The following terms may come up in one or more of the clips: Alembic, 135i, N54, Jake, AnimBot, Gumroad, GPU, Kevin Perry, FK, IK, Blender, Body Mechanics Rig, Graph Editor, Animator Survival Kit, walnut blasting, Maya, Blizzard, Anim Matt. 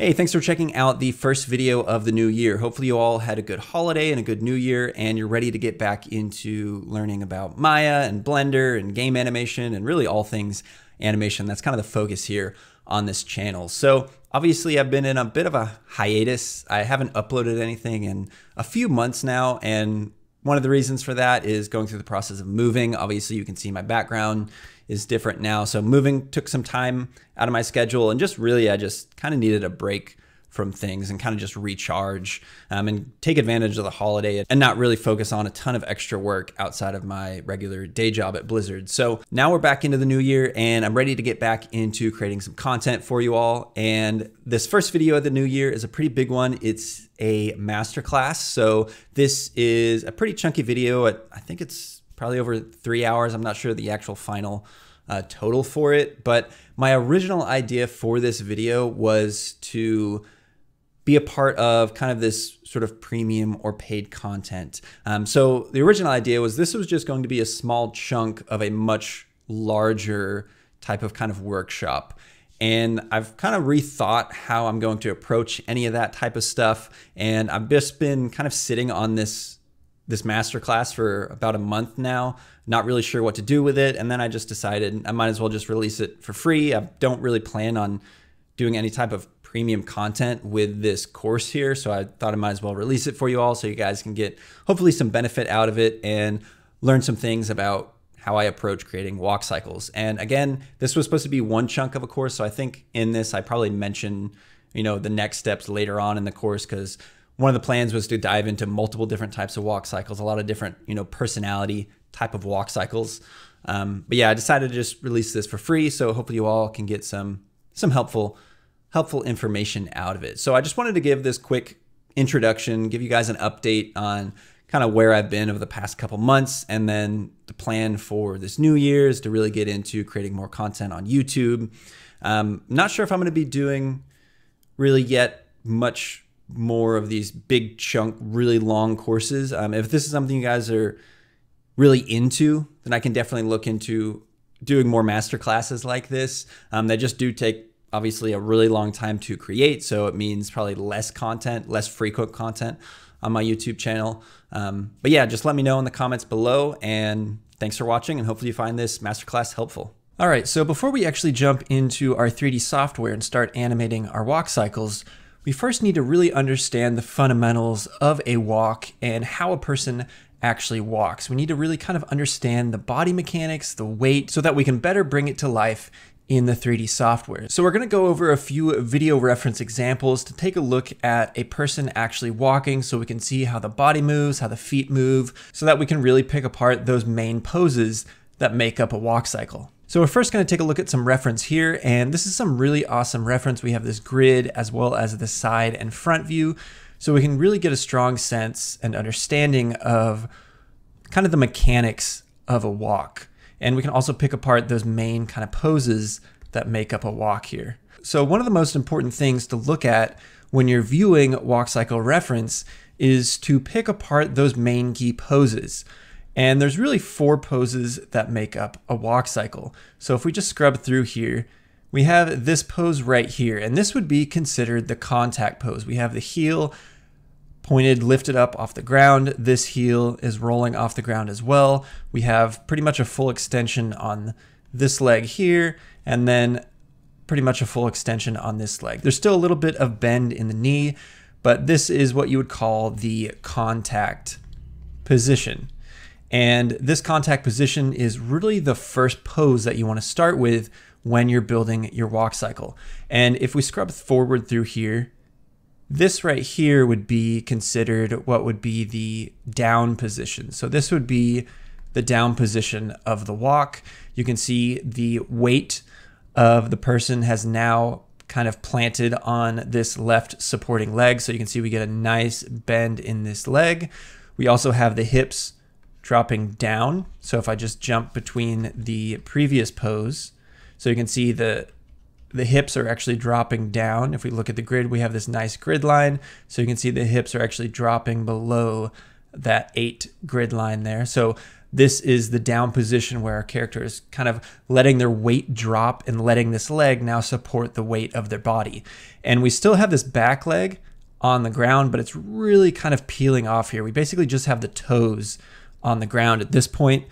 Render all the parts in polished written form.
Hey, thanks for checking out the first video of the new year. Hopefully you all had a good holiday and a good new year and you're ready to get back into learning about Maya and Blender and game animation and really all things animation. That's kind of the focus here on this channel. So obviously I've been in a bit of a hiatus. I haven't uploaded anything in a few months now, and one of the reasons for that is going through the process of moving. Obviously you can see my background is different now. So moving took some time out of my schedule, and just really I just kind of needed a break from things and kind of just recharge and take advantage of the holiday and not really focus on a ton of extra work outside of my regular day job at Blizzard. So now we're back into the new year and I'm ready to get back into creating some content for you all. And this first video of the new year is a pretty big one. It's a masterclass. So this is a pretty chunky video. I think it's probably over 3 hours. I'm not sure the actual final total for it, but my original idea for this video was to be a part of kind of this sort of premium or paid content. So the original idea was this was just going to be a small chunk of a much larger type of kind of workshop. And I've kind of rethought how I'm going to approach any of that type of stuff. And I've just been kind of sitting on this masterclass for about a month now, not really sure what to do with it. And then I just decided I might as well just release it for free. I don't really plan on doing any type of premium content with this course here. So I thought I might as well release it for you all so you guys can get hopefully some benefit out of it and learn some things about how I approach creating walk cycles. And again, this was supposed to be one chunk of a course. So I think in this, I probably mention, you know, the next steps later on in the course, because one of the plans was to dive into multiple different types of walk cycles, a lot of different, you know, personality type of walk cycles. But yeah, I decided to just release this for free. So hopefully you all can get some helpful information out of it. So I just wanted to give this quick introduction, give you guys an update on kind of where I've been over the past couple months. And then the plan for this new year is to really get into creating more content on YouTube. Not sure if I'm going to be doing really yet much more of these big chunk, really long courses. If this is something you guys are really into, then I can definitely look into doing more master classes like this. They just do take obviously a really long time to create. So it means probably less content, less frequent content on my YouTube channel. But yeah, just let me know in the comments below, and thanks for watching, and hopefully you find this masterclass helpful. All right, so before we actually jump into our 3D software and start animating our walk cycles, we first need to really understand the fundamentals of a walk and how a person actually walks. We need to really kind of understand the body mechanics, the weight, so that we can better bring it to life in the 3D software. So we're gonna go over a few video reference examples to take a look at a person actually walking so we can see how the body moves, how the feet move, so that we can really pick apart those main poses that make up a walk cycle. So we're first going to take a look at some reference here, and this is some really awesome reference. We have this grid as well as the side and front view, so we can really get a strong sense and understanding of kind of the mechanics of a walk. And we can also pick apart those main kind of poses that make up a walk here. So one of the most important things to look at when you're viewing walk cycle reference is to pick apart those main key poses. And there's really 4 poses that make up a walk cycle. So if we just scrub through here, we have this pose right here, and this would be considered the contact pose. We have the heel pointed, lifted up off the ground. This heel is rolling off the ground as well. We have pretty much a full extension on this leg here, and then pretty much a full extension on this leg. There's still a little bit of bend in the knee, but this is what you would call the contact position. And this contact position is really the first pose that you want to start with when you're building your walk cycle. And if we scrub forward through here, this right here would be considered what would be the down position. So this would be the down position of the walk. You can see the weight of the person has now kind of planted on this left supporting leg. So you can see we get a nice bend in this leg. We also have the hips dropping down. So if I just jump between the previous pose, so you can see the hips are actually dropping down. If we look at the grid, we have this nice grid line. So you can see the hips are actually dropping below that 8 grid line there. So This is the down position where our character is kind of letting their weight drop and letting this leg now support the weight of their body. And we still have this back leg on the ground, but it's really kind of peeling off here. We basically just have the toes on the ground at this point.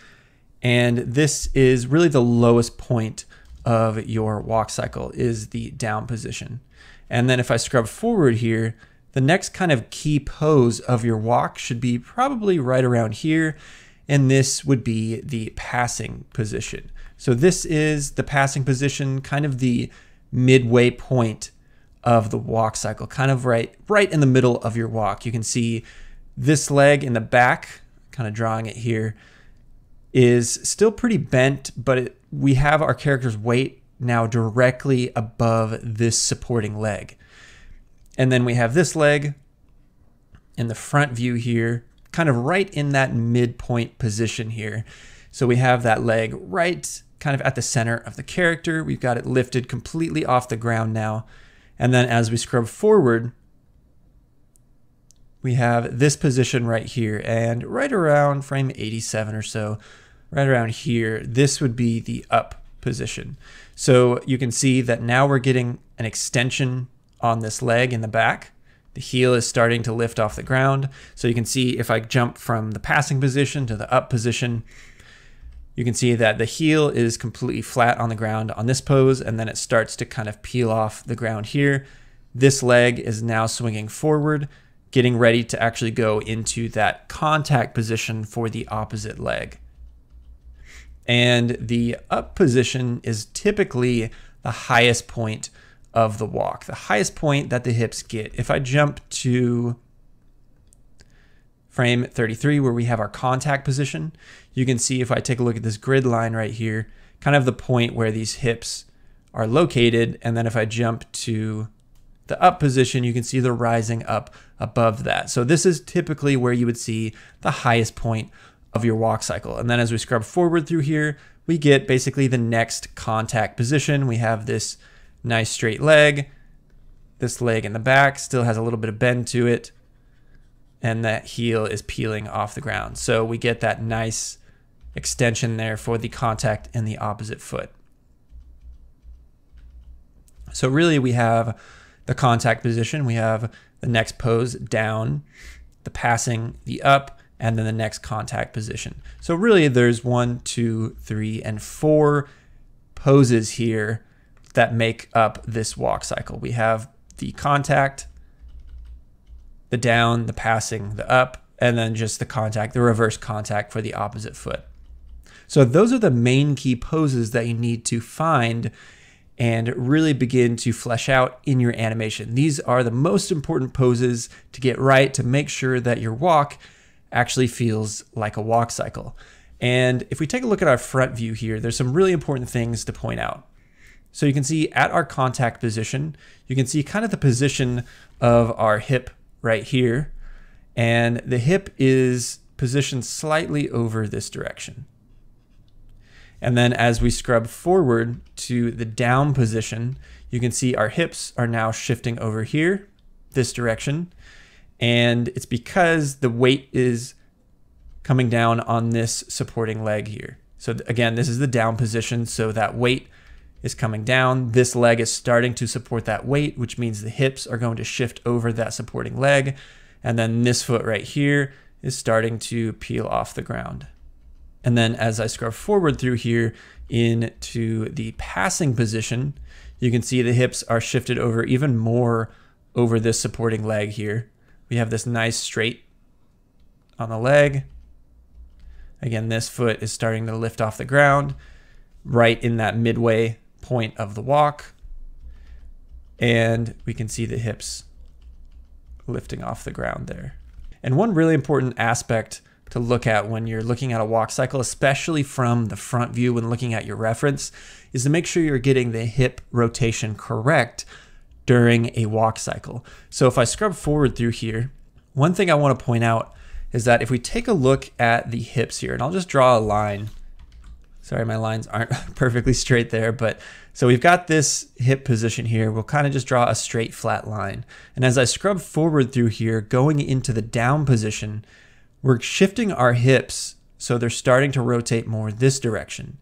And this is really the lowest point of your walk cycle, is the down position. And then if I scrub forward here, the next kind of key pose of your walk should be probably right around here. And this would be the passing position. So this is the passing position, kind of the midway point of the walk cycle, kind of right in the middle of your walk. You can see this leg in the back, kind of drawing it here, is still pretty bent, but we have our character's weight now directly above this supporting leg. And then we have this leg in the front view here, kind of right in that midpoint position here. So we have that leg right kind of at the center of the character. We've got it lifted completely off the ground now. And then as we scrub forward, we have this position right here, and right around frame 87 or so, right around here, this would be the up position. So you can see that now we're getting an extension on this leg in the back. The heel is starting to lift off the ground. So you can see if I jump from the passing position to the up position, you can see that the heel is completely flat on the ground on this pose, and then it starts to kind of peel off the ground here. This leg is now swinging forward, getting ready to actually go into that contact position for the opposite leg. And the up position is typically the highest point of the walk, the highest point that the hips get. If I jump to frame 33, where we have our contact position, you can see if I take a look at this grid line right here, kind of the point where these hips are located. And then if I jump to the up position, you can see they're rising up above that. So this is typically where you would see the highest point of your walk cycle. And then as we scrub forward through here, we get basically the next contact position. We have this nice straight leg, this leg in the back still has a little bit of bend to it, and that heel is peeling off the ground. So we get that nice extension there for the contact in the opposite foot. So really we have the contact position, we have the next pose down, the passing, the up, and then the next contact position. So really there's 1, 2, 3, and 4 poses here that make up this walk cycle. We have the contact, the down, the passing, the up, and then just the contact, the reverse contact for the opposite foot. So those are the main key poses that you need to find and really begin to flesh out in your animation. These are the most important poses to get right to make sure that your walk actually feels like a walk cycle. And if we take a look at our front view here, there's some really important things to point out. So you can see at our contact position, you can see kind of the position of our hip right here. And the hip is positioned slightly over this direction. And then as we scrub forward to the down position, you can see our hips are now shifting over here, this direction. And it's because the weight is coming down on this supporting leg here. So again, this is the down position, so that weight is coming down. This leg is starting to support that weight, which means the hips are going to shift over that supporting leg. And then this foot right here is starting to peel off the ground. And then as I scrub forward through here into the passing position, you can see the hips are shifted over even more over this supporting leg here. We have this nice straight on the leg. Again, this foot is starting to lift off the ground right in that midway point of the walk, and we can see the hips lifting off the ground there. And one really important aspect to look at when you're looking at a walk cycle, especially from the front view when looking at your reference, is to make sure you're getting the hip rotation correct during a walk cycle. So if I scrub forward through here, one thing I want to point out is that if we take a look at the hips here, and I'll just draw a line. Sorry, my lines aren't perfectly straight there, but so we've got this hip position here. We'll kind of just draw a straight flat line. And as I scrub forward through here, going into the down position, we're shifting our hips So they're starting to rotate more this direction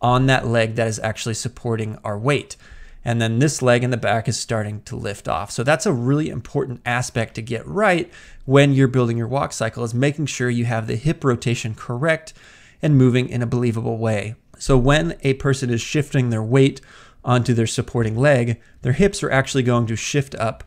on that leg that is actually supporting our weight. And then this leg in the back is starting to lift off. So that's a really important aspect to get right when you're building your walk cycle, is making sure you have the hip rotation correct and moving in a believable way. So when a person is shifting their weight onto their supporting leg, their hips are actually going to shift up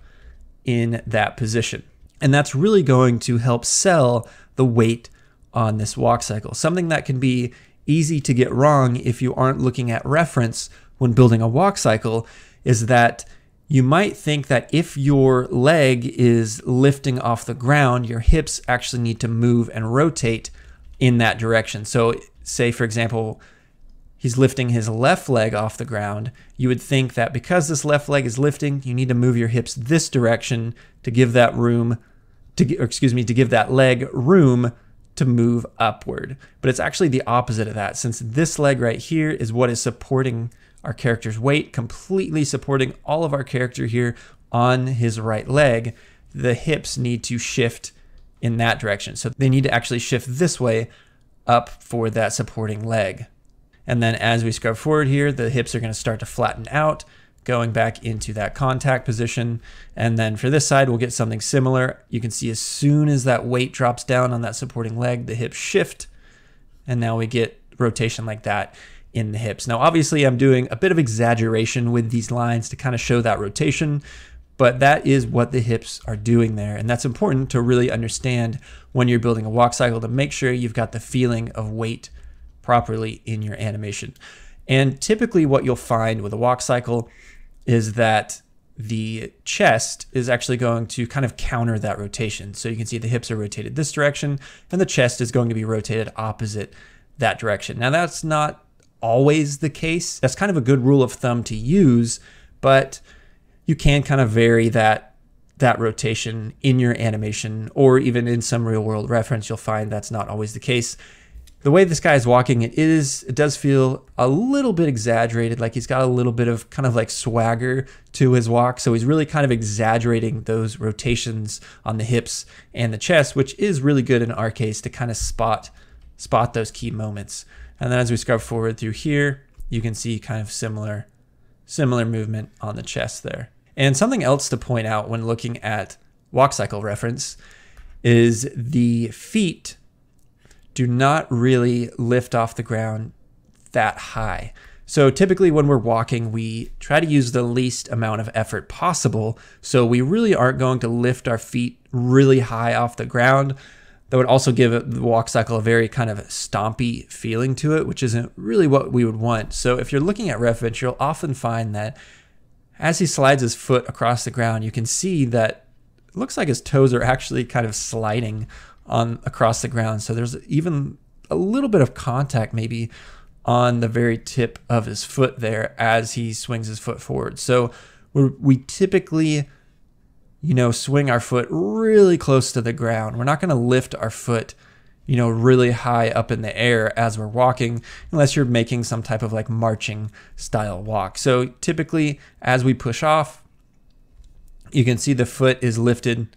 in that position. And that's really going to help sell the weight on this walk cycle, something that can be easy to get wrong if you aren't looking at reference when building a walk cycle, is that you might think that if your leg is lifting off the ground, your hips actually need to move and rotate in that direction. So say, for example, he's lifting his left leg off the ground. You would think that because this left leg is lifting, you need to move your hips this direction to give that room, to give that leg room to move upward. But it's actually the opposite of that, since this leg right here is what is supporting our character's weight, completely supporting all of our character here on his right leg. The hips need to shift in that direction. So they need to actually shift this way up for that supporting leg. And then as we scrub forward here, the hips are going to start to flatten out, going back into that contact position. And then for this side, we'll get something similar. You can see as soon as that weight drops down on that supporting leg, the hips shift. And now we get rotation like that in the hips. Now, obviously I'm doing a bit of exaggeration with these lines to kind of show that rotation, but that is what the hips are doing there. And that's important to really understand when you're building a walk cycle, to make sure you've got the feeling of weight properly in your animation. And typically what you'll find with a walk cycle is that the chest is actually going to kind of counter that rotation. So you can see the hips are rotated this direction and the chest is going to be rotated opposite that direction. Now that's not always the case. That's kind of a good rule of thumb to use, but you can kind of vary that rotation in your animation, or even in some real world reference, you'll find that's not always the case. The way this guy is walking, it does feel a little bit exaggerated, like he's got a little bit of kind of like swagger to his walk. So he's really kind of exaggerating those rotations on the hips and the chest, which is really good in our case to kind of spot those key moments. And then as we scrub forward through here, you can see kind of similar movement on the chest there. And something else to point out when looking at walk cycle reference is the feet do not really lift off the ground that high. So typically when we're walking, we try to use the least amount of effort possible. So we really aren't going to lift our feet really high off the ground. That would also give the walk cycle a very kind of stompy feeling to it, which isn't really what we would want. So if you're looking at reference, you'll often find that as he slides his foot across the ground, you can see that it looks like his toes are actually kind of sliding on across the ground. So there's even a little bit of contact maybe on the very tip of his foot there as he swings his foot forward. So we typically, you know, swing our foot really close to the ground. We're not going to lift our foot, you know, really high up in the air as we're walking, unless you're making some type of like marching style walk. So typically as we push off, you can see the foot is lifted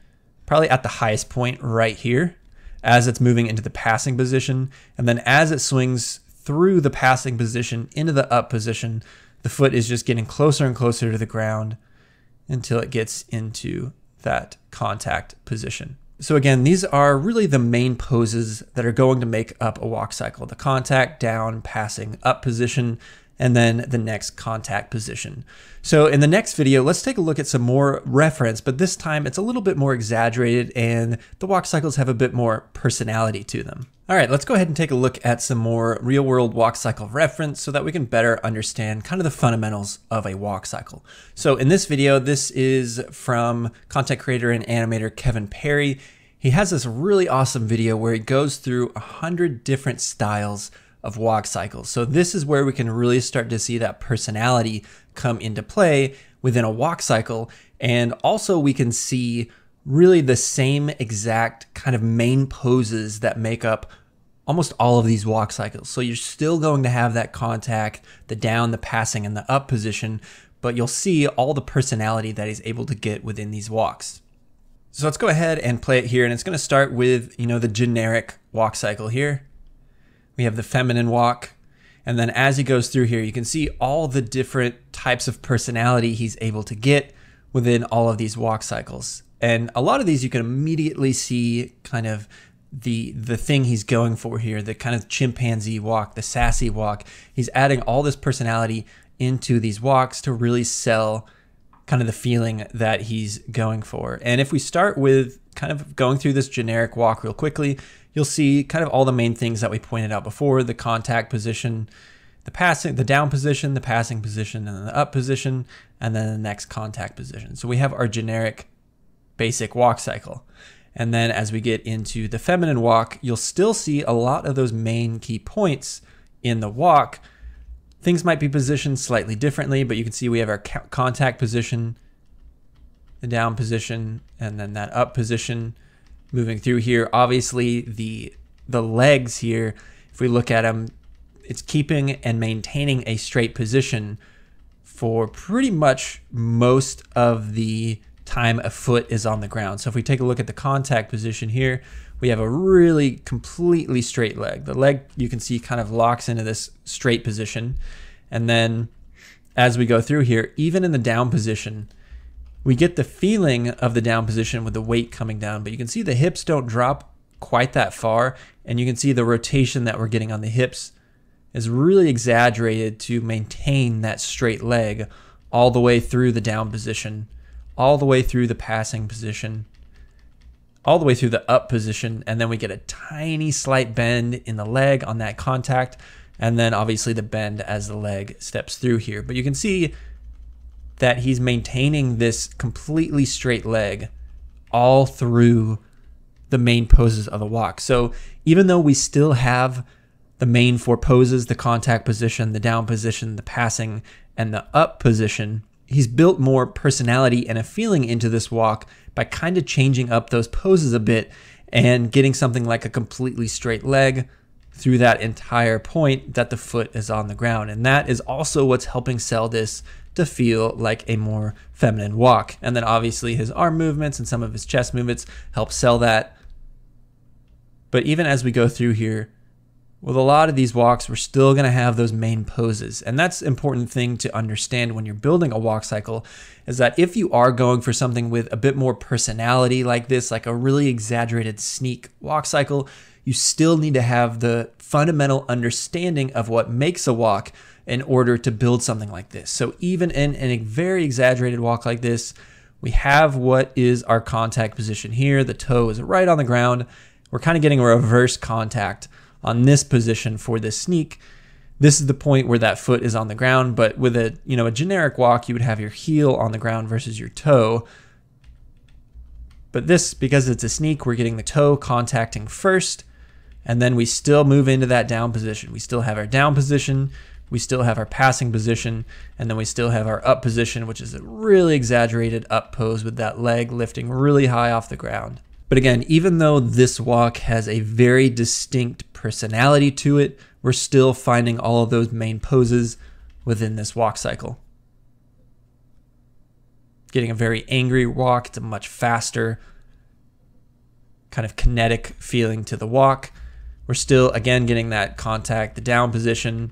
probably at the highest point right here as it's moving into the passing position. And then as it swings through the passing position into the up position, the foot is just getting closer and closer to the ground until it gets into that contact position. So again, these are really the main poses that are going to make up a walk cycle: the contact, down, passing, up position, and then the next contact position. So in the next video, let's take a look at some more reference, but this time it's a little bit more exaggerated and the walk cycles have a bit more personality to them. All right, let's go ahead and take a look at some more real world walk cycle reference so that we can better understand kind of the fundamentals of a walk cycle. So in this video, this is from content creator and animator Kevin Perry. He has this really awesome video where he goes through 100 different styles of walk cycles. So this is where we can really start to see that personality come into play within a walk cycle. And also we can see really the same exact kind of main poses that make up almost all of these walk cycles. So you're still going to have that contact, the down, the passing, and the up position, but you'll see all the personality that he's able to get within these walks. So let's go ahead and play it here. And it's going to start with, you know, the generic walk cycle here. We have the feminine walk. And then as he goes through here, you can see all the different types of personality he's able to get within all of these walk cycles. And a lot of these you can immediately see kind of the thing he's going for here, the kind of chimpanzee walk, the sassy walk. He's adding all this personality into these walks to really sell kind of the feeling that he's going for. And if we start with kind of going through this generic walk real quickly, you'll see kind of all the main things that we pointed out before: the contact position, the passing, the down position, the passing position, and then the up position, and then the next contact position. So we have our generic basic walk cycle. And then as we get into the feminine walk, you'll still see a lot of those main key points in the walk. Things might be positioned slightly differently, but you can see we have our contact position, the down position, and then that up position. Moving through here, obviously the legs here, if we look at them, it's keeping and maintaining a straight position for pretty much most of the time a foot is on the ground. So if we take a look at the contact position here, we have a really completely straight leg. The leg, you can see, kind of locks into this straight position. And then as we go through here, even in the down position, we get the feeling of the down position with the weight coming down, but you can see the hips don't drop quite that far. And you can see the rotation that we're getting on the hips is really exaggerated to maintain that straight leg all the way through the down position, all the way through the passing position, all the way through the up position. And then we get a tiny slight bend in the leg on that contact. And then obviously the bend as the leg steps through here, but you can see that he's maintaining this completely straight leg all through the main poses of the walk. So even though we still have the main four poses, the contact position, the down position, the passing, and the up position, he's built more personality and a feeling into this walk by kind of changing up those poses a bit and getting something like a completely straight leg through that entire point that the foot is on the ground. And that is also what's helping sell this to feel like a more feminine walk. And then obviously his arm movements and some of his chest movements help sell that. But even as we go through here, with a lot of these walks, we're still gonna have those main poses. And that's an important thing to understand when you're building a walk cycle, is that if you are going for something with a bit more personality like this, like a really exaggerated sneak walk cycle, you still need to have the fundamental understanding of what makes a walk in order to build something like this. So even in a very exaggerated walk like this, we have what is our contact position here. The toe is right on the ground. We're kind of getting a reverse contact on this position for this sneak. This is the point where that foot is on the ground, but with a, you know, a generic walk, you would have your heel on the ground versus your toe. But this, because it's a sneak, we're getting the toe contacting first, and then we still move into that down position. We still have our down position, we still have our passing position, and then we still have our up position, which is a really exaggerated up pose with that leg lifting really high off the ground. But again, even though this walk has a very distinct personality to it, we're still finding all of those main poses within this walk cycle. Getting a very angry walk, it's a much faster kind of kinetic feeling to the walk. We're still, again, getting that contact, the down position,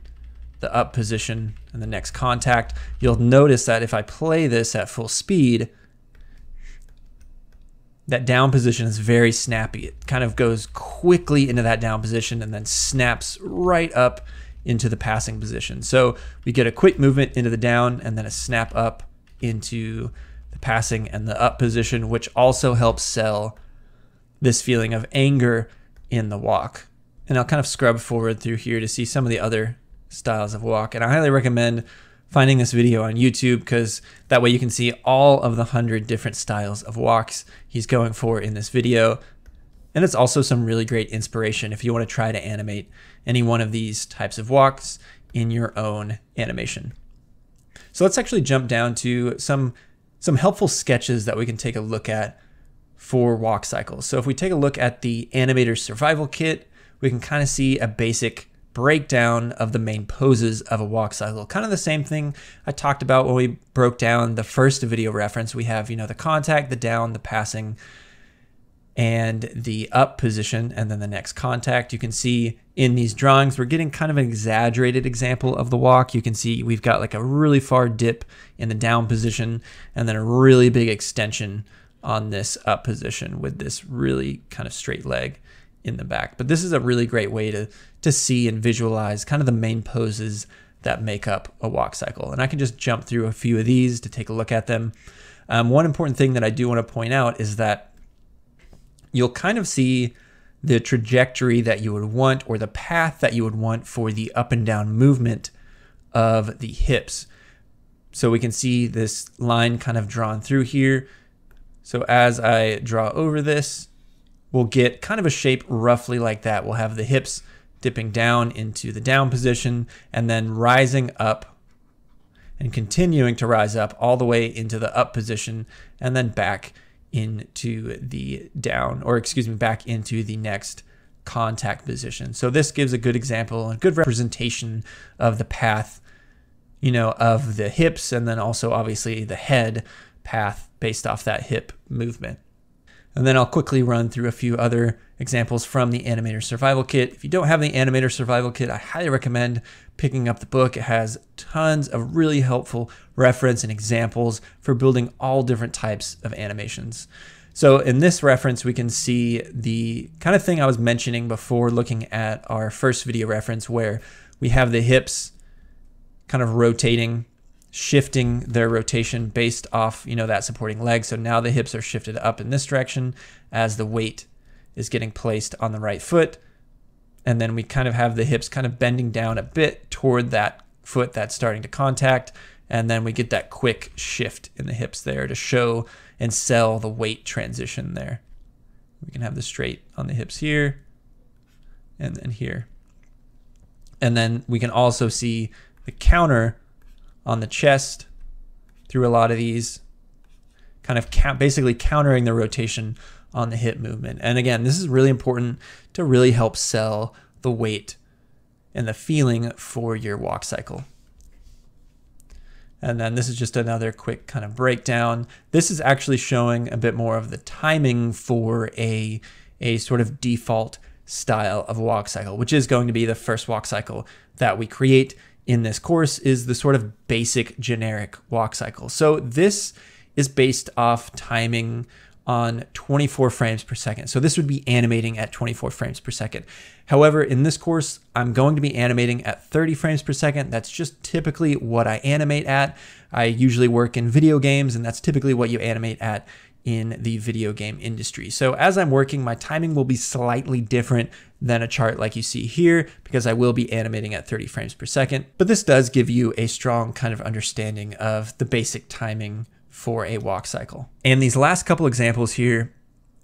the up position, and the next contact. You'll notice that if I play this at full speed, that down position is very snappy. It kind of goes quickly into that down position and then snaps right up into the passing position. So we get a quick movement into the down and then a snap up into the passing and the up position, which also helps sell this feeling of anger in the walk. And I'll kind of scrub forward through here to see some of the other styles of walk. And I highly recommend finding this video on YouTube, because that way you can see all of the 100 different styles of walks he's going for in this video. And it's also some really great inspiration if you want to try to animate any one of these types of walks in your own animation. So let's actually jump down to some helpful sketches that we can take a look at for walk cycles. So if we take a look at the Animator Survival Kit, we can kind of see a basic breakdown of the main poses of a walk cycle. Kind of the same thing I talked about when we broke down the first video reference. We have, you know, the contact, the down, the passing, and the up position, and then the next contact. You can see in these drawings, we're getting kind of an exaggerated example of the walk. You can see we've got like a really far dip in the down position, and then a really big extension on this up position with this really kind of straight leg in the back. But this is a really great way to see and visualize kind of the main poses that make up a walk cycle. And I can just jump through a few of these to take a look at them. One important thing that I do want to point out is that you'll kind of see the trajectory that you would want, or the path that you would want, for the up and down movement of the hips. So we can see this line kind of drawn through here. So as I draw over this, we'll get kind of a shape roughly like that. We'll have the hips dipping down into the down position and then rising up and continuing to rise up all the way into the up position and then back into the down, or excuse me, back into the next contact position. So this gives a good example, a good representation of the path, you know, of the hips, and then also obviously the head path based off that hip movement. And then I'll quickly run through a few other examples from the Animator Survival Kit. If you don't have the Animator Survival Kit, I highly recommend picking up the book. It has tons of really helpful reference and examples for building all different types of animations. So in this reference, we can see the kind of thing I was mentioning before looking at our first video reference, where we have the hips kind of rotating, shifting their rotation based off, you know, that supporting leg. So now the hips are shifted up in this direction as the weight is getting placed on the right foot. And then we kind of have the hips kind of bending down a bit toward that foot that's starting to contact. And then we get that quick shift in the hips there to show and sell the weight transition there. We can have the straight on the hips here and then here. And then we can also see the counter on the chest through a lot of these, kind of basically countering the rotation on the hip movement. And again, this is really important to really help sell the weight and the feeling for your walk cycle. And then this is just another quick kind of breakdown. This is actually showing a bit more of the timing for a sort of default style of walk cycle, which is going to be the first walk cycle that we create in this course, is the sort of basic generic walk cycle. So this is based off timing on 24 frames per second. So this would be animating at 24 frames per second. However, in this course, I'm going to be animating at 30 frames per second. That's just typically what I animate at. I usually work in video games, and that's typically what you animate at in the video game industry. So as I'm working, my timing will be slightly different than a chart like you see here, because I will be animating at 30 frames per second. But this does give you a strong kind of understanding of the basic timing for a walk cycle. And these last couple examples here,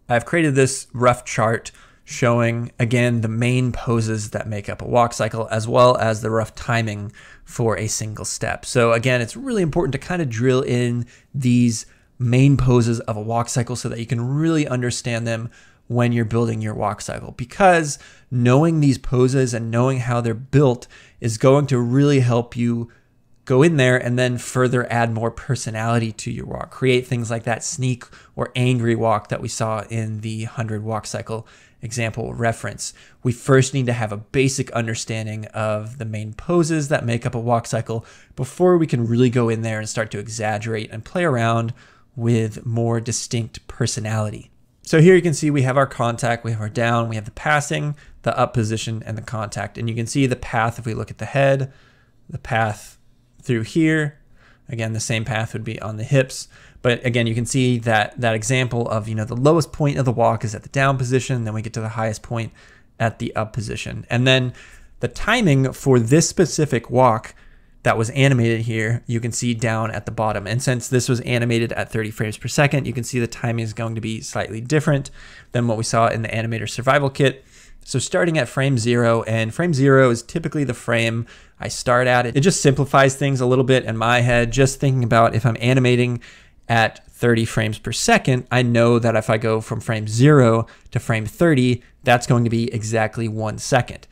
I've created this rough chart showing, again, the main poses that make up a walk cycle, as well as the rough timing for a single step. So again, it's really important to kind of drill in these main poses of a walk cycle so that you can really understand them when you're building your walk cycle, because knowing these poses and knowing how they're built is going to really help you go in there and then further add more personality to your walk, create things like that sneak or angry walk that we saw in the 100 walk cycle example reference. We first need to have a basic understanding of the main poses that make up a walk cycle before we can really go in there and start to exaggerate and play around with more distinct personality. So here you can see we have our contact, we have our down, we have the passing, the up position, and the contact. And you can see the path if we look at the head, the path through here. Again, the same path would be on the hips. But again, you can see that example of, you know, the lowest point of the walk is at the down position, then we get to the highest point at the up position. And then the timing for this specific walk that was animated here, you can see down at the bottom. And since this was animated at 30 frames per second, you can see the timing is going to be slightly different than what we saw in the Animator Survival Kit. So starting at frame 0, and frame 0 is typically the frame I start at. It just simplifies things a little bit in my head, just thinking about if I'm animating at 30 frames per second, I know that if I go from frame 0 to frame 30, that's going to be exactly 1 second.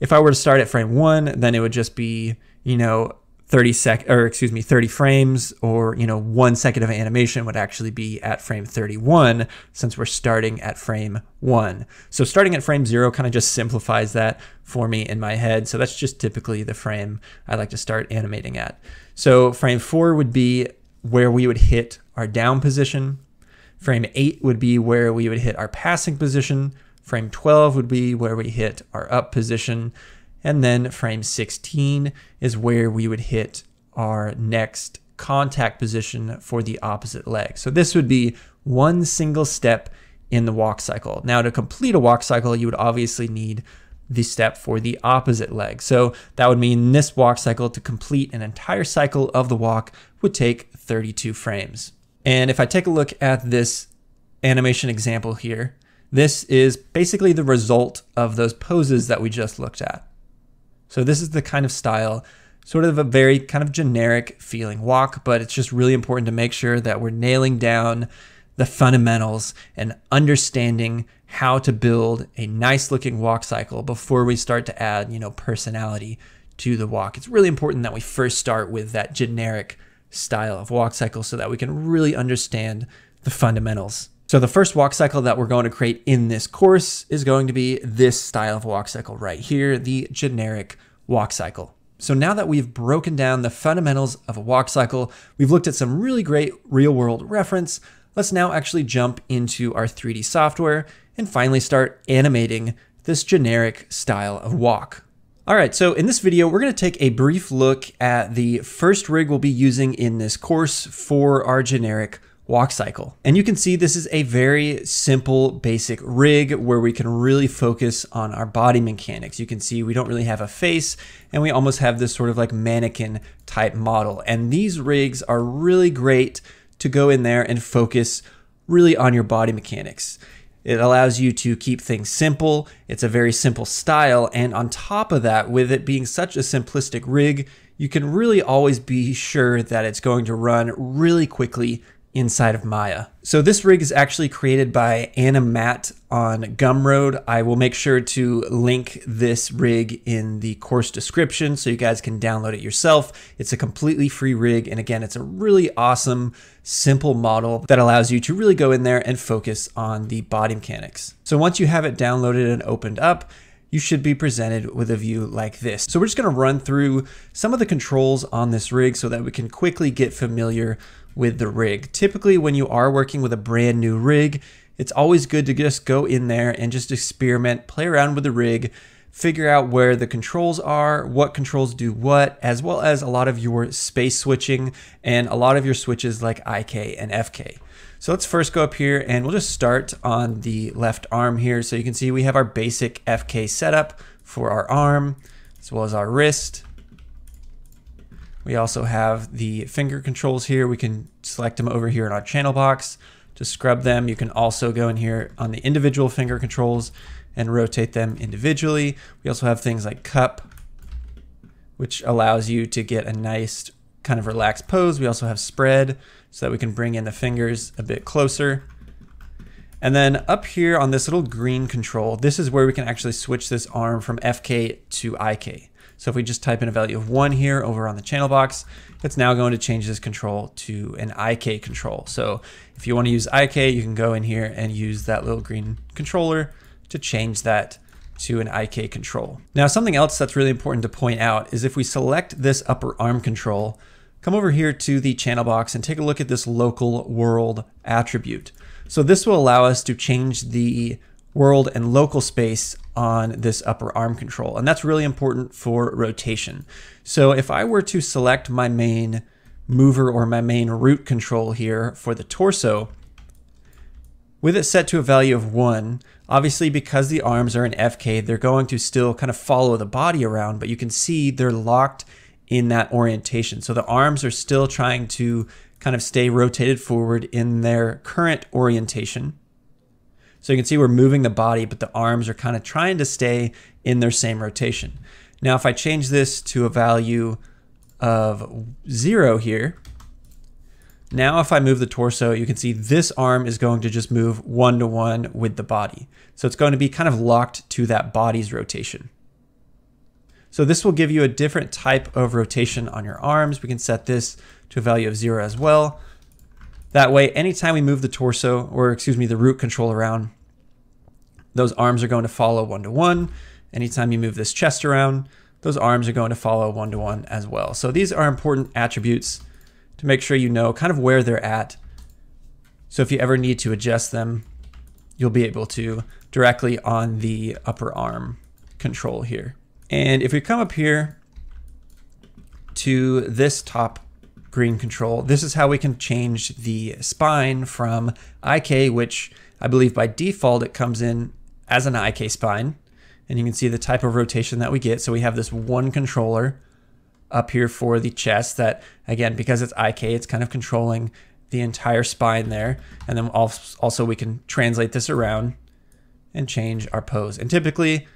If I were to start at frame 1, then it would just be, you know, 30 frames, or 1 second of animation would actually be at frame 31, since we're starting at frame 1. So starting at frame 0 kind of just simplifies that for me in my head. So that's just typically the frame I like to start animating at. So frame 4 would be where we would hit our down position. Frame 8 would be where we would hit our passing position. Frame 12 would be where we hit our up position. And then frame 16 is where we would hit our next contact position for the opposite leg. So this would be one single step in the walk cycle. Now, to complete a walk cycle, you would obviously need the step for the opposite leg. So that would mean this walk cycle, to complete an entire cycle of the walk, would take 32 frames. And if I take a look at this animation example here, this is basically the result of those poses that we just looked at. So this is the kind of style, sort of a very kind of generic feeling walk, but it's just really important to make sure that we're nailing down the fundamentals and understanding how to build a nice looking walk cycle before we start to add, personality to the walk. It's really important that we first start with that generic style of walk cycle so that we can really understand the fundamentals. So the first walk cycle that we're going to create in this course is going to be this style of walk cycle right here, the generic walk cycle. So now that we've broken down the fundamentals of a walk cycle, we've looked at some really great real-world reference. Let's now actually jump into our 3D software and finally start animating this generic style of walk. All right, so in this video, we're going to take a brief look at the first rig we'll be using in this course for our generic walk cycle. And you can see this is a very simple, basic rig where we can really focus on our body mechanics. You can see we don't really have a face, and we almost have this sort of like mannequin type model. And these rigs are really great to go in there and focus really on your body mechanics. It allows you to keep things simple. It's a very simple style. And on top of that, with it being such a simplistic rig, you can really always be sure that it's going to run really quickly inside of Maya. So this rig is actually created by Anim Matt on Gumroad. I will make sure to link this rig in the course description so you guys can download it yourself. It's a completely free rig, and again, it's a really awesome, simple model that allows you to really go in there and focus on the body mechanics. So once you have it downloaded and opened up, you should be presented with a view like this. So we're just going to run through some of the controls on this rig so that we can quickly get familiar with the rig. Typically, when you are working with a brand new rig, it's always good to just go in there and just experiment, play around with the rig, figure out where the controls are, what controls do what, as well as a lot of your space switching and a lot of your switches like IK and FK. So let's first go up here and we'll just start on the left arm here. So you can see we have our basic FK setup for our arm, as well as our wrist. We also have the finger controls here. We can select them over here in our channel box to scrub them. You can also go in here on the individual finger controls and rotate them individually. We also have things like cup, which allows you to get a nice kind of relaxed pose. We also have spread so that we can bring in the fingers a bit closer. And then up here on this little green control, this is where we can actually switch this arm from FK to IK. So if we just type in a value of 1 here over on the channel box, it's now going to change this control to an IK control. So if you want to use IK, you can go in here and use that little green controller to change that to an IK control. Now, something else that's really important to point out is if we select this upper arm control, come over here to the channel box and take a look at this local world attribute. So this will allow us to change the world and local space on this upper arm control. And that's really important for rotation. So if I were to select my main mover or my main root control here for the torso, with it set to a value of 1, obviously because the arms are in FK, they're going to still kind of follow the body around, but you can see they're locked in that orientation. So the arms are still trying to kind of stay rotated forward in their current orientation. So you can see we're moving the body, but the arms are kind of trying to stay in their same rotation. Now, if I change this to a value of 0 here, now if I move the torso, you can see this arm is going to just move 1 to 1 with the body. So it's going to be kind of locked to that body's rotation. So this will give you a different type of rotation on your arms. We can set this to a value of 0 as well. That way, anytime we move the torso, or excuse me, the root control around, those arms are going to follow one-to-one. Anytime you move this chest around, those arms are going to follow one-to-one as well. So these are important attributes to make sure you know kind of where they're at. So if you ever need to adjust them, you'll be able to directly on the upper arm control here. And if we come up here to this top green control, this is how we can change the spine from IK, which I believe by default it comes in as an IK spine. And you can see the type of rotation that we get. So we have this one controller up here for the chest that, again, because it's IK, it's kind of controlling the entire spine there. And then also we can translate this around and change our pose. And typically,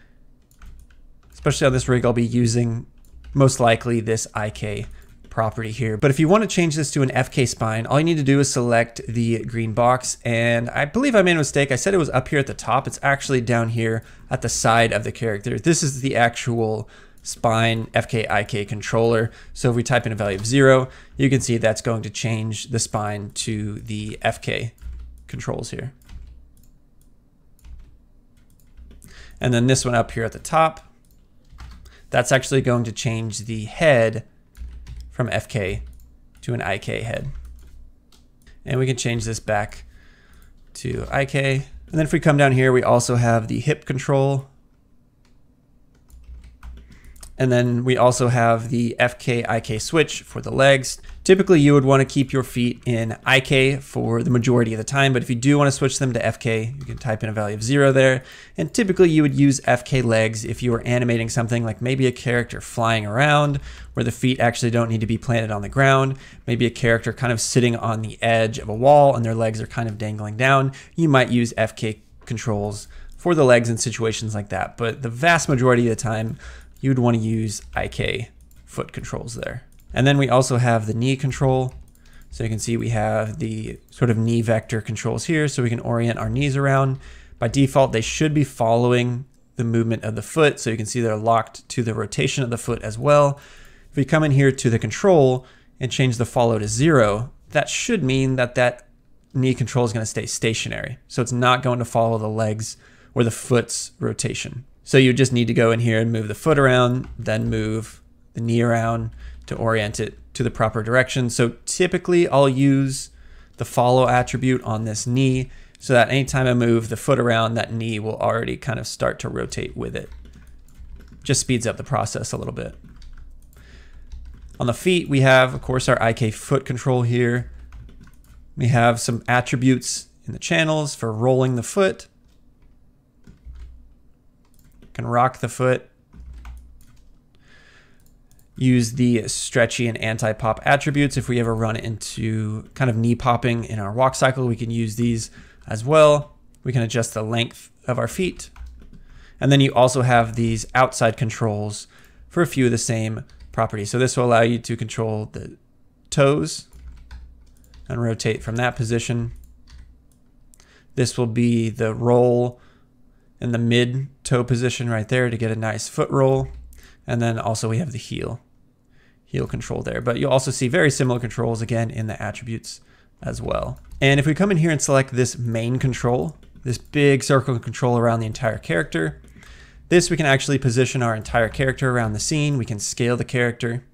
especially on this rig, I'll be using most likely this IK property here. But if you want to change this to an FK spine, all you need to do is select the green box. And I believe I made a mistake. I said it was up here at the top. It's actually down here at the side of the character. This is the actual spine FK IK controller. So if we type in a value of 0, you can see that's going to change the spine to the FK controls here. And then this one up here at the top, that's actually going to change the head from FK to an IK head. And we can change this back to IK. And then if we come down here, we also have the hip control. And then we also have the FK IK switch for the legs. Typically, you would want to keep your feet in IK for the majority of the time, but if you do want to switch them to FK, you can type in a value of 0 there. And typically, you would use FK legs if you were animating something like maybe a character flying around where the feet actually don't need to be planted on the ground. Maybe a character kind of sitting on the edge of a wall and their legs are kind of dangling down. You might use FK controls for the legs in situations like that, but the vast majority of the time, you'd want to use IK foot controls there. And then we also have the knee control. So you can see we have the sort of knee vector controls here, so we can orient our knees around. By default, they should be following the movement of the foot. So you can see they're locked to the rotation of the foot as well. If we come in here to the control and change the follow to 0, that should mean that that knee control is going to stay stationary. So it's not going to follow the legs or the foot's rotation. So you just need to go in here and move the foot around, then move the knee around to orient it to the proper direction. So typically I'll use the follow attribute on this knee so that anytime I move the foot around, that knee will already kind of start to rotate with it. Just speeds up the process a little bit. On the feet, we have, of course, our IK foot control here. We have some attributes in the channels for rolling the foot. Can rock the foot, use the stretchy and anti-pop attributes. If we ever run into kind of knee popping in our walk cycle, we can use these as well. We can adjust the length of our feet. And then you also have these outside controls for a few of the same properties. So this will allow you to control the toes and rotate from that position. This will be the roll in the mid toe position right there to get a nice foot roll. And then also we have the heel control there, but you'll also see very similar controls again in the attributes as well. And if we come in here and select this main control, this big circle control around the entire character, this we can actually position our entire character around the scene. We can scale the character.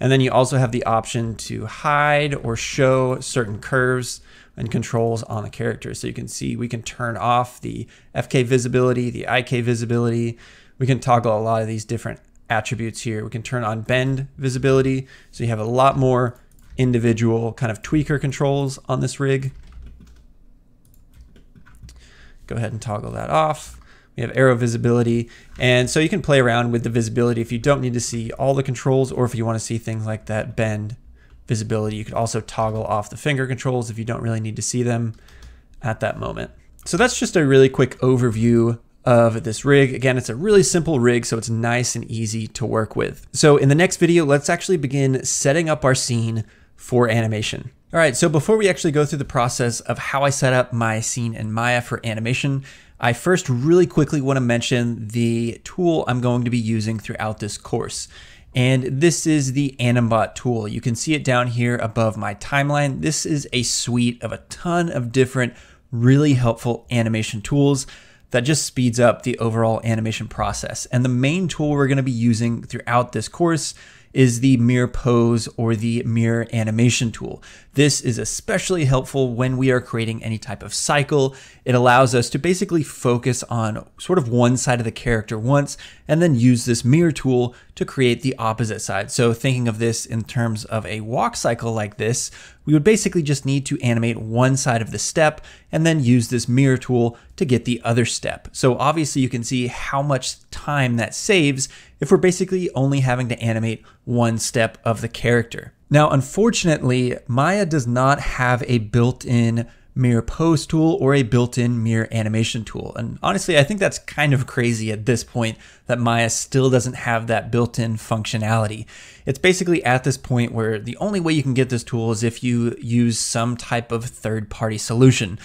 And then you also have the option to hide or show certain curves and controls on the character. So you can see we can turn off the FK visibility, the IK visibility. We can toggle a lot of these different attributes here. We can turn on bend visibility. So you have a lot more individual kind of tweaker controls on this rig. Go ahead and toggle that off. We have arrow visibility. And so you can play around with the visibility if you don't need to see all the controls, or if you want to see things like that bend visibility. You could also toggle off the finger controls if you don't really need to see them at that moment. So that's just a really quick overview of this rig. Again, it's a really simple rig, so it's nice and easy to work with. So in the next video, let's actually begin setting up our scene for animation. All right, so before we actually go through the process of how I set up my scene in Maya for animation, I first really quickly want to mention the tool I'm going to be using throughout this course. And this is the AnimBot tool. You can see it down here above my timeline. This is a suite of a ton of different really helpful animation tools that just speeds up the overall animation process. And the main tool we're going to be using throughout this course is the Mirror Pose or the Mirror Animation tool. This is especially helpful when we are creating any type of cycle. It allows us to basically focus on sort of one side of the character once, and then use this mirror tool to create the opposite side. So thinking of this in terms of a walk cycle like this, we would basically just need to animate one side of the step and then use this mirror tool to get the other step. So obviously you can see how much time that saves if we're basically only having to animate one step of the character. Now, unfortunately, Maya does not have a built-in mirror pose tool or a built-in mirror animation tool. And honestly, I think that's kind of crazy at this point that Maya still doesn't have that built-in functionality. It's basically at this point where the only way you can get this tool is if you use some type of third-party solution,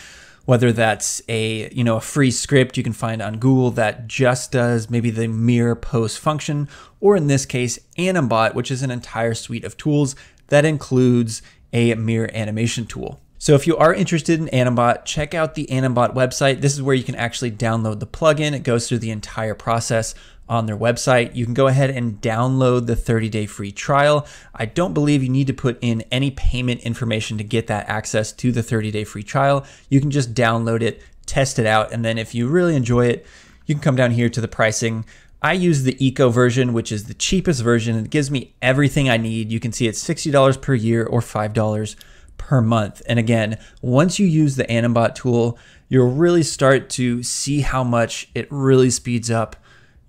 whether that's a, a free script you can find on Google that just does maybe the mirror pose function, or in this case, AnimBot, which is an entire suite of tools that includes a mirror animation tool. So if you are interested in AnimBot, check out the AnimBot website. This is where you can actually download the plugin. It goes through the entire process on their website. You can go ahead and download the 30-day free trial. I don't believe you need to put in any payment information to get that access to the 30-day free trial. You can just download it, test it out, and then if you really enjoy it, you can come down here to the pricing. I use the Eco version, which is the cheapest version. It gives me everything I need. You can see it's $60 per year or $5 per month. And again, once you use the AnimBot tool, you'll really start to see how much it really speeds up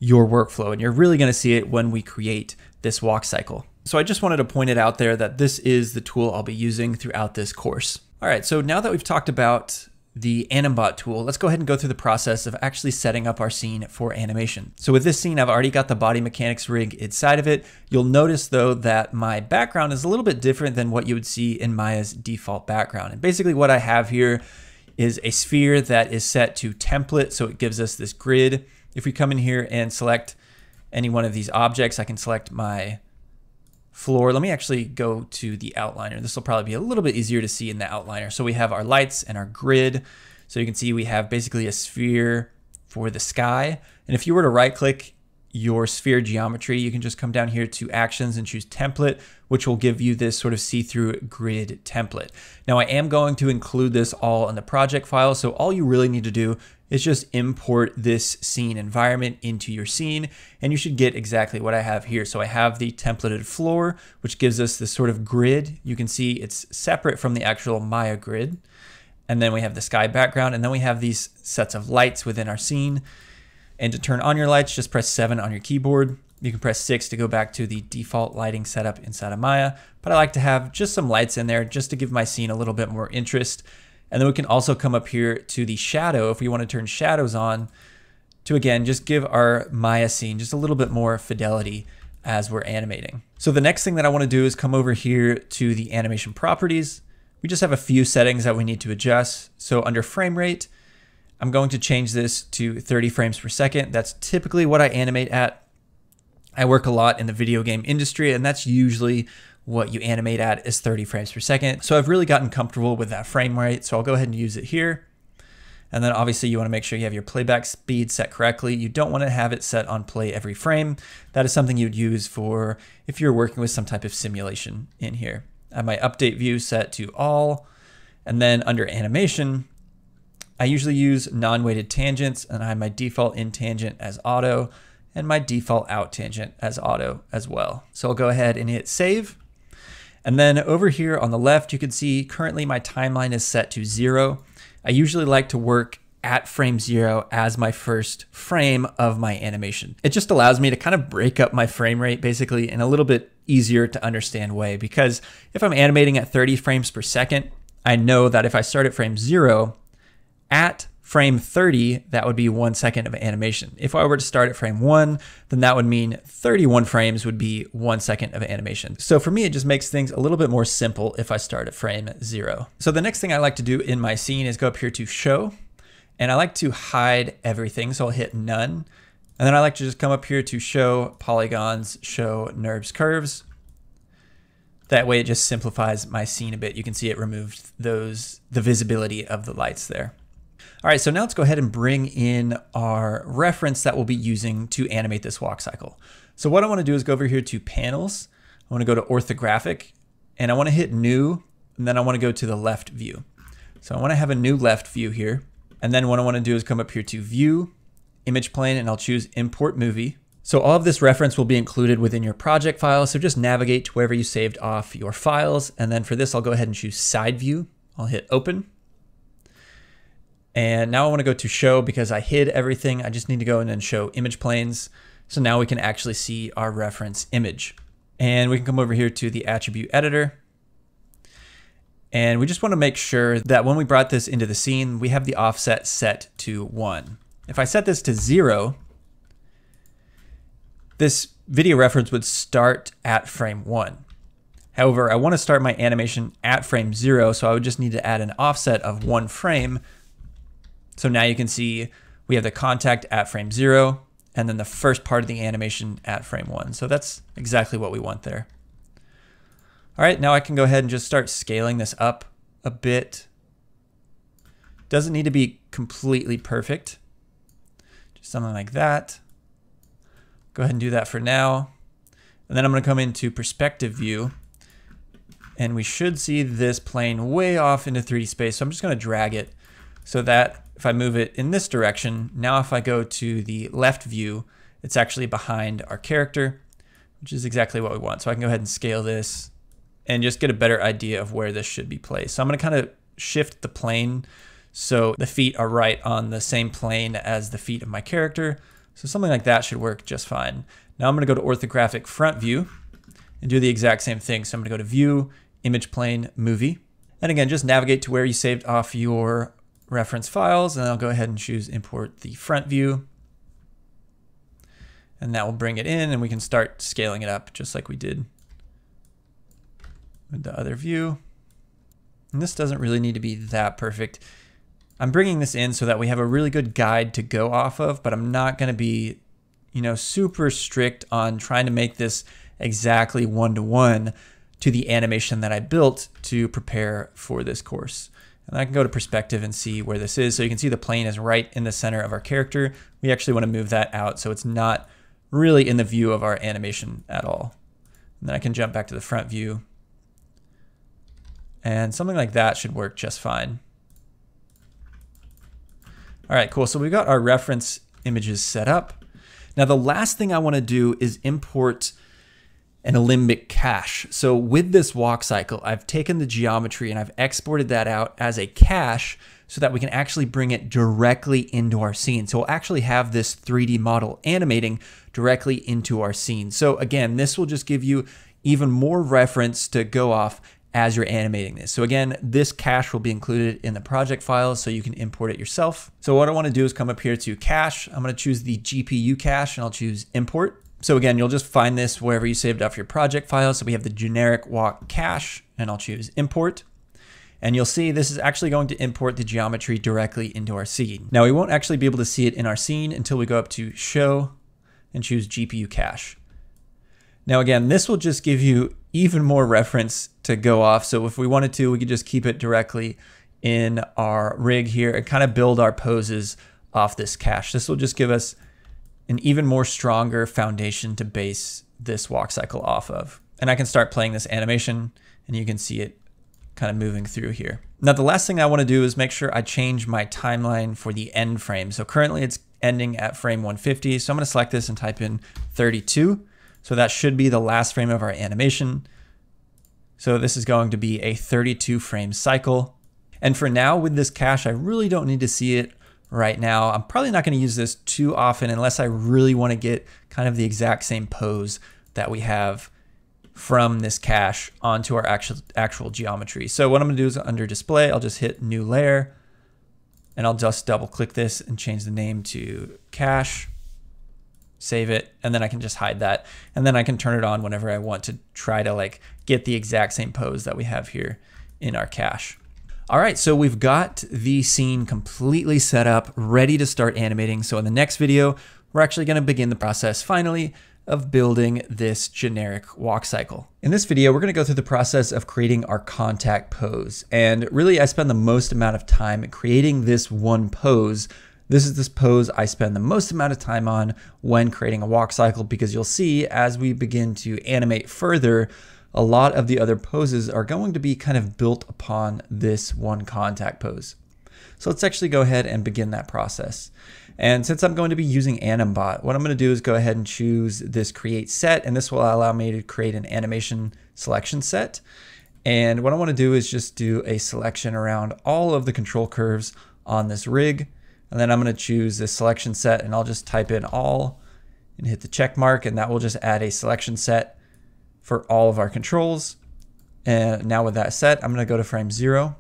your workflow. And you're really going to see it when we create this walk cycle. So I just wanted to point it out there that this is the tool I'll be using throughout this course. All right, so now that we've talked about the AnimBot tool, let's go ahead and go through the process of actually setting up our scene for animation. So with this scene, I've already got the body mechanics rig inside of it. You'll notice though that my background is a little bit different than what you would see in Maya's default background. And basically what I have here is a sphere that is set to template. So it gives us this grid. If we come in here and select any one of these objects, I can select my floor. Let me actually go to the outliner. This will probably be a little bit easier to see in the outliner. So we have our lights and our grid. So you can see we have basically a sphere for the sky. And if you were to right click your sphere geometry, you can just come down here to actions and choose template, which will give you this sort of see-through grid template. Now I am going to include this all in the project file. So all you really need to do is just import this scene environment into your scene, and you should get exactly what I have here. So I have the templated floor, which gives us this sort of grid. You can see it's separate from the actual Maya grid. And then we have the sky background, and then we have these sets of lights within our scene. And to turn on your lights, just press 7 on your keyboard. You can press 6 to go back to the default lighting setup inside of Maya. But I like to have just some lights in there just to give my scene a little bit more interest. And then we can also come up here to the shadow if we want to turn shadows on to, again, just give our Maya scene just a little bit more fidelity as we're animating. So the next thing that I want to do is come over here to the animation properties. We just have a few settings that we need to adjust. So under frame rate, I'm going to change this to 30 frames per second. That's typically what I animate at. I work a lot in the video game industry, and that's usually what you animate at is 30 frames per second. So I've really gotten comfortable with that frame rate. So I'll go ahead and use it here. And then obviously you want to make sure you have your playback speed set correctly. You don't want to have it set on play every frame. That is something you'd use for if you're working with some type of simulation in here. I have my update view set to all. And then under animation, I usually use non-weighted tangents, and I have my default in tangent as auto and my default out tangent as auto as well. So I'll go ahead and hit save. And then over here on the left, you can see currently my timeline is set to 0. I usually like to work at frame 0 as my first frame of my animation. It just allows me to kind of break up my frame rate basically in a little bit easier to understand way, because if I'm animating at 30 frames per second, I know that if I start at frame 0, at frame 30, that would be 1 second of animation. If I were to start at frame 1, then that would mean 31 frames would be 1 second of animation. So for me, it just makes things a little bit more simple if I start at frame 0. So the next thing I like to do in my scene is go up here to show, and I like to hide everything. So I'll hit none. And then I like to just come up here to show polygons, show NURBS curves. That way it just simplifies my scene a bit. You can see it removed the visibility of the lights there. All right, so now let's go ahead and bring in our reference that we'll be using to animate this walk cycle. So what I wanna do is go over here to panels. I wanna go to orthographic and I wanna hit new, and then I wanna go to the left view. So I wanna have a new left view here. And then what I wanna do is come up here to view, image plane, and I'll choose import movie. So all of this reference will be included within your project file. So just navigate to wherever you saved off your files. And then for this, I'll go ahead and choose side view. I'll hit open. And now I want to go to show because I hid everything. I just need to go in and show image planes. So now we can actually see our reference image. And we can come over here to the attribute editor. And we just want to make sure that when we brought this into the scene, we have the offset set to 1. If I set this to 0, this video reference would start at frame 1. However, I want to start my animation at frame 0, so I would just need to add an offset of 1 frame. So now you can see we have the contact at frame 0, and then the first part of the animation at frame 1. So that's exactly what we want there. All right, now I can go ahead and just start scaling this up a bit. Doesn't need to be completely perfect, just something like that. Go ahead and do that for now. And then I'm gonna come into perspective view and we should see this plane way off into 3D space. So I'm just gonna drag it so that if I move it in this direction, now if I go to the left view, it's actually behind our character, which is exactly what we want. So I can go ahead and scale this and just get a better idea of where this should be placed. So I'm gonna kind of shift the plane so the feet are right on the same plane as the feet of my character. So something like that should work just fine. Now I'm gonna go to orthographic front view and do the exact same thing. So I'm gonna go to view, image plane, movie. And again, just navigate to where you saved off your reference files and I'll go ahead and choose import the front view. And that will bring it in and we can start scaling it up just like we did with the other view. And this doesn't really need to be that perfect. I'm bringing this in so that we have a really good guide to go off of, but I'm not gonna be, you know, super strict on trying to make this exactly one-to-one to the animation that I built to prepare for this course. And I can go to perspective and see where this is. So you can see the plane is right in the center of our character. We actually wanna move that out so it's not really in the view of our animation at all. And then I can jump back to the front view. And something like that should work just fine. All right, cool. So we've got our reference images set up. Now, the last thing I want to do is import an Alembic cache. So with this walk cycle, I've taken the geometry and I've exported that out as a cache so that we can actually bring it directly into our scene. So we'll actually have this 3D model animating directly into our scene. So again, this will just give you even more reference to go off as you're animating this. So again, this cache will be included in the project files so you can import it yourself. So what I wanna do is come up here to cache. I'm gonna choose the GPU cache and I'll choose import. So again, you'll just find this wherever you saved off your project files. So we have the generic walk cache and I'll choose import. And you'll see this is actually going to import the geometry directly into our scene. Now we won't actually be able to see it in our scene until we go up to show and choose GPU cache. Now again, this will just give you even more reference to go off. So if we wanted to, we could just keep it directly in our rig here and kind of build our poses off this cache. This will just give us an even more stronger foundation to base this walk cycle off of. And I can start playing this animation and you can see it kind of moving through here. Now, the last thing I want to do is make sure I change my timeline for the end frame. So currently it's ending at frame 150. So I'm going to select this and type in 32. So that should be the last frame of our animation. So this is going to be a 32 frame cycle. And for now with this cache, I really don't need to see it right now. I'm probably not gonna use this too often unless I really wanna get kind of the exact same pose that we have from this cache onto our actual geometry. So what I'm gonna do is under display, I'll just hit new layer. And I'll just double click this and change the name to cache, save it, and then I can just hide that. And then I can turn it on whenever I want to try to like get the exact same pose that we have here in our cache. All right, so we've got the scene completely set up, ready to start animating. So in the next video, we're actually gonna begin the process finally of building this generic walk cycle. In this video, we're gonna go through the process of creating our contact pose. And really I spend the most amount of time creating this one pose. This is this pose I spend the most amount of time on when creating a walk cycle, because you'll see as we begin to animate further, a lot of the other poses are going to be kind of built upon this one contact pose. So let's actually go ahead and begin that process. And since I'm going to be using AnimBot, what I'm going to do is go ahead and choose this create set, and this will allow me to create an animation selection set. And what I want to do is just do a selection around all of the control curves on this rig. And then I'm going to choose this selection set, and I'll just type in all and hit the check mark, and that will just add a selection set for all of our controls. And now with that set, I'm going to go to frame 0.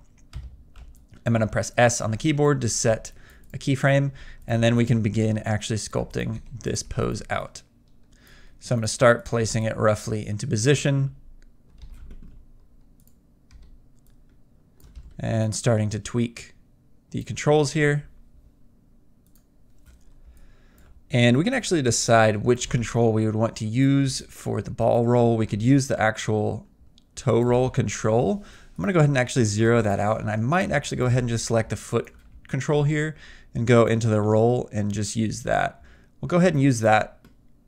I'm going to press S on the keyboard to set a keyframe, and then we can begin actually sculpting this pose out. So I'm going to start placing it roughly into position and starting to tweak the controls here. And we can actually decide which control we would want to use for the ball roll. We could use the actual toe roll control. I'm gonna go ahead and actually zero that out, and I might actually go ahead and just select the foot control here and go into the roll and just use that. We'll go ahead and use that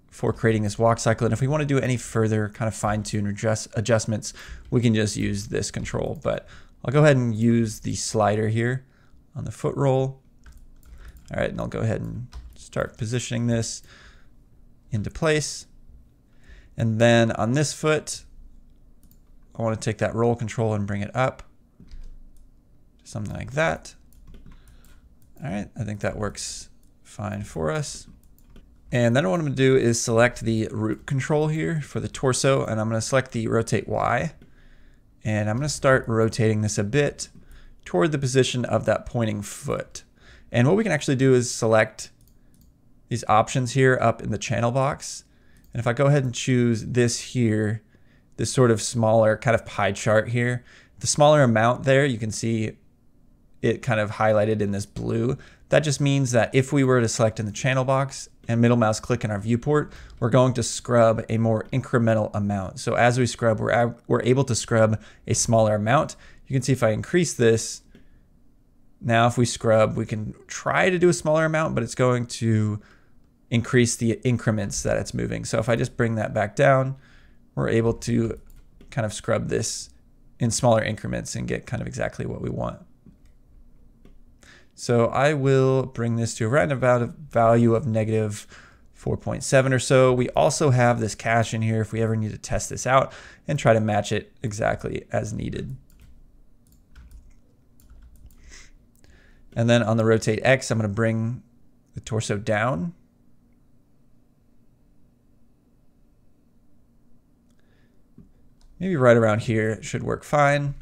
for creating this walk cycle. And if we wanna do any further kind of fine tune or just adjustments, we can just use this control. But I'll go ahead and use the slider here on the foot roll. All right, and I'll go ahead and start positioning this into place. And then on this foot, I want to take that roll control and bring it up. Something like that. All right, I think that works fine for us. And then what I'm going to do is select the root control here for the torso, and I'm going to select the rotate Y. And I'm going to start rotating this a bit toward the position of that pointing foot. And what we can actually do is select these options here up in the channel box. And if I go ahead and choose this here, this sort of smaller kind of pie chart here, the smaller amount there, you can see it kind of highlighted in this blue. That just means that if we were to select in the channel box and middle mouse click in our viewport, we're going to scrub a more incremental amount. So as we scrub, we're able to scrub a smaller amount. You can see if I increase this, now if we scrub, we can try to do a smaller amount, but it's going to increase the increments that it's moving. So if I just bring that back down, we're able to kind of scrub this in smaller increments and get kind of exactly what we want. So I will bring this to around about a value of negative 4.7 or so. We also have this cache in here if we ever need to test this out and try to match it exactly as needed. And then on the rotate X, I'm going to bring the torso down. Maybe right around here, it should work fine.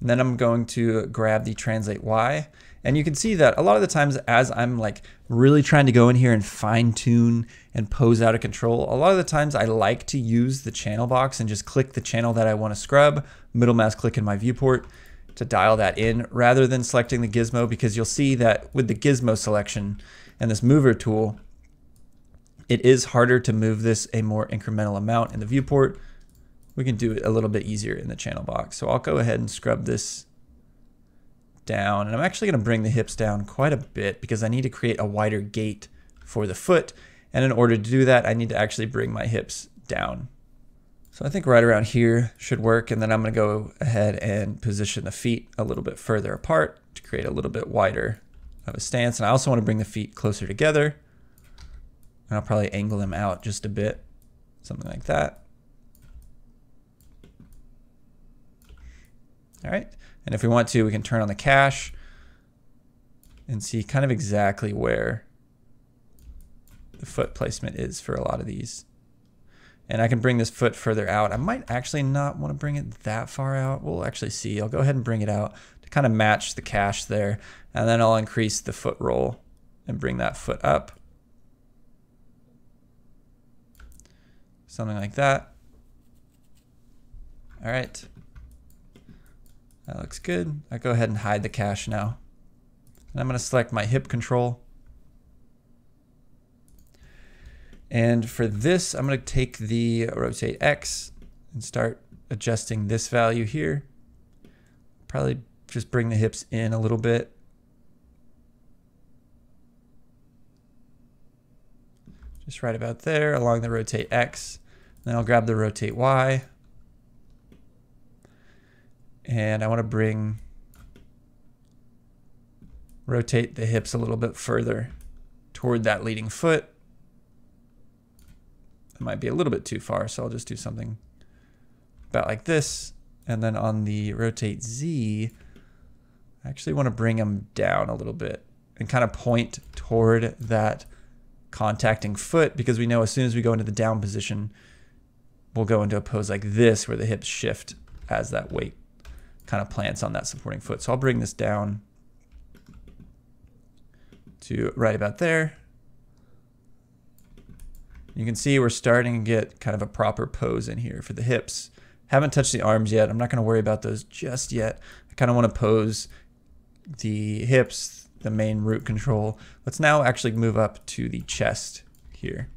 And then I'm going to grab the translate Y. And you can see that a lot of the times as I'm like really trying to go in here and fine tune and pose out a control, a lot of the times I like to use the channel box and just click the channel that I want to scrub, middle mouse click in my viewport to dial that in rather than selecting the gizmo, because you'll see that with the gizmo selection and this mover tool, it is harder to move this a more incremental amount in the viewport. We can do it a little bit easier in the channel box. So I'll go ahead and scrub this down. And I'm actually going to bring the hips down quite a bit because I need to create a wider gate for the foot. And in order to do that, I need to actually bring my hips down. So I think right around here should work. And then I'm going to go ahead and position the feet a little bit further apart to create a little bit wider of a stance. And I also want to bring the feet closer together. And I'll probably angle them out just a bit, something like that. All right, and if we want to, we can turn on the cache and see kind of exactly where the foot placement is for a lot of these. And I can bring this foot further out. I might actually not want to bring it that far out. We'll actually see. I'll go ahead and bring it out to kind of match the cache there. And then I'll increase the foot roll and bring that foot up. Something like that. All right. That looks good. I'll go ahead and hide the cache now. And I'm going to select my hip control. And for this, I'm going to take the rotate X and start adjusting this value here. Probably just bring the hips in a little bit. Just right about there along the rotate X. Then I'll grab the rotate Y. And I want to rotate the hips a little bit further toward that leading foot. Might be a little bit too far, so I'll just do something about like this. And then on the rotate Z, I actually want to bring them down a little bit and kind of point toward that contacting foot, because we know as soon as we go into the down position, we'll go into a pose like this where the hips shift as that weight kind of plants on that supporting foot. So I'll bring this down to right about there. You can see we're starting to get kind of a proper pose in here for the hips. Haven't touched the arms yet. I'm not going to worry about those just yet. I kind of want to pose the hips, the main root control. Let's now actually move up to the chest here.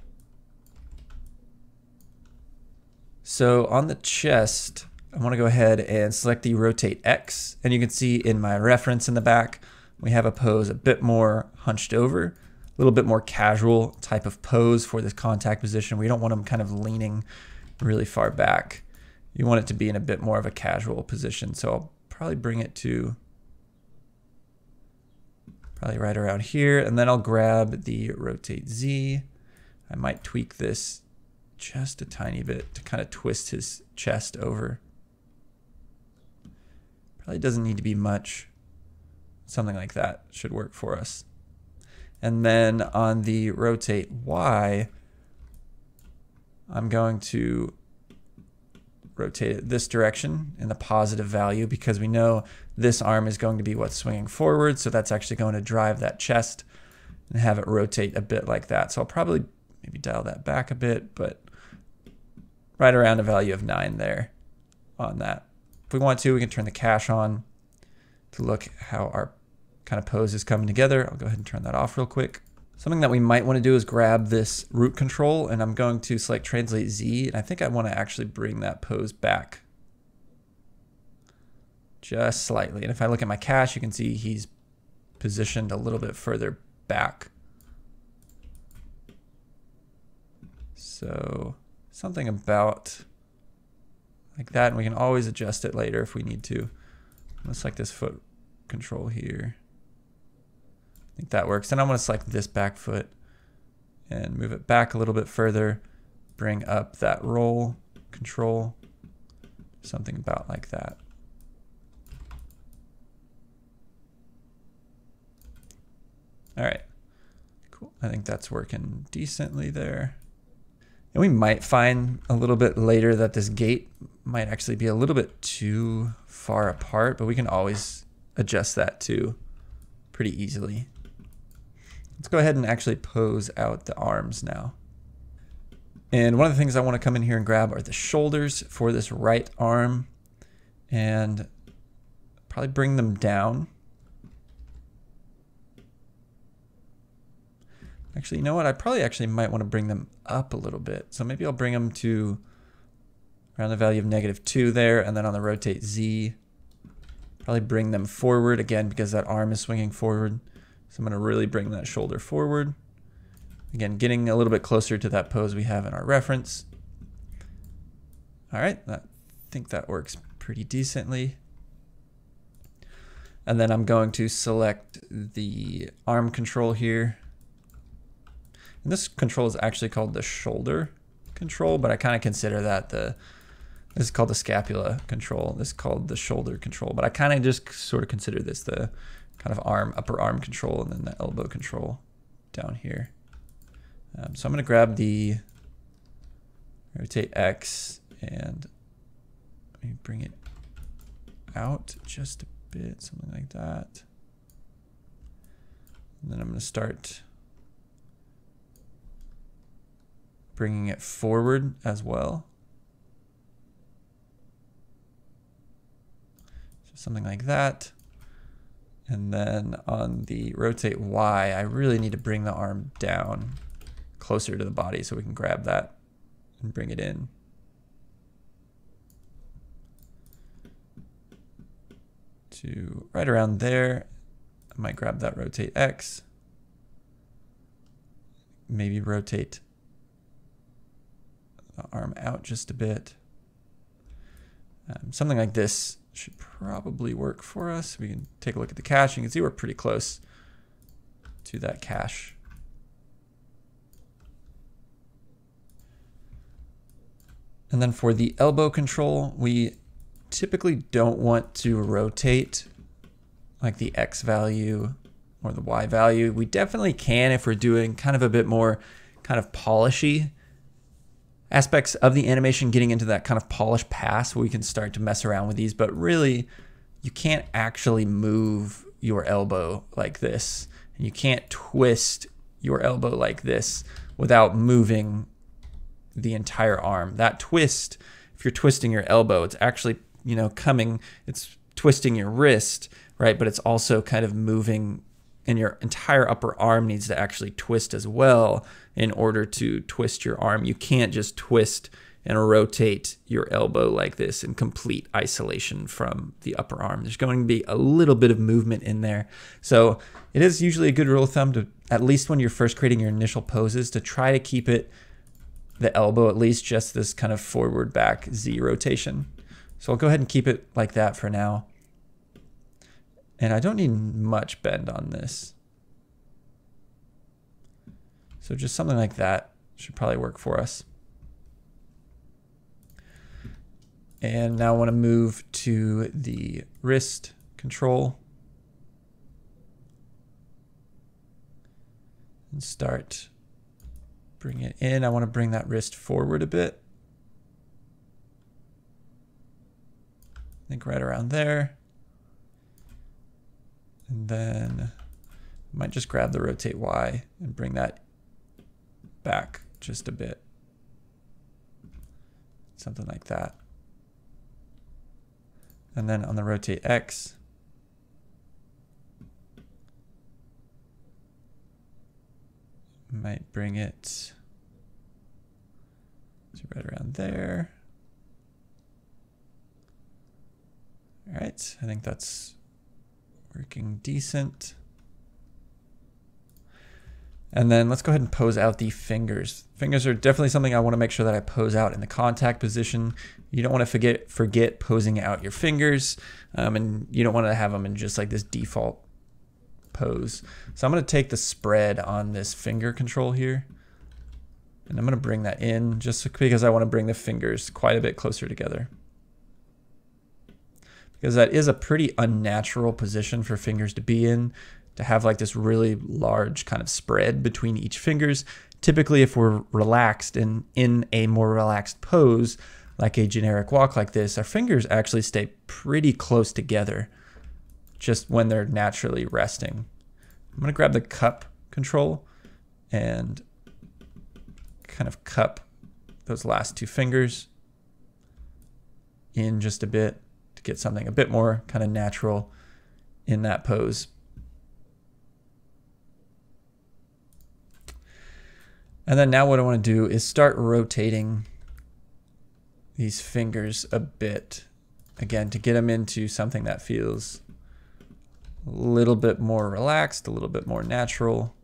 So on the chest, I want to go ahead and select the rotate X. And you can see in my reference in the back, we have a pose a bit more hunched over. A little bit more casual type of pose for this contact position. We don't want them kind of leaning really far back. You want it to be in a bit more of a casual position. So I'll probably bring it to probably right around here. And then I'll grab the rotate Z. I might tweak this just a tiny bit to kind of twist his chest over. Probably doesn't need to be much. Something like that should work for us. And then on the rotate Y, I'm going to rotate it this direction in the positive value, because we know this arm is going to be what's swinging forward. So that's actually going to drive that chest and have it rotate a bit like that. So I'll probably maybe dial that back a bit, but right around a value of 9 there on that. If we want to, we can turn the cache on to look how our kind of pose is coming together. I'll go ahead and turn that off real quick. Something that we might want to do is grab this root control, and I'm going to select translate Z, and I think I want to actually bring that pose back just slightly. And if I look at my cache, you can see he's positioned a little bit further back. So something about like that, and we can always adjust it later if we need to. Let's select this foot control here. I think that works. Then I'm going to select this back foot and move it back a little bit further. Bring up that roll control, something about like that. All right, cool. I think that's working decently there. And we might find a little bit later that this gate might actually be a little bit too far apart, but we can always adjust that too pretty easily. Let's go ahead and actually pose out the arms now. And one of the things I want to come in here and grab are the shoulders for this right arm, and probably bring them down. Actually, you know what? I probably actually might want to bring them up a little bit. So maybe I'll bring them to around the value of -2 there, and then on the rotate Z, probably bring them forward again, because that arm is swinging forward. So I'm going to really bring that shoulder forward. Again, getting a little bit closer to that pose we have in our reference. All right, I think that works pretty decently. And then I'm going to select the arm control here. And this control is actually called the shoulder control, but I kind of consider that the this is called the scapula control. This is called the shoulder control. But I kind of just sort of consider this the kind of upper arm control, and then the elbow control down here. So I'm going to grab the rotate X, and let me bring it out just a bit, something like that. And then I'm going to start bringing it forward as well. So something like that. And then on the rotate Y, I really need to bring the arm down closer to the body so we can grab that and bring it in. To right around there, I might grab that rotate X. Maybe rotate the arm out just a bit. Something like this should probably work for us. We can take a look at the cache. You can see we're pretty close to that cache. And then for the elbow control, we typically don't want to rotate like the X value or the Y value. We definitely can if we're doing kind of a bit more kind of polishy aspects of the animation, getting into that kind of polished pass where we can start to mess around with these, but really you can't actually move your elbow like this, and you can't twist your elbow like this without moving the entire arm. That twist, if you're twisting your elbow, it's actually, you know, coming, it's twisting your wrist, right? But it's also kind of moving, and your entire upper arm needs to actually twist as well in order to twist your arm. You can't just twist and rotate your elbow like this in complete isolation from the upper arm. There's going to be a little bit of movement in there. So it is usually a good rule of thumb to, at least when you're first creating your initial poses, to try to keep it, the elbow at least, just this kind of forward back Z rotation. So I'll go ahead and keep it like that for now. And I don't need much bend on this. So just something like that should probably work for us. And now I want to move to the wrist control and start bring it in. I want to bring that wrist forward a bit. I think right around there. And then I might just grab the rotate Y and bring that back just a bit. Something like that. And then on the rotate X, might bring it to right around there. All right, I think that's working decent. And then let's go ahead and pose out the fingers. Fingers are definitely something I want to make sure that I pose out in the contact position. You don't want to forget posing out your fingers, and you don't want to have them in just like this default pose. So I'm going to take the spread on this finger control here, and I'm going to bring that in just because I want to bring the fingers quite a bit closer together. Because that is a pretty unnatural position for fingers to be in, to have like this really large kind of spread between each fingers. Typically, if we're relaxed and in a more relaxed pose, like a generic walk like this, our fingers actually stay pretty close together just when they're naturally resting. I'm gonna grab the cup control and kind of cup those last two fingers in just a bit. Get something a bit more kind of natural in that pose. And then now what I want to do is start rotating these fingers a bit, again, to get them into something that feels a little bit more relaxed, a little bit more natural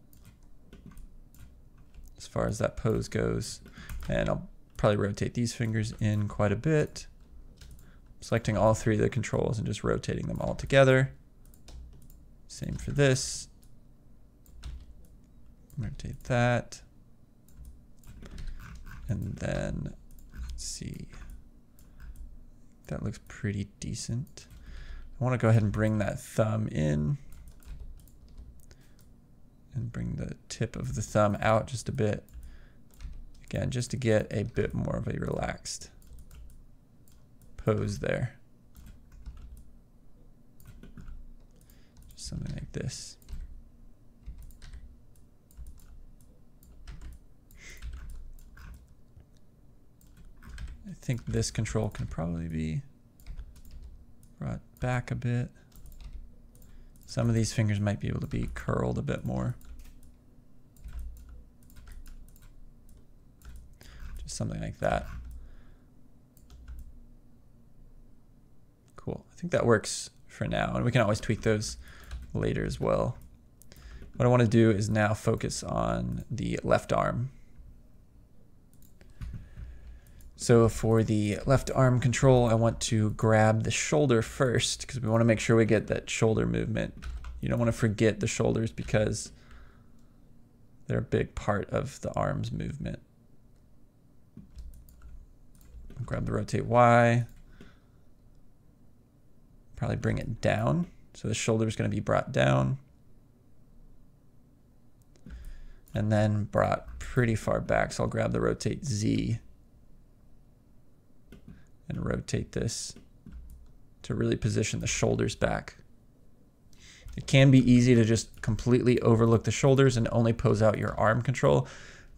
as far as that pose goes. And I'll probably rotate these fingers in quite a bit. Selecting all three of the controls and just rotating them all together. Same for this. Rotate that. And then, let's see. That looks pretty decent. I want to go ahead and bring that thumb in. And bring the tip of the thumb out just a bit. Again, just to get a bit more of a relaxed pose there. Just something like this. I think this control can probably be brought back a bit. Some of these fingers might be able to be curled a bit more. Just something like that. Cool. I think that works for now, and we can always tweak those later as well. What I want to do is now focus on the left arm. So for the left arm control, I want to grab the shoulder first because we want to make sure we get that shoulder movement. You don't want to forget the shoulders because they're a big part of the arm's movement. Grab the rotate Y, probably bring it down. So the shoulder is going to be brought down and then brought pretty far back. So I'll grab the rotate Z and rotate this to really position the shoulders back. It can be easy to just completely overlook the shoulders and only pose out your arm control,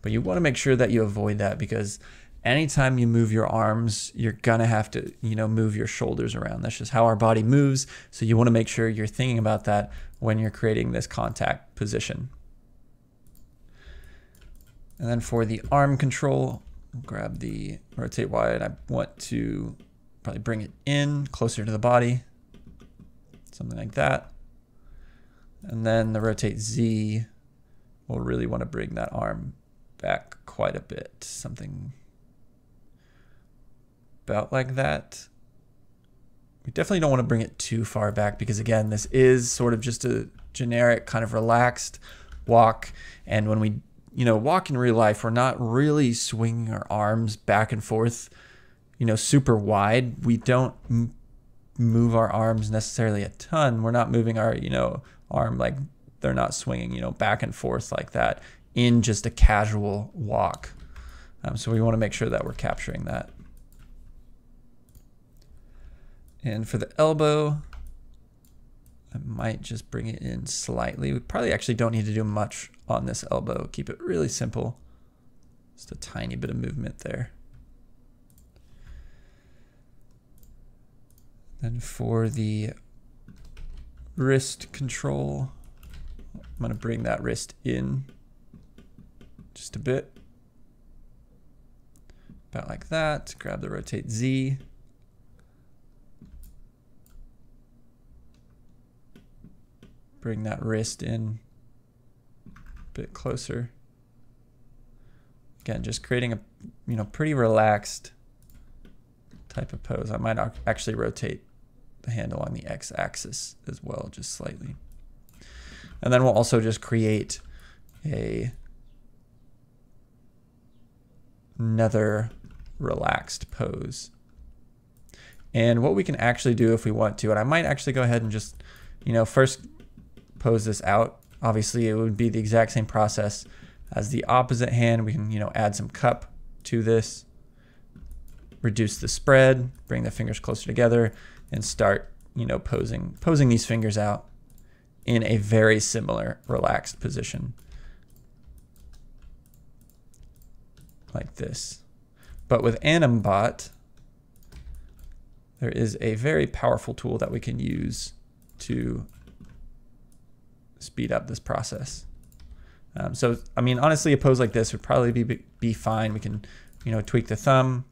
but you want to make sure that you avoid that because anytime you move your arms, you're gonna have to, move your shoulders around. That's just how our body moves. So you want to make sure you're thinking about that when you're creating this contact position. And then for the arm control, grab the rotate Y, and I want to probably bring it in closer to the body, something like that. And then the rotate Z will really want to bring that arm back quite a bit, something about like that. We definitely don't want to bring it too far back because again, this is sort of just a generic kind of relaxed walk. And when we walk in real life, we're not really swinging our arms back and forth, super wide. We don't move our arms necessarily a ton. We're not moving our, arm like they're not swinging, back and forth like that in just a casual walk. So we want to make sure that we're capturing that. And for the elbow, I might just bring it in slightly. We probably actually don't need to do much on this elbow. Keep it really simple. Just a tiny bit of movement there. Then for the wrist control, I'm gonna bring that wrist in just a bit. About like that. Grab the rotate Z. Bring that wrist in a bit closer. Again, just creating a pretty relaxed type of pose. I might actually rotate the hand along the x-axis as well, just slightly. And then we'll also just create another relaxed pose. And what we can actually do if we want to, and I might actually go ahead and just, first pose this out. Obviously, it would be the exact same process as the opposite hand. We can, add some cup to this, reduce the spread, bring the fingers closer together, and start, posing these fingers out in a very similar relaxed position like this. But with AnimBot, there is a very powerful tool that we can use to speed up this process. So, I mean, honestly, a pose like this would probably be fine. We can, tweak the thumb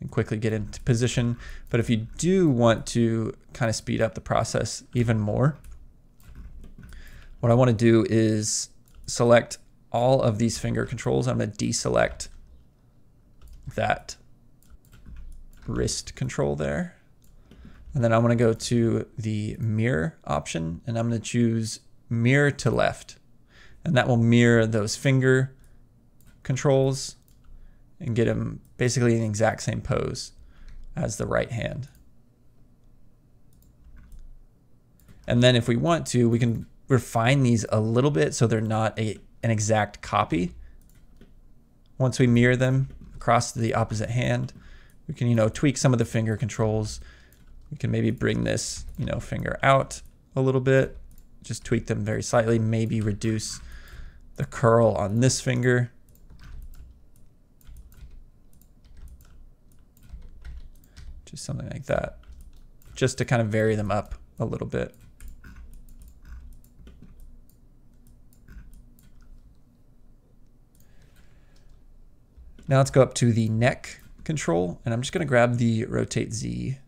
and quickly get into position. But if you do want to kind of speed up the process even more, what I want to do is select all of these finger controls. I'm going to deselect that wrist control there. And then I'm going to go to the mirror option and I'm going to choose mirror to left. And that will mirror those finger controls and get them basically in the exact same pose as the right hand. And then if we want to, we can refine these a little bit so they're not an exact copy. Once we mirror them across to the opposite hand, we can, tweak some of the finger controls. We can maybe bring this, finger out a little bit, just tweak them very slightly, maybe reduce the curl on this finger. Just something like that, just to kind of vary them up a little bit. Now let's go up to the neck control, and I'm just going to grab the rotate Z,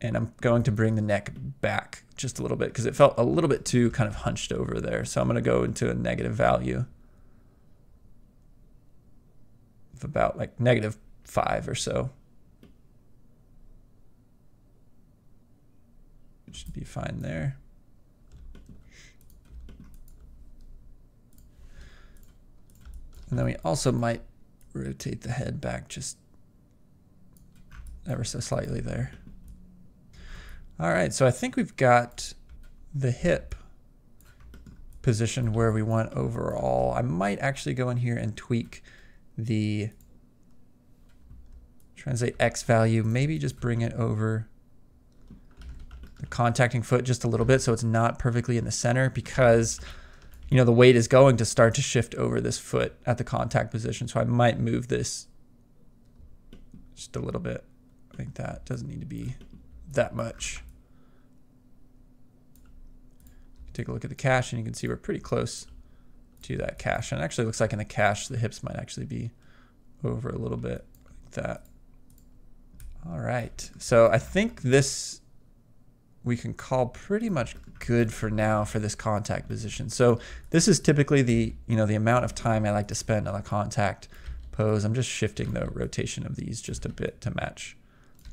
and I'm going to bring the neck back just a little bit because it felt a little bit too kind of hunched over there. So I'm going to go into a negative value of about like -5 or so. It should be fine there. And then we also might rotate the head back just ever so slightly there. All right, so I think we've got the hip positioned where we want overall. I might actually go in here and tweak the translate X value, maybe just bring it over the contacting foot just a little bit so it's not perfectly in the center, because the weight is going to start to shift over this foot at the contact position. So I might move this just a little bit. I think that doesn't need to be that much. Take a look at the cache and you can see we're pretty close to that cache. And it actually looks like in the cache, the hips might actually be over a little bit like that. All right, so I think this we can call pretty much good for now for this contact position. So this is typically the, the amount of time I like to spend on a contact pose. I'm just shifting the rotation of these just a bit to match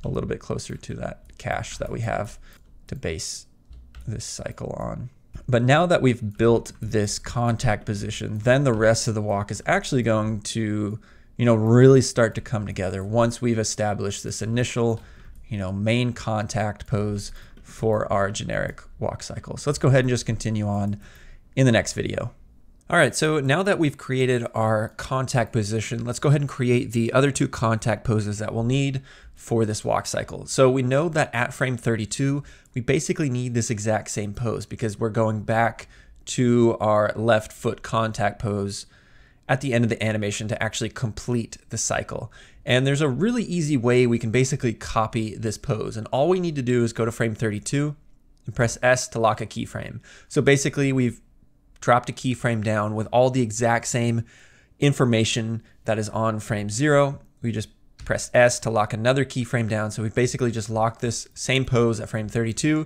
a little bit closer to that cache that we have to base this cycle on. But now that we've built this contact position, then the rest of the walk is actually going to, really start to come together once we've established this initial, main contact pose for our generic walk cycle. So let's go ahead and just continue on in the next video. All right, so now that we've created our contact position, let's go ahead and create the other two contact poses that we'll need for this walk cycle. So we know that at frame 32, we basically need this exact same pose because we're going back to our left foot contact pose at the end of the animation to actually complete the cycle. And there's a really easy way we can basically copy this pose. And all we need to do is go to frame 32 and press S to lock a keyframe. So basically we've dropped a keyframe down with all the exact same information that is on frame 0. We just press S to lock another keyframe down. So we basically just locked this same pose at frame 32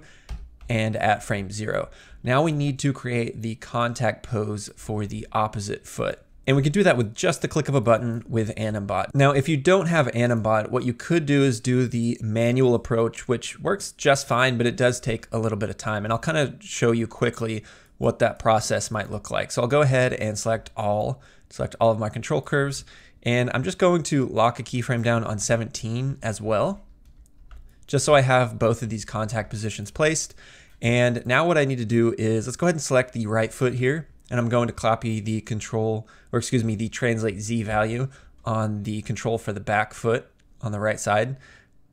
and at frame 0. Now we need to create the contact pose for the opposite foot. And we can do that with just the click of a button with AnimBot. Now, if you don't have AnimBot, what you could do is do the manual approach, which works just fine, but it does take a little bit of time. And I'll kind of show you quickly what that process might look like. So I'll go ahead and select all of my control curves. And I'm just going to lock a keyframe down on 17 as well, just so I have both of these contact positions placed. And now what I need to do is, let's go ahead and select the right foot here. And I'm going to copy the the translate Z value on the control for the back foot on the right side.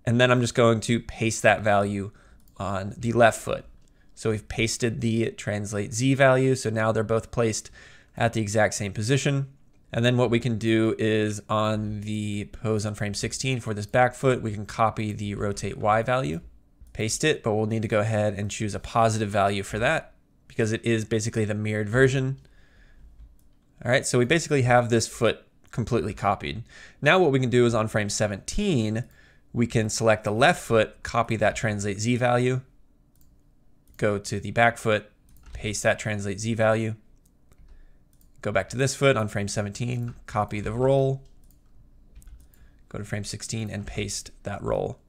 And then I'm just going to paste that value on the left foot. So we've pasted the translate Z value. So now they're both placed at the exact same position. And then what we can do is on the pose on frame 16 for this back foot, we can copy the rotate Y value, paste it, but we'll need to go ahead and choose a positive value for that, because it is basically the mirrored version. All right, so we basically have this foot completely copied. Now what we can do is on frame 17, we can select the left foot, copy that translate Z value, go to the back foot, paste that translate Z value, go back to this foot on frame 17, copy the roll, go to frame 16 and paste that roll.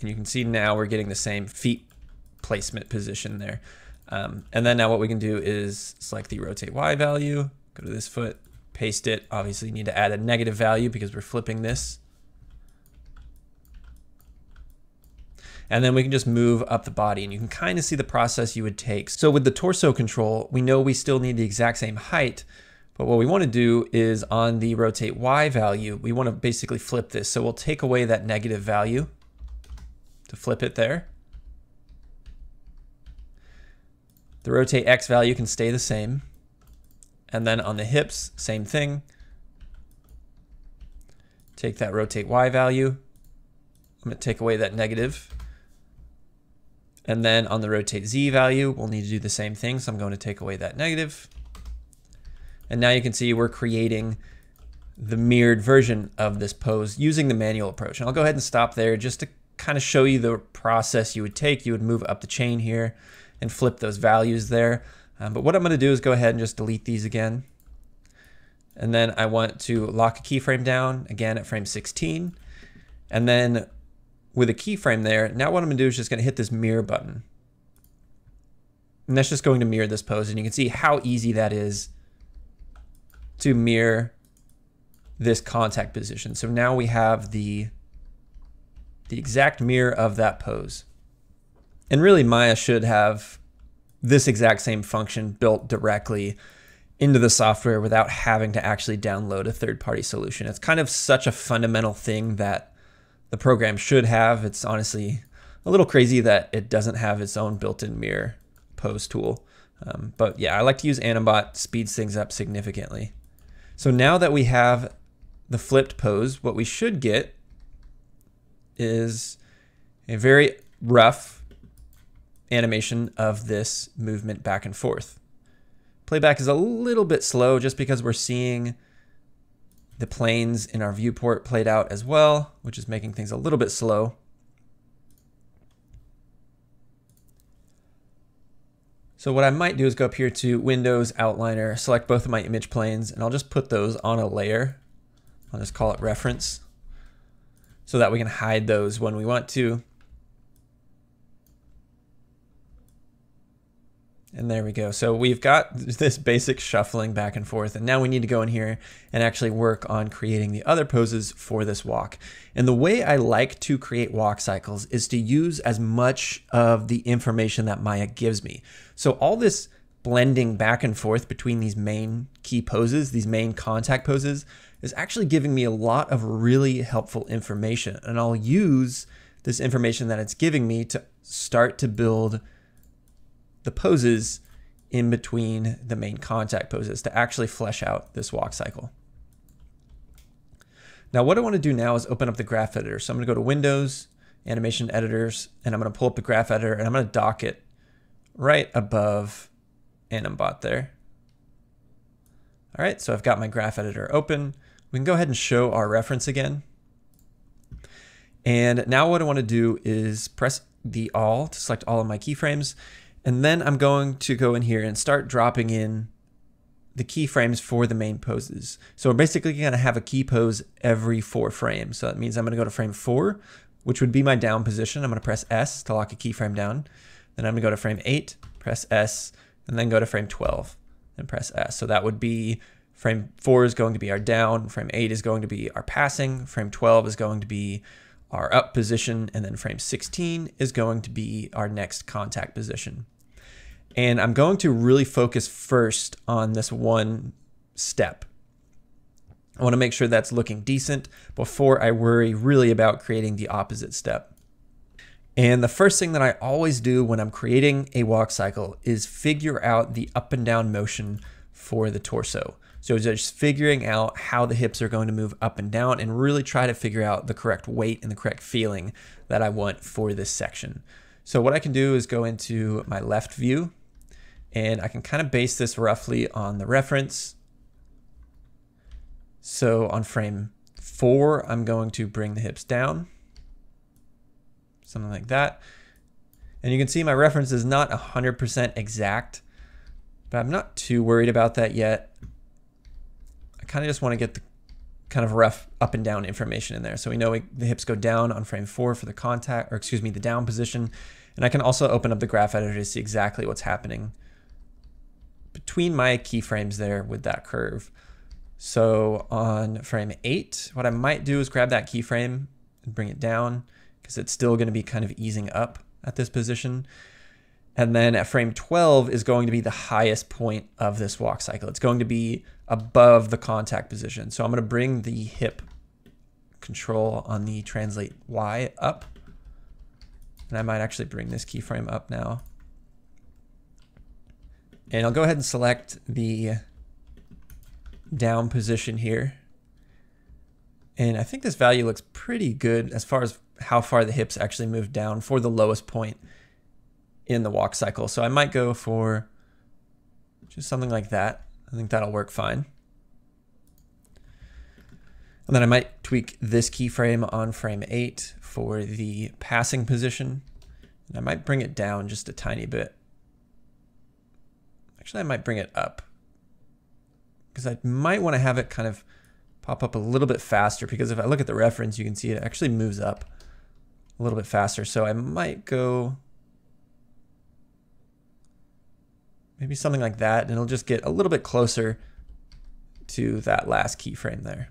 And you can see now we're getting the same feet placement position there. And then now what we can do is select the rotate Y value, go to this foot, paste it. Obviously you need to add a negative value because we're flipping this. And then we can just move up the body and you can kind of see the process you would take. So with the torso control, we know we still need the exact same height But what we want to do is on the rotate Y value, we want to basically flip this. So we'll take away that negative value to flip it there. The rotate X value can stay the same. And then on the hips, same thing. Take that rotate Y value. I'm going to take away that negative. And then on the rotate Z value, we'll need to do the same thing. So I'm going to take away that negative. And now you can see we're creating the mirrored version of this pose using the manual approach. And I'll go ahead and stop there just to kind of show you the process you would take. You would move up the chain here and flip those values there. But what I'm going to do is go ahead and just delete these again. And then I want to lock a keyframe down again at frame 16. And then with a keyframe there, now what I'm going to do is just going to hit this mirror button. And that's just going to mirror this pose. And you can see how easy that is to mirror this contact position. So now we have the exact mirror of that pose. And really Maya should have this exact same function built directly into the software without having to actually download a third-party solution. It's kind of such a fundamental thing that the program should have. It's honestly a little crazy that it doesn't have its own built-in mirror pose tool. But yeah, I like to use AnimBot, speeds things up significantly. So now that we have the flipped pose, what we should get is a very rough animation of this movement back and forth. Playback is a little bit slow just because we're seeing the planes in our viewport played out as well, which is making things a little bit slow. So what I might do is go up here to Windows, Outliner, select both of my image planes, and I'll just put those on a layer. I'll just call it Reference, so that we can hide those when we want to. And there we go. So we've got this basic shuffling back and forth, and now we need to go in here and actually work on creating the other poses for this walk. And the way I like to create walk cycles is to use as much of the information that Maya gives me. So all this blending back and forth between these main key poses, these main contact poses, is actually giving me a lot of really helpful information. And I'll use this information that it's giving me to start to build the poses in between the main contact poses to actually flesh out this walk cycle. Now what I want to do now is open up the Graph Editor. So I'm going to go to Windows, Animation Editors, and I'm going to pull up the Graph Editor, and I'm going to dock it right above AnimBot there. All right, so I've got my Graph Editor open. We can go ahead and show our reference again. And now what I want to do is press the All to select all of my keyframes. And then I'm going to go in here and start dropping in the keyframes for the main poses. So we're basically going to have a key pose every 4 frames. So that means I'm going to go to frame 4, which would be my down position. I'm going to press S to lock a keyframe down. Then I'm going to go to frame 8, press S, and then go to frame 12 and press S. So that would be frame 4 is going to be our down, frame 8 is going to be our passing, frame 12 is going to be our up position, and then frame 16 is going to be our next contact position. And I'm going to really focus first on this one step. I want to make sure that's looking decent before I worry really about creating the opposite step. And the first thing that I always do when I'm creating a walk cycle is figure out the up and down motion for the torso. So just figuring out how the hips are going to move up and down and really try to figure out the correct weight and the correct feeling that I want for this section. So what I can do is go into my left view, and I can kind of base this roughly on the reference. So on frame 4, I'm going to bring the hips down, something like that. And you can see my reference is not 100% exact, but I'm not too worried about that yet. I kind of just want to get the kind of rough up and down information in there. So we know the hips go down on frame 4 for the contact, or excuse me, the down position. And I can also open up the Graph Editor to see exactly what's happening between my keyframes there with that curve. So on frame 8, what I might do is grab that keyframe and bring it down because it's still going to be kind of easing up at this position. And then at frame 12 is going to be the highest point of this walk cycle. It's going to be above the contact position. So I'm going to bring the hip control on the translate Y up. And I might actually bring this keyframe up now. And I'll go ahead and select the down position here. And I think this value looks pretty good as far as how far the hips actually move down for the lowest point in the walk cycle. So I might go for just something like that. I think that'll work fine. And then I might tweak this keyframe on frame 8 for the passing position. And I might bring it down just a tiny bit. Actually, I might bring it up because I might want to have it kind of pop up a little bit faster, because if I look at the reference, you can see it actually moves up a little bit faster. So I might go maybe something like that, and it'll just get a little bit closer to that last keyframe there.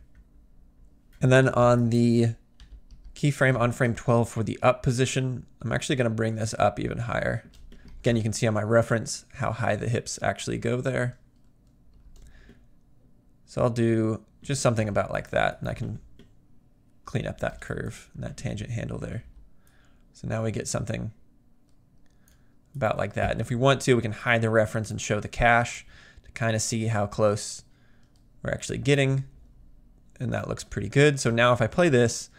And then on the keyframe on frame 12 for the up position, I'm actually going to bring this up even higher. Again, you can see on my reference how high the hips actually go there. So I'll do just something about like that, and I can clean up that curve and that tangent handle there. So now we get something about like that. And if we want to, we can hide the reference and show the cache to kind of see how close we're actually getting. And that looks pretty good. So now if I play this,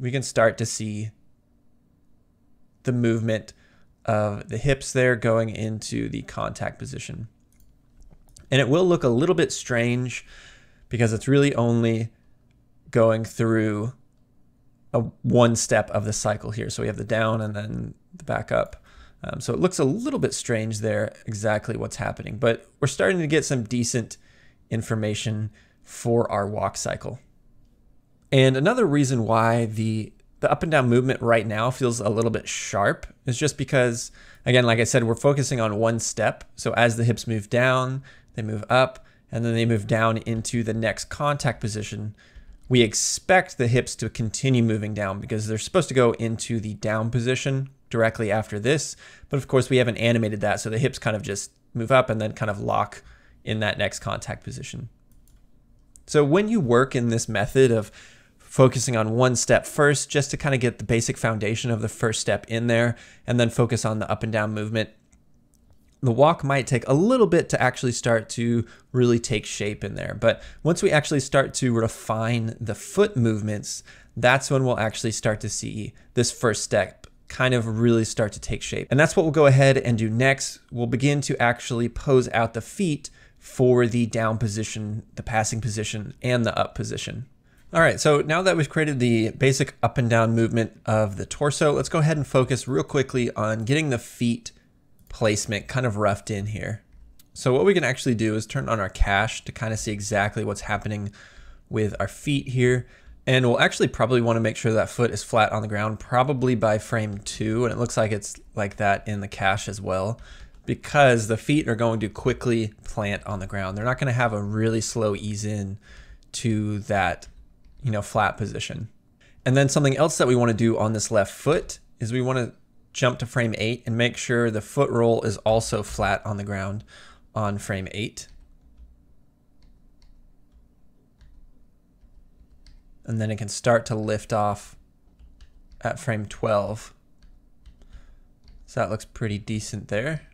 we can start to see the movement of the hips there going into the contact position. And it will look a little bit strange because it's really only going through one step of the cycle here. So we have the down and then the back up. So it looks a little bit strange there exactly what's happening, but we're starting to get some decent information for our walk cycle. And another reason why the up and down movement right now feels a little bit sharp is just because, again, like I said, we're focusing on one step. So as the hips move down, they move up, and then they move down into the next contact position. We expect the hips to continue moving down because they're supposed to go into the down position directly after this. But of course, we haven't animated that. So the hips kind of just move up and then kind of lock in that next contact position. So when you work in this method of focusing on one step first, just to kind of get the basic foundation of the first step in there, and then focus on the up and down movement, the walk might take a little bit to actually start to really take shape in there. But once we actually start to refine the foot movements, that's when we'll actually start to see this first step kind of really start to take shape. And that's what we'll go ahead and do next. We'll begin to actually pose out the feet for the down position, the passing position, and the up position. All right, so now that we've created the basic up and down movement of the torso, let's go ahead and focus real quickly on getting the feet placement kind of roughed in here. So what we can actually do is turn on our cache to kind of see exactly what's happening with our feet here. And we'll actually probably want to make sure that foot is flat on the ground, probably by frame 2. And it looks like it's like that in the cache as well, because the feet are going to quickly plant on the ground. They're not going to have a really slow ease in to that, you know, flat position. And then something else that we want to do on this left foot is we want to jump to frame 8 and make sure the foot roll is also flat on the ground on frame 8. And then it can start to lift off at frame 12. So that looks pretty decent there.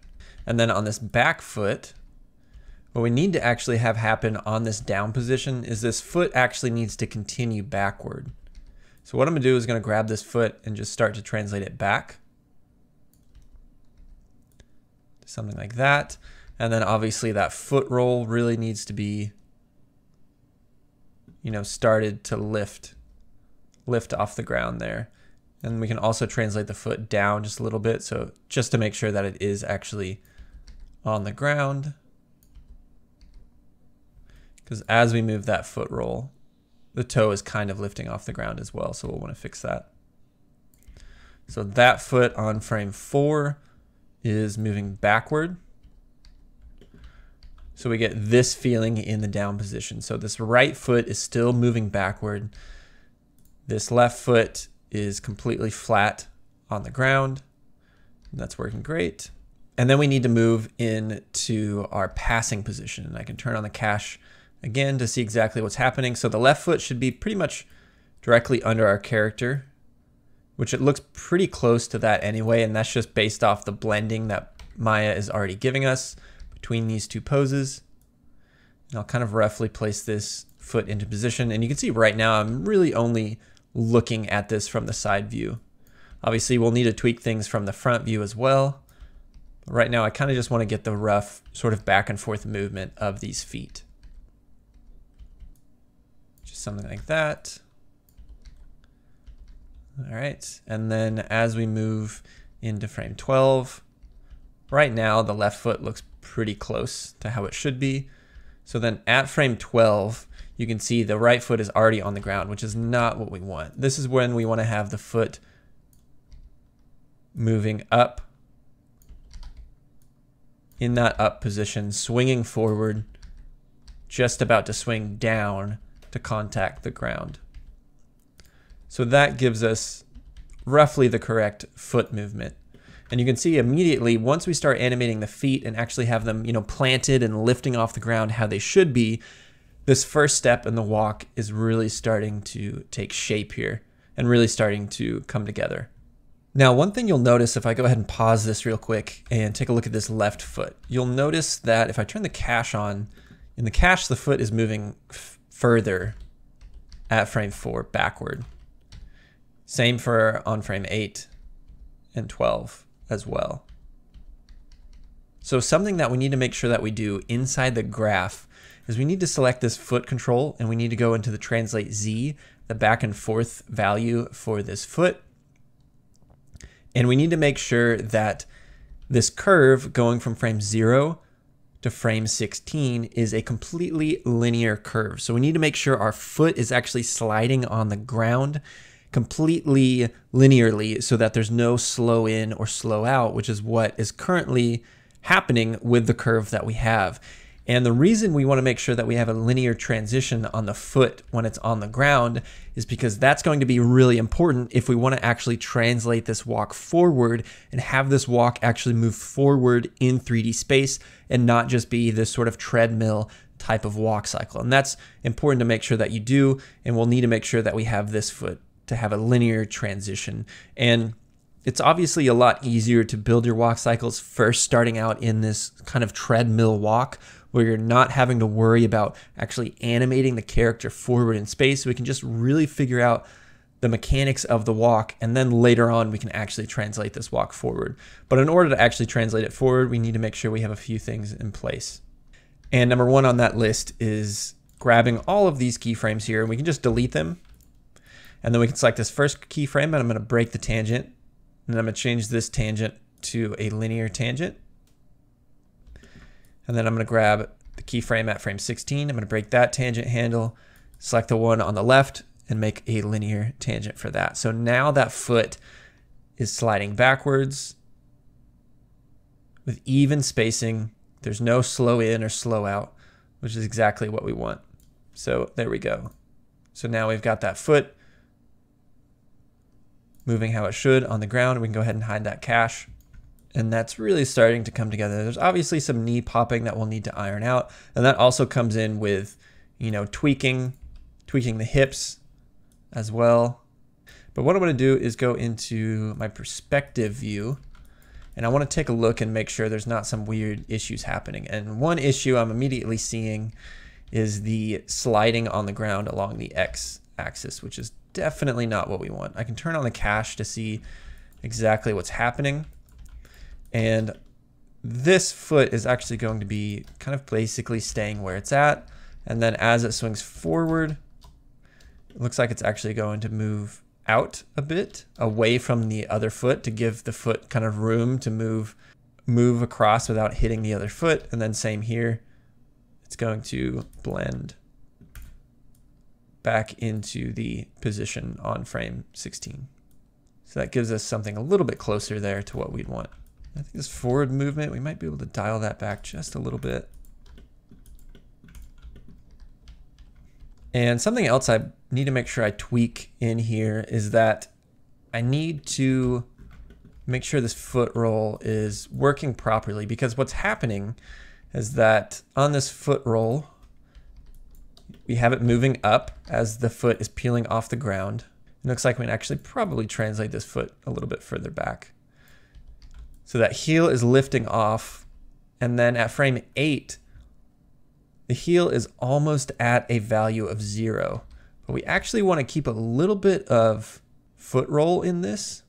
And then on this back foot, what we need to actually have happen on this down position is this foot actually needs to continue backward. So what I'm going to do is going to grab this foot and just start to translate it back. Something like that. And then obviously that foot roll really needs to be, you know, started to lift off the ground there. And we can also translate the foot down just a little bit. So just to make sure that it is actually on the ground. Because as we move that foot roll, the toe is kind of lifting off the ground as well. So we'll want to fix that. So that foot on frame 4 is moving backward. So we get this feeling in the down position. So this right foot is still moving backward. This left foot is completely flat on the ground. That's working great. And then we need to move into our passing position. And I can turn on the cache again to see exactly what's happening. So the left foot should be pretty much directly under our character, which it looks pretty close to that anyway. And that's just based off the blending that Maya is already giving us between these two poses. And I'll kind of roughly place this foot into position. And you can see right now, I'm really only looking at this from the side view. Obviously, we'll need to tweak things from the front view as well. Right now, I kind of just want to get the rough sort of back and forth movement of these feet. Just something like that. All right. And then as we move into frame 12, right now, the left foot looks pretty close to how it should be. So then at frame 12, you can see the right foot is already on the ground, which is not what we want. This is when we want to have the foot moving up in that up position, swinging forward, just about to swing down to contact the ground. So that gives us roughly the correct foot movement. And you can see immediately once we start animating the feet and actually have them, you know, planted and lifting off the ground how they should be, this first step in the walk is really starting to take shape here and really starting to come together. Now, one thing you'll notice if I go ahead and pause this real quick and take a look at this left foot, you'll notice that if I turn the cache on, in the cache, the foot is moving further at frame 4 backward. Same for on frame 8 and 12 as well. So something that we need to make sure that we do inside the graph is we need to select this foot control and we need to go into the translate Z, the back and forth value for this foot. And we need to make sure that this curve going from frame 0 to frame 16 is a completely linear curve. So we need to make sure our foot is actually sliding on the ground completely linearly so that there's no slow in or slow out, which is what is currently happening with the curve that we have. And the reason we want to make sure that we have a linear transition on the foot when it's on the ground is because that's going to be really important if we want to actually translate this walk forward and have this walk actually move forward in 3D space and not just be this sort of treadmill type of walk cycle. And that's important to make sure that you do, and we'll need to make sure that we have this foot to have a linear transition. And it's obviously a lot easier to build your walk cycles first starting out in this kind of treadmill walk where you're not having to worry about actually animating the character forward in space. So we can just really figure out the mechanics of the walk, and then later on we can actually translate this walk forward. But in order to actually translate it forward, we need to make sure we have a few things in place. And number one on that list is grabbing all of these keyframes here, and we can just delete them. And then we can select this first keyframe, and I'm going to break the tangent. And I'm going to change this tangent to a linear tangent. And then I'm going to grab the keyframe at frame 16. I'm going to break that tangent handle, select the one on the left, and make a linear tangent for that. So now that foot is sliding backwards with even spacing. There's no slow in or slow out, which is exactly what we want. So there we go. So now we've got that foot moving how it should on the ground. We can go ahead and hide that cache. And that's really starting to come together. There's obviously some knee popping that we'll need to iron out. And that also comes in with, you know, tweaking the hips as well. But what I'm going to do is go into my perspective view. And I want to take a look and make sure there's not some weird issues happening. And one issue I'm immediately seeing is the sliding on the ground along the X axis, which is definitely not what we want. I can turn on the cache to see exactly what's happening. And this foot is actually going to be kind of basically staying where it's at. And then as it swings forward, it looks like it's actually going to move out a bit away from the other foot to give the foot kind of room to move across without hitting the other foot. And then same here, it's going to blend back into the position on frame 16. So that gives us something a little bit closer there to what we'd want. I think this forward movement, we might be able to dial that back just a little bit. And something else I need to make sure I tweak in here is that I need to make sure this foot roll is working properly, because what's happening is that on this foot roll, we have it moving up as the foot is peeling off the ground. It looks like we can actually probably translate this foot a little bit further back. So that heel is lifting off, and then at frame 8, the heel is almost at a value of 0. But we actually want to keep a little bit of foot roll in this,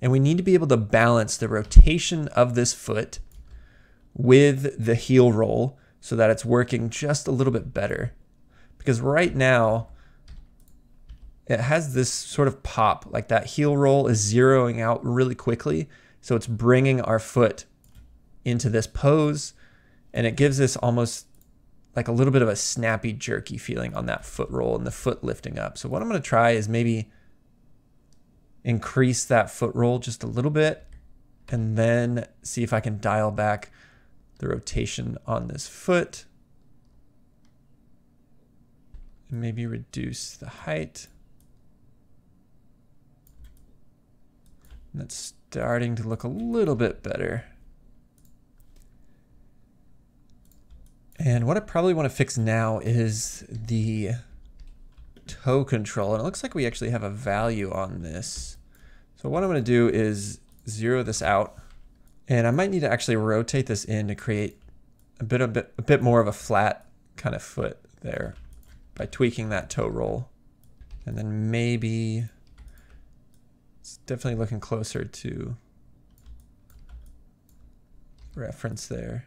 and we need to be able to balance the rotation of this foot with the heel roll so that it's working just a little bit better. Because right now, it has this sort of pop, like that heel roll is zeroing out really quickly. So it's bringing our foot into this pose, and it gives us almost like a little bit of a snappy, jerky feeling on that foot roll and the foot lifting up. So what I'm going to try is maybe increase that foot roll just a little bit, and then see if I can dial back the rotation on this foot. And maybe reduce the height. And that's starting to look a little bit better. And what I probably want to fix now is the toe control. And it looks like we actually have a value on this. So what I'm going to do is zero this out. And I might need to actually rotate this in to create a bit more of a flat kind of foot there by tweaking that toe roll. And then maybe it's definitely looking closer to reference there.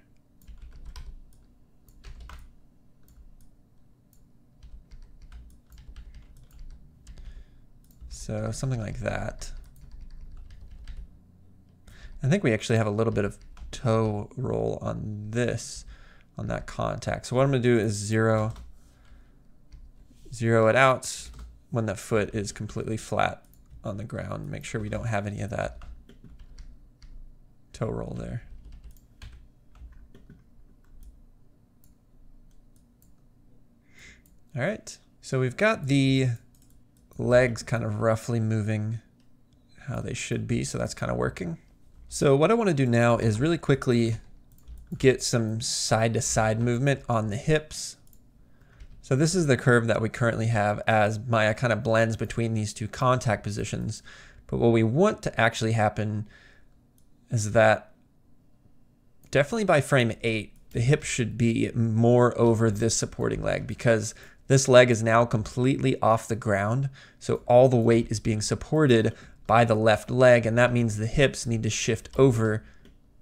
So something like that. I think we actually have a little bit of toe roll on this, on that contact. So what I'm going to do is zero it out when the foot is completely flat on the ground. Make sure we don't have any of that toe roll there. All right, so we've got the legs kind of roughly moving how they should be, so that's kind of working. So what I want to do now is really quickly get some side-to-side movement on the hips. So this is the curve that we currently have as Maya kind of blends between these two contact positions. But what we want to actually happen is that definitely by frame 8, the hip should be more over this supporting leg, because this leg is now completely off the ground. So all the weight is being supported by the left leg, and that means the hips need to shift over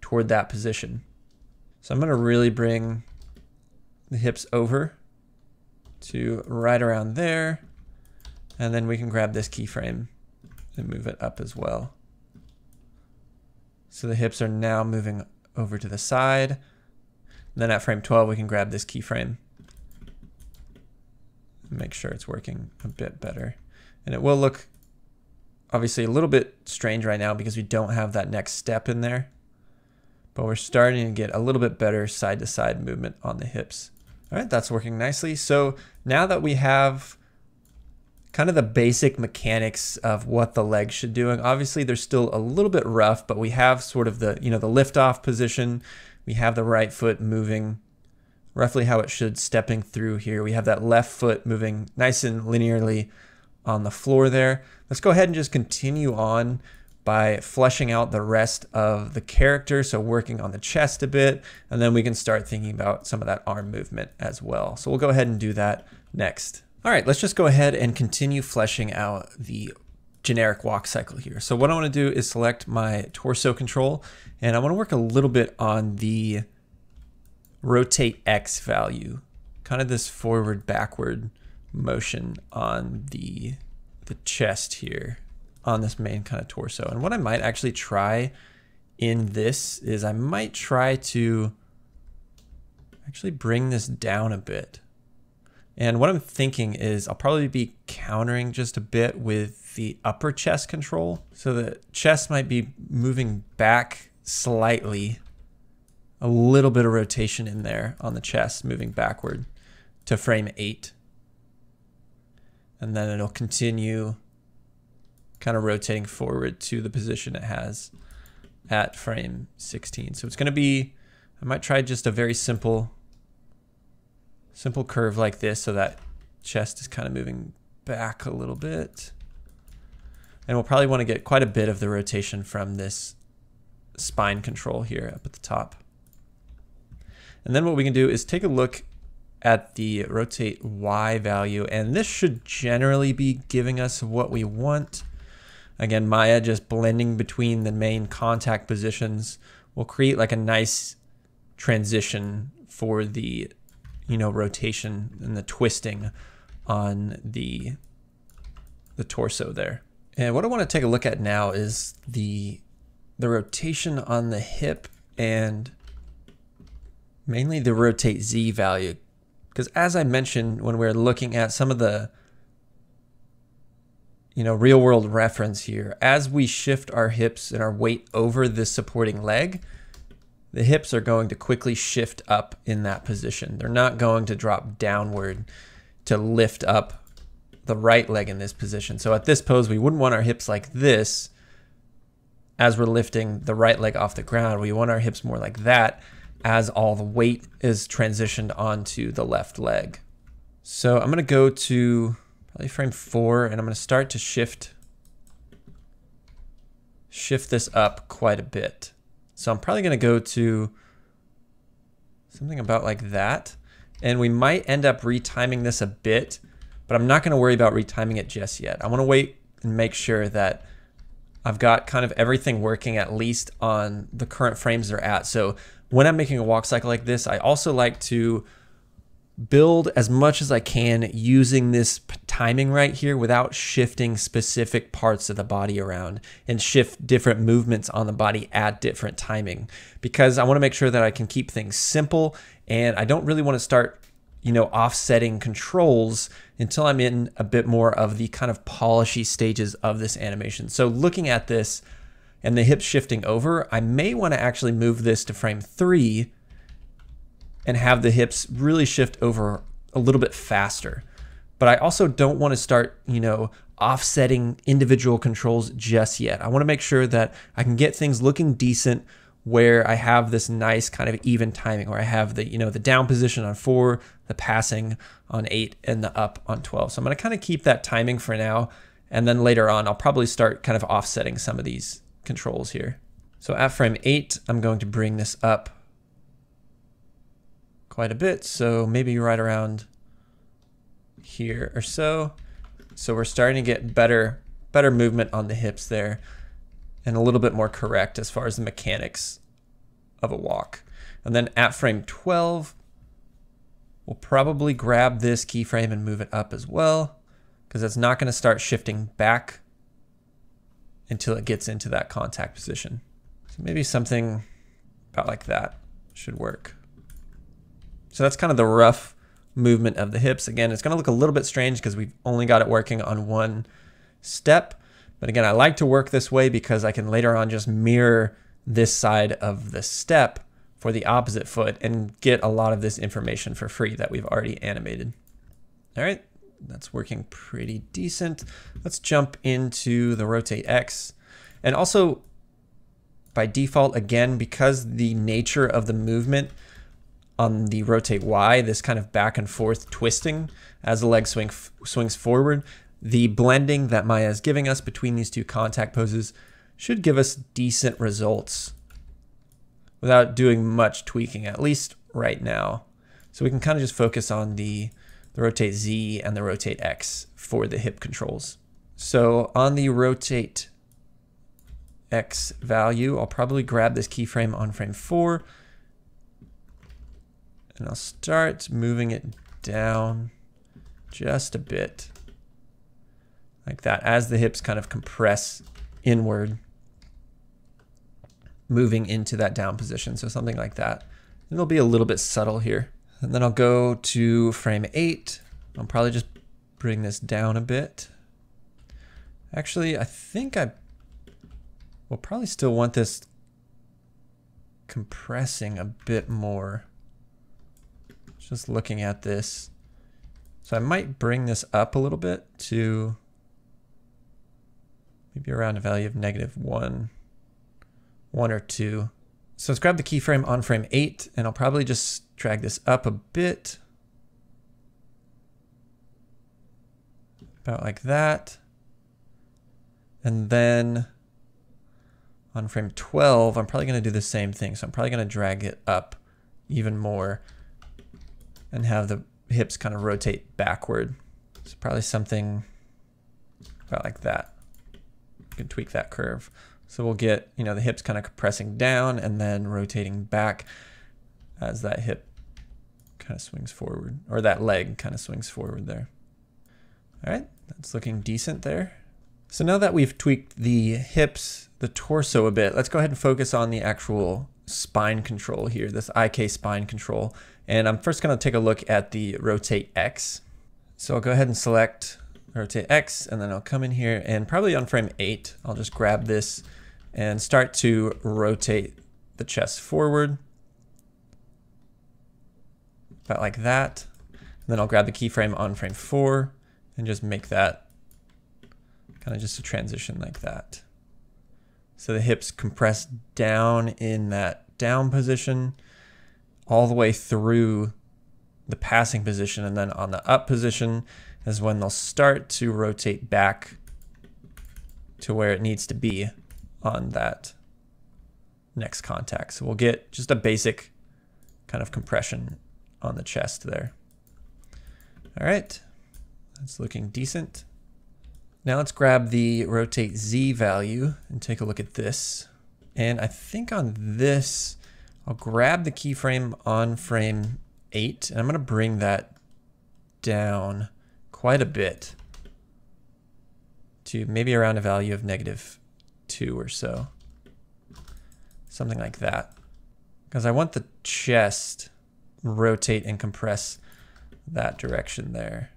toward that position. So I'm going to really bring the hips over to right around there, and then we can grab this keyframe and move it up as well. So the hips are now moving over to the side. And then at frame 12, we can grab this keyframe. Make sure it's working a bit better. And it will look obviously a little bit strange right now because we don't have that next step in there, but we're starting to get a little bit better side-to-side movement on the hips. All right, that's working nicely. So now that we have kind of the basic mechanics of what the legs should do, and obviously they're still a little bit rough, but we have sort of the, you know, the lift-off position. We have the right foot moving roughly how it should, stepping through here. We have that left foot moving nice and linearly on the floor there. Let's go ahead and just continue on by fleshing out the rest of the character, so working on the chest a bit, and then we can start thinking about some of that arm movement as well. So we'll go ahead and do that next. All right, let's just go ahead and continue fleshing out the generic walk cycle here. So what I want to do is select my torso control, and I want to work a little bit on the rotate X value, kind of this forward backward motion on the chest here on this main kind of torso. And what I might actually try in this is I might try to actually bring this down a bit. And what I'm thinking is I'll probably be countering just a bit with the upper chest control. So the chest might be moving back slightly, a little bit of rotation in there on the chest, moving backward to frame 8. And then it'll continue kind of rotating forward to the position it has at frame 16. So it's going to be, I might try just a very simple curve like this so that chest is kind of moving back a little bit. And we'll probably want to get quite a bit of the rotation from this spine control here up at the top. And then what we can do is take a look at the rotate Y value, and this should generally be giving us what we want. Again, Maya just blending between the main contact positions will create like a nice transition for the, you know, rotation and the twisting on the torso there. And what I want to take a look at now is the rotation on the hip and mainly the rotate Z value. Because as I mentioned, when we're looking at some of the, you know, real world reference here, as we shift our hips and our weight over the supporting leg, the hips are going to quickly shift up in that position. They're not going to drop downward to lift up the right leg in this position. So at this pose, we wouldn't want our hips like this as we're lifting the right leg off the ground. We want our hips more like that as all the weight is transitioned onto the left leg. So I'm going to go to probably frame 4, and I'm going to start to shift this up quite a bit. So I'm probably going to go to something about like that, and we might end up retiming this a bit, but I'm not going to worry about retiming it just yet. I want to wait and make sure that I've got kind of everything working at least on the current frames they're at. So when I'm making a walk cycle like this, I also like to build as much as I can using this timing right here without shifting specific parts of the body around, and shift different movements on the body at different timing, because I want to make sure that I can keep things simple, and I don't really want to start, you know, offsetting controls until I'm in a bit more of the kind of polishy stages of this animation. So looking at this and the hips shifting over, I may want to actually move this to frame 3 and have the hips really shift over a little bit faster. But I also don't want to start, you know, offsetting individual controls just yet. I want to make sure that I can get things looking decent where I have this nice kind of even timing, where I have the, you know, the down position on 4, the passing on 8, and the up on 12. So I'm going to kind of keep that timing for now, and then later on I'll probably start kind of offsetting some of these controls here. So at frame 8, I'm going to bring this up quite a bit, so maybe right around here or so. So we're starting to get better movement on the hips there, and a little bit more correct as far as the mechanics of a walk. And then at frame 12, we'll probably grab this keyframe and move it up as well, because that's not going to start shifting back until it gets into that contact position. So maybe something about like that should work. So that's kind of the rough movement of the hips. Again, it's going to look a little bit strange because we've only got it working on one step. But again, I like to work this way because I can later on just mirror this side of the step for the opposite foot and get a lot of this information for free that we've already animated. All right, that's working pretty decent. Let's jump into the rotate X. And also by default, again, because the nature of the movement on the rotate Y, this kind of back and forth twisting as the leg swings forward, the blending that Maya is giving us between these two contact poses should give us decent results without doing much tweaking, at least right now. So we can kind of just focus on the rotate Z and the rotate X for the hip controls. So on the rotate X value, I'll probably grab this keyframe on frame 4, and I'll start moving it down just a bit, like that, as the hips kind of compress inward, moving into that down position. So something like that. And it'll be a little bit subtle here. And then I'll go to frame 8. I'll probably just bring this down a bit. Actually, I think I will probably still want this compressing a bit more. Just looking at this. So I might bring this up a little bit to maybe around a value of -1 one or two. So let's grab the keyframe on frame 8, and I'll probably just drag this up a bit. About like that. And then on frame 12, I'm probably going to do the same thing. So I'm probably going to drag it up even more and have the hips kind of rotate backward. So probably something about like that. You can tweak that curve. So we'll get, you know, the hips kind of compressing down and then rotating back as that hip kind of swings forward, or that leg kind of swings forward there. All right, that's looking decent there. So now that we've tweaked the hips, the torso a bit, let's go ahead and focus on the actual spine control here, this IK spine control. And I'm first going to take a look at the rotate X. So I'll go ahead and select rotate X, and then I'll come in here and probably on frame 8, I'll just grab this and start to rotate the chest forward. About like that. And then I'll grab the keyframe on frame 4 and just make that kind of just a transition like that. So the hips compress down in that down position all the way through the passing position, and then on the up position is when they'll start to rotate back to where it needs to be on that next contact. So we'll get just a basic kind of compression on the chest there. All right, that's looking decent. Now let's grab the rotate Z value and take a look at this. And I think on this, I'll grab the keyframe on frame 8, and I'm gonna bring that down quite a bit to maybe around a value of -2 or so, something like that. Because I want the chest rotate and compress that direction there.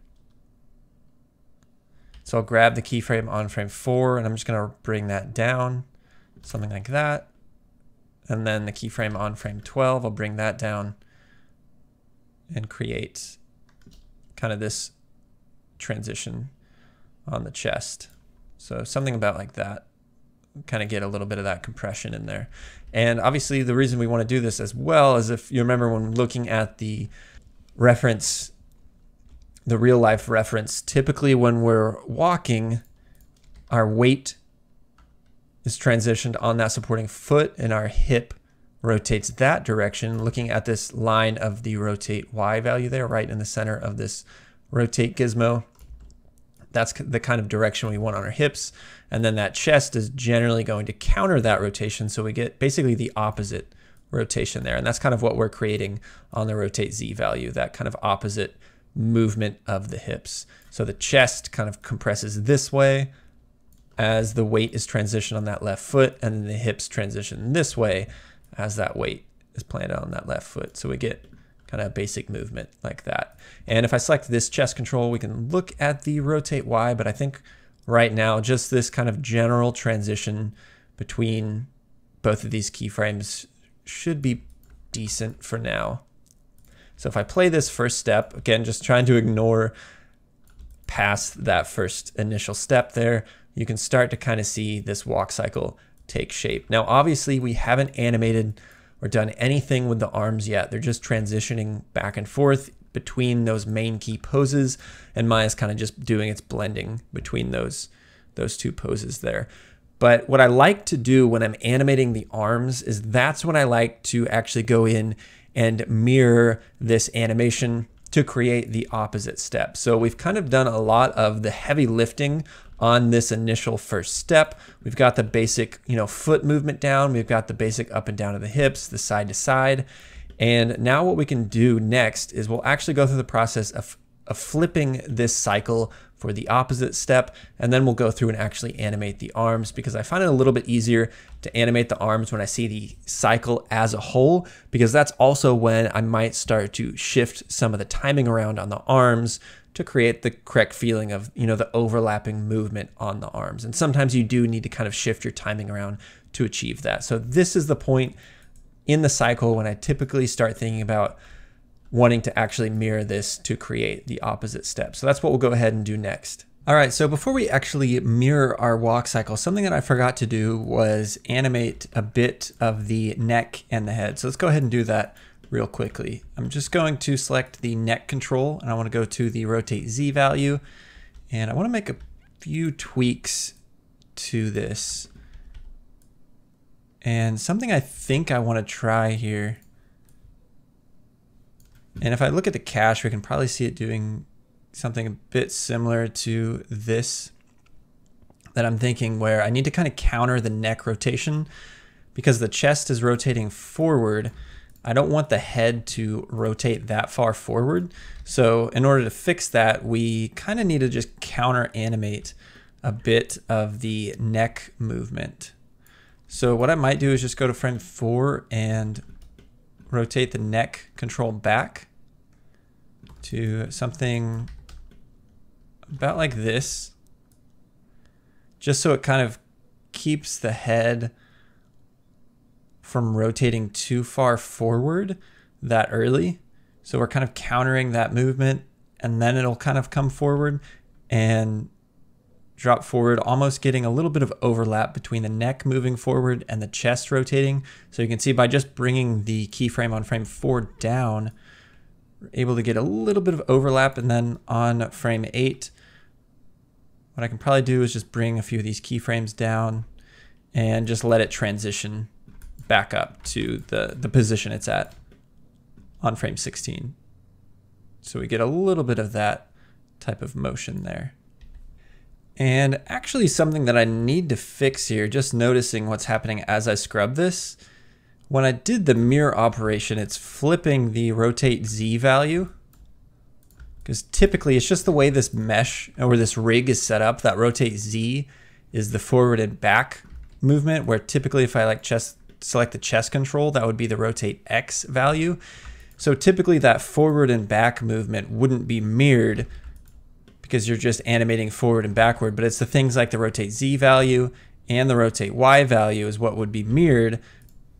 So I'll grab the keyframe on frame 4, and I'm just gonna bring that down, something like that. And then the keyframe on frame 12, I'll bring that down and create kind of this transition on the chest. So something about like that, kind of get a little bit of that compression in there. And obviously the reason we want to do this as well is if you remember when looking at the reference, the real life reference, typically when we're walking, our weight is transitioned on that supporting foot and our hip rotates that direction. Looking at this line of the rotate Y value there, right in the center of this rotate gizmo, that's the kind of direction we want on our hips. And then that chest is generally going to counter that rotation. So we get basically the opposite rotation there. And that's kind of what we're creating on the rotate Z value, that kind of opposite movement of the hips. So the chest kind of compresses this way as the weight is transitioned on that left foot, and then the hips transition this way as that weight is planted on that left foot. So we get kind of basic movement like that. And if I select this chest control, we can look at the rotate Y, but I think right now, just this kind of general transition between both of these keyframes should be decent for now. So if I play this first step, again, just trying to ignore past that first initial step there, you can start to kind of see this walk cycle take shape. Now, obviously we haven't animated or done anything with the arms yet. They're just transitioning back and forth between those main key poses, and Maya's kind of just doing its blending between those two poses there. But what I like to do when I'm animating the arms is that's when I like to actually go in and mirror this animation to create the opposite step. So we've kind of done a lot of the heavy lifting on this initial first step. We've got the basic, you know, foot movement down. We've got the basic up and down of the hips, the side to side. And now what we can do next is we'll actually go through the process of flipping this cycle for the opposite step. And then we'll go through and actually animate the arms, because I find it a little bit easier to animate the arms when I see the cycle as a whole, because that's also when I might start to shift some of the timing around on the arms to create the correct feeling of, you know, the overlapping movement on the arms. And sometimes you do need to kind of shift your timing around to achieve that. So this is the point in the cycle when I typically start thinking about wanting to actually mirror this to create the opposite step. So that's what we'll go ahead and do next. All right, so before we actually mirror our walk cycle, something that I forgot to do was animate a bit of the neck and the head. So let's go ahead and do that real quickly. I'm just going to select the neck control, and I want to go to the rotate Z value, and I want to make a few tweaks to this. And something I think I want to try here, and if I look at the cache, we can probably see it doing something a bit similar to this that I'm thinking, where I need to kind of counter the neck rotation because the chest is rotating forward. I don't want the head to rotate that far forward. So in order to fix that, we kind of need to just counter animate a bit of the neck movement. So what I might do is just go to frame 4 and rotate the neck control back to something about like this, just so it kind of keeps the head from rotating too far forward that early. So we're kind of countering that movement, and then it'll kind of come forward and drop forward, almost getting a little bit of overlap between the neck moving forward and the chest rotating. So you can see by just bringing the keyframe on frame 4 down, we're able to get a little bit of overlap. And then on frame 8, what I can probably do is just bring a few of these keyframes down and just let it transition back up to the position it's at on frame 16. So we get a little bit of that type of motion there. And actually something that I need to fix here, just noticing what's happening as I scrub this, when I did the mirror operation, it's flipping the rotate Z value, because typically it's just the way this mesh or this rig is set up, that rotate Z is the forward and back movement, where typically if I like select the chest control, that would be the rotate X value. So typically that forward and back movement wouldn't be mirrored, because you're just animating forward and backward, but it's the things like the rotate Z value and the rotate Y value is what would be mirrored.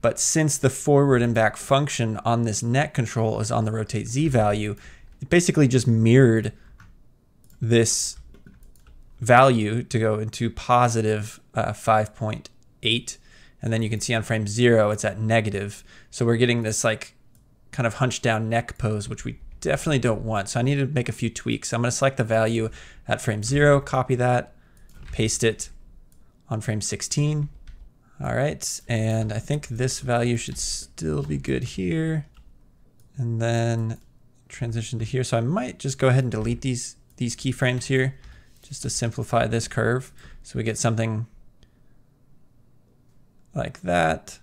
But since the forward and back function on this neck control is on the rotate Z value, it basically just mirrored this value to go into positive 5.8. And then you can see on frame 0, it's at negative. So we're getting this like kind of hunched down neck pose, which we definitely don't want. So I need to make a few tweaks. I'm going to select the value at frame 0, copy that, paste it on frame 16. All right, and I think this value should still be good here. And then transition to here. So I might just go ahead and delete these keyframes here just to simplify this curve. So we get something like that.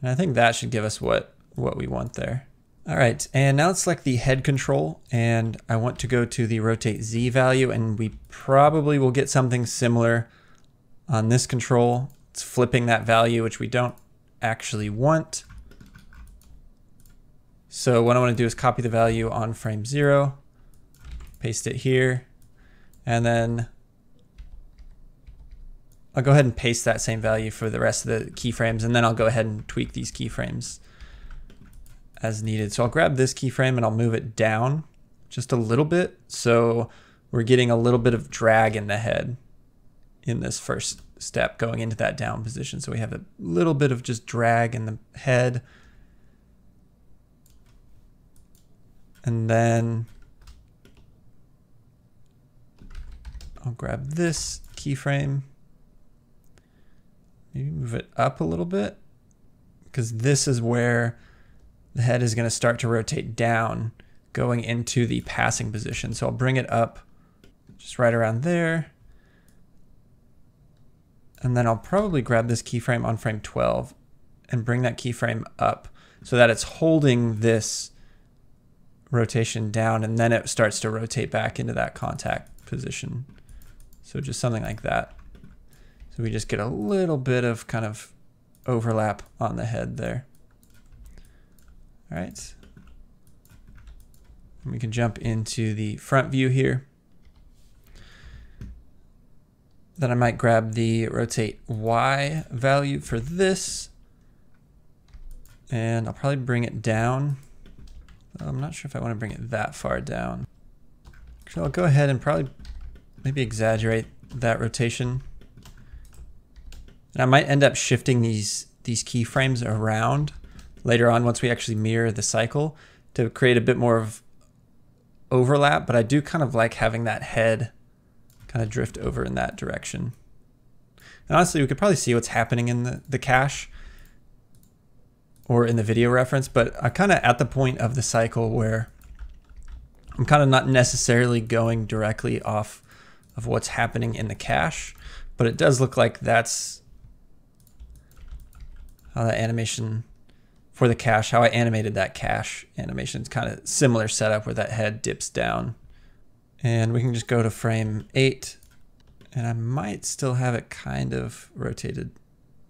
And I think that should give us what we want there. All right, and now let's select the head control, and I want to go to the rotate Z value, and we probably will get something similar on this control. It's flipping that value, which we don't actually want. So what I want to do is copy the value on frame 0, paste it here, and then I'll go ahead and paste that same value for the rest of the keyframes, and then I'll go ahead and tweak these keyframes as needed. So I'll grab this keyframe and I'll move it down just a little bit. So we're getting a little bit of drag in the head in this first step going into that down position. So we have a little bit of just drag in the head. And then I'll grab this keyframe, maybe move it up a little bit, because this is where the head is going to start to rotate down going into the passing position. So I'll bring it up just right around there. And then I'll probably grab this keyframe on frame 12 and bring that keyframe up so that it's holding this rotation down, and then it starts to rotate back into that contact position. So just something like that. So we just get a little bit of kind of overlap on the head there. All right, and we can jump into the front view here. Then I might grab the rotate Y value for this, and I'll probably bring it down. I'm not sure if I want to bring it that far down. So I'll go ahead and probably maybe exaggerate that rotation. And I might end up shifting these keyframes around later on once we actually mirror the cycle to create a bit more of overlap, but I do kind of like having that head kind of drift over in that direction. And honestly, we could probably see what's happening in the cache or in the video reference, but I'm kind of at the point of the cycle where I'm kind of not necessarily going directly off of what's happening in the cache, but it does look like that's how the animation for the cache, how I animated that cache animation. It's kind of similar setup where that head dips down. And we can just go to frame 8, and I might still have it kind of rotated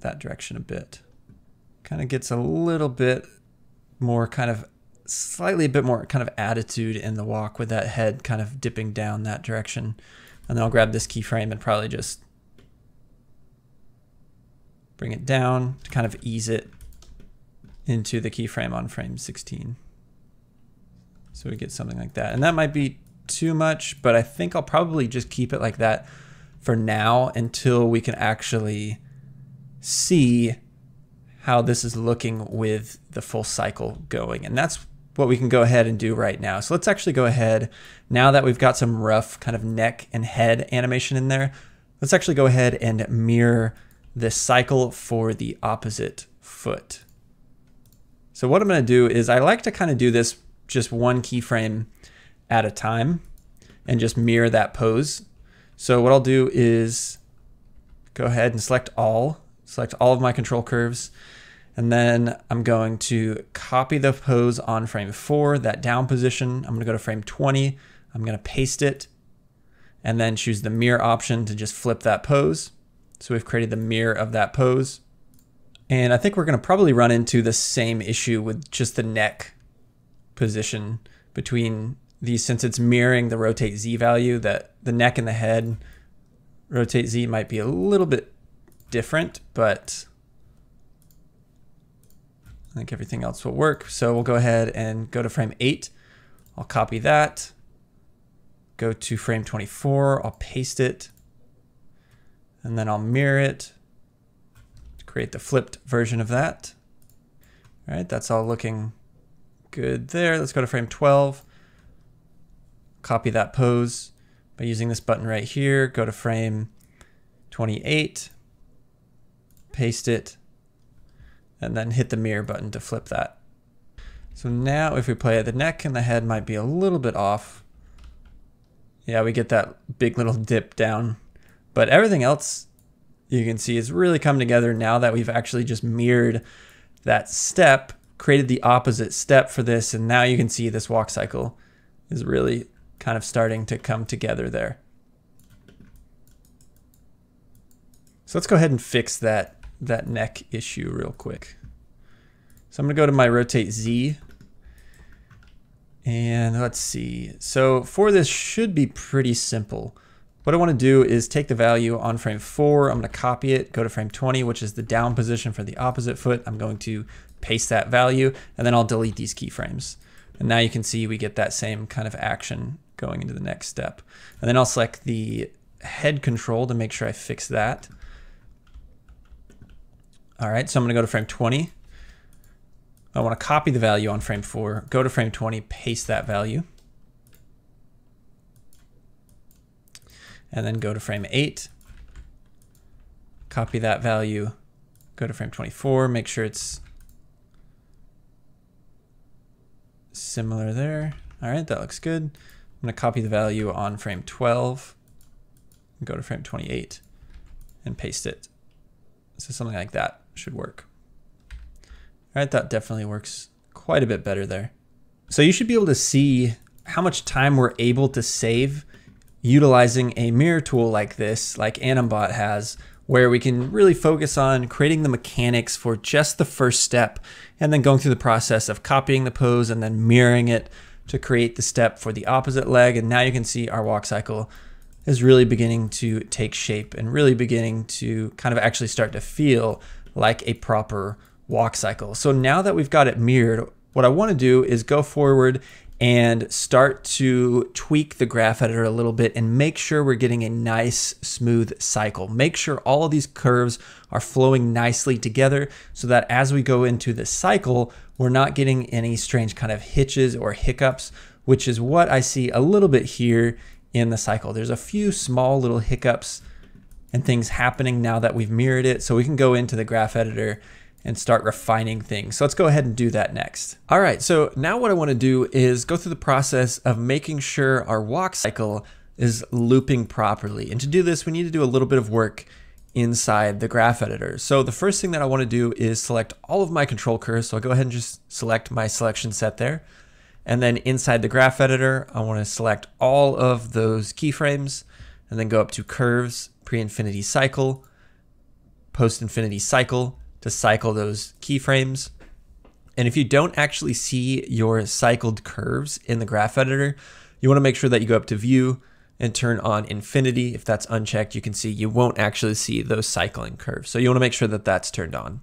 that direction a bit. Kind of gets a little bit more kind of slightly a bit more kind of attitude in the walk with that head kind of dipping down that direction. And then I'll grab this keyframe and probably just bring it down to kind of ease it into the keyframe on frame 16. So we get something like that. And that might be too much, but I think I'll probably just keep it like that for now until we can actually see how this is looking with the full cycle going. And that's what we can go ahead and do right now. So let's actually go ahead, now that we've got some rough kind of neck and head animation in there, let's actually go ahead and mirror this cycle for the opposite foot. So what I'm gonna do is I like to kind of do this just one keyframe at a time and just mirror that pose. So what I'll do is go ahead and select all of my control curves, and then I'm going to copy the pose on frame 4, that down position. I'm gonna go to frame 20, I'm gonna paste it, and then choose the mirror option to just flip that pose. So we've created the mirror of that pose. And I think we're gonna probably run into the same issue with just the neck position between these, since it's mirroring the rotate Z value, that the neck and the head rotate Z might be a little bit different, but I think everything else will work. So we'll go ahead and go to frame 8. I'll copy that. Go to frame 24. I'll paste it. And then I'll mirror it to create the flipped version of that. All right, that's all looking good there. Let's go to frame 12. Copy that pose by using this button right here. Go to frame 28. Paste it, and then hit the mirror button to flip that. So now if we play it, the neck and the head might be a little bit off. Yeah, we get that big little dip down, but everything else you can see is really come together now that we've actually just mirrored that step, created the opposite step for this, and now you can see this walk cycle is really kind of starting to come together there. So let's go ahead and fix that neck issue real quick. So I'm gonna go to my rotate Z, and let's see. So for this should be pretty simple. What I wanna do is take the value on frame 4, I'm gonna copy it, go to frame 20, which is the down position for the opposite foot. I'm going to paste that value, and then I'll delete these keyframes. And now you can see we get that same kind of action going into the next step. And then I'll select the head control to make sure I fix that. All right, so I'm gonna go to frame 20. I wanna copy the value on frame 4, go to frame 20, paste that value. And then go to frame 8, copy that value, go to frame 24, make sure it's similar there. All right, that looks good. I'm gonna copy the value on frame 12, go to frame 28 and paste it. So something like that should work. All right, that definitely works quite a bit better there. So you should be able to see how much time we're able to save utilizing a mirror tool like this, like AnimBot has, where we can really focus on creating the mechanics for just the first step and then going through the process of copying the pose and then mirroring it to create the step for the opposite leg. And now you can see our walk cycle is really beginning to take shape and really beginning to kind of actually start to feel like a proper walk cycle. So now that we've got it mirrored, What I want to do is go forward and start to tweak the graph editor a little bit and make sure we're getting a nice smooth cycle. Make sure all of these curves are flowing nicely together so that as we go into the cycle, we're not getting any strange kind of hitches or hiccups, which is what I see a little bit here in the cycle. There's a few small little hiccups and things happening now that we've mirrored it, so we can go into the graph editor and start refining things. So let's go ahead and do that next. All right, so now what I wanna do is go through the process of making sure our walk cycle is looping properly. And to do this, we need to do a little bit of work inside the graph editor. So the first thing that I wanna do is select all of my control curves. So I'll go ahead and just select my selection set there. And then inside the graph editor, I wanna select all of those keyframes and then go up to curves, pre-infinity cycle, post-infinity cycle, to cycle those keyframes. And if you don't actually see your cycled curves in the graph editor, you wanna make sure that you go up to view and turn on infinity. If that's unchecked, you can see you won't actually see those cycling curves. So you wanna make sure that that's turned on.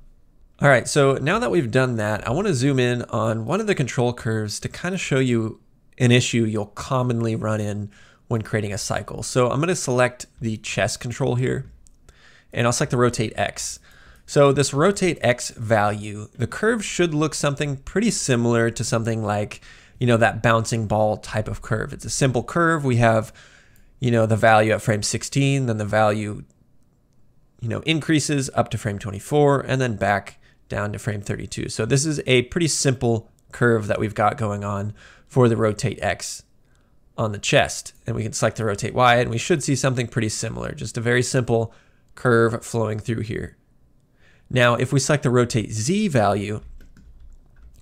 All right, so now that we've done that, I wanna zoom in on one of the control curves to kind of show you an issue you'll commonly run in when creating a cycle. So I'm gonna select the chest control here, and I'll select the rotate X. So this rotate X value, the curve should look something pretty similar to something like, you know, that bouncing ball type of curve. It's a simple curve. We have, you know, the value at frame 16, then the value, you know, increases up to frame 24 and then back down to frame 32. So this is a pretty simple curve that we've got going on for the rotate X on the chest. And we can select the rotate Y and we should see something pretty similar, just a very simple curve flowing through here. Now, if we select the rotate Z value,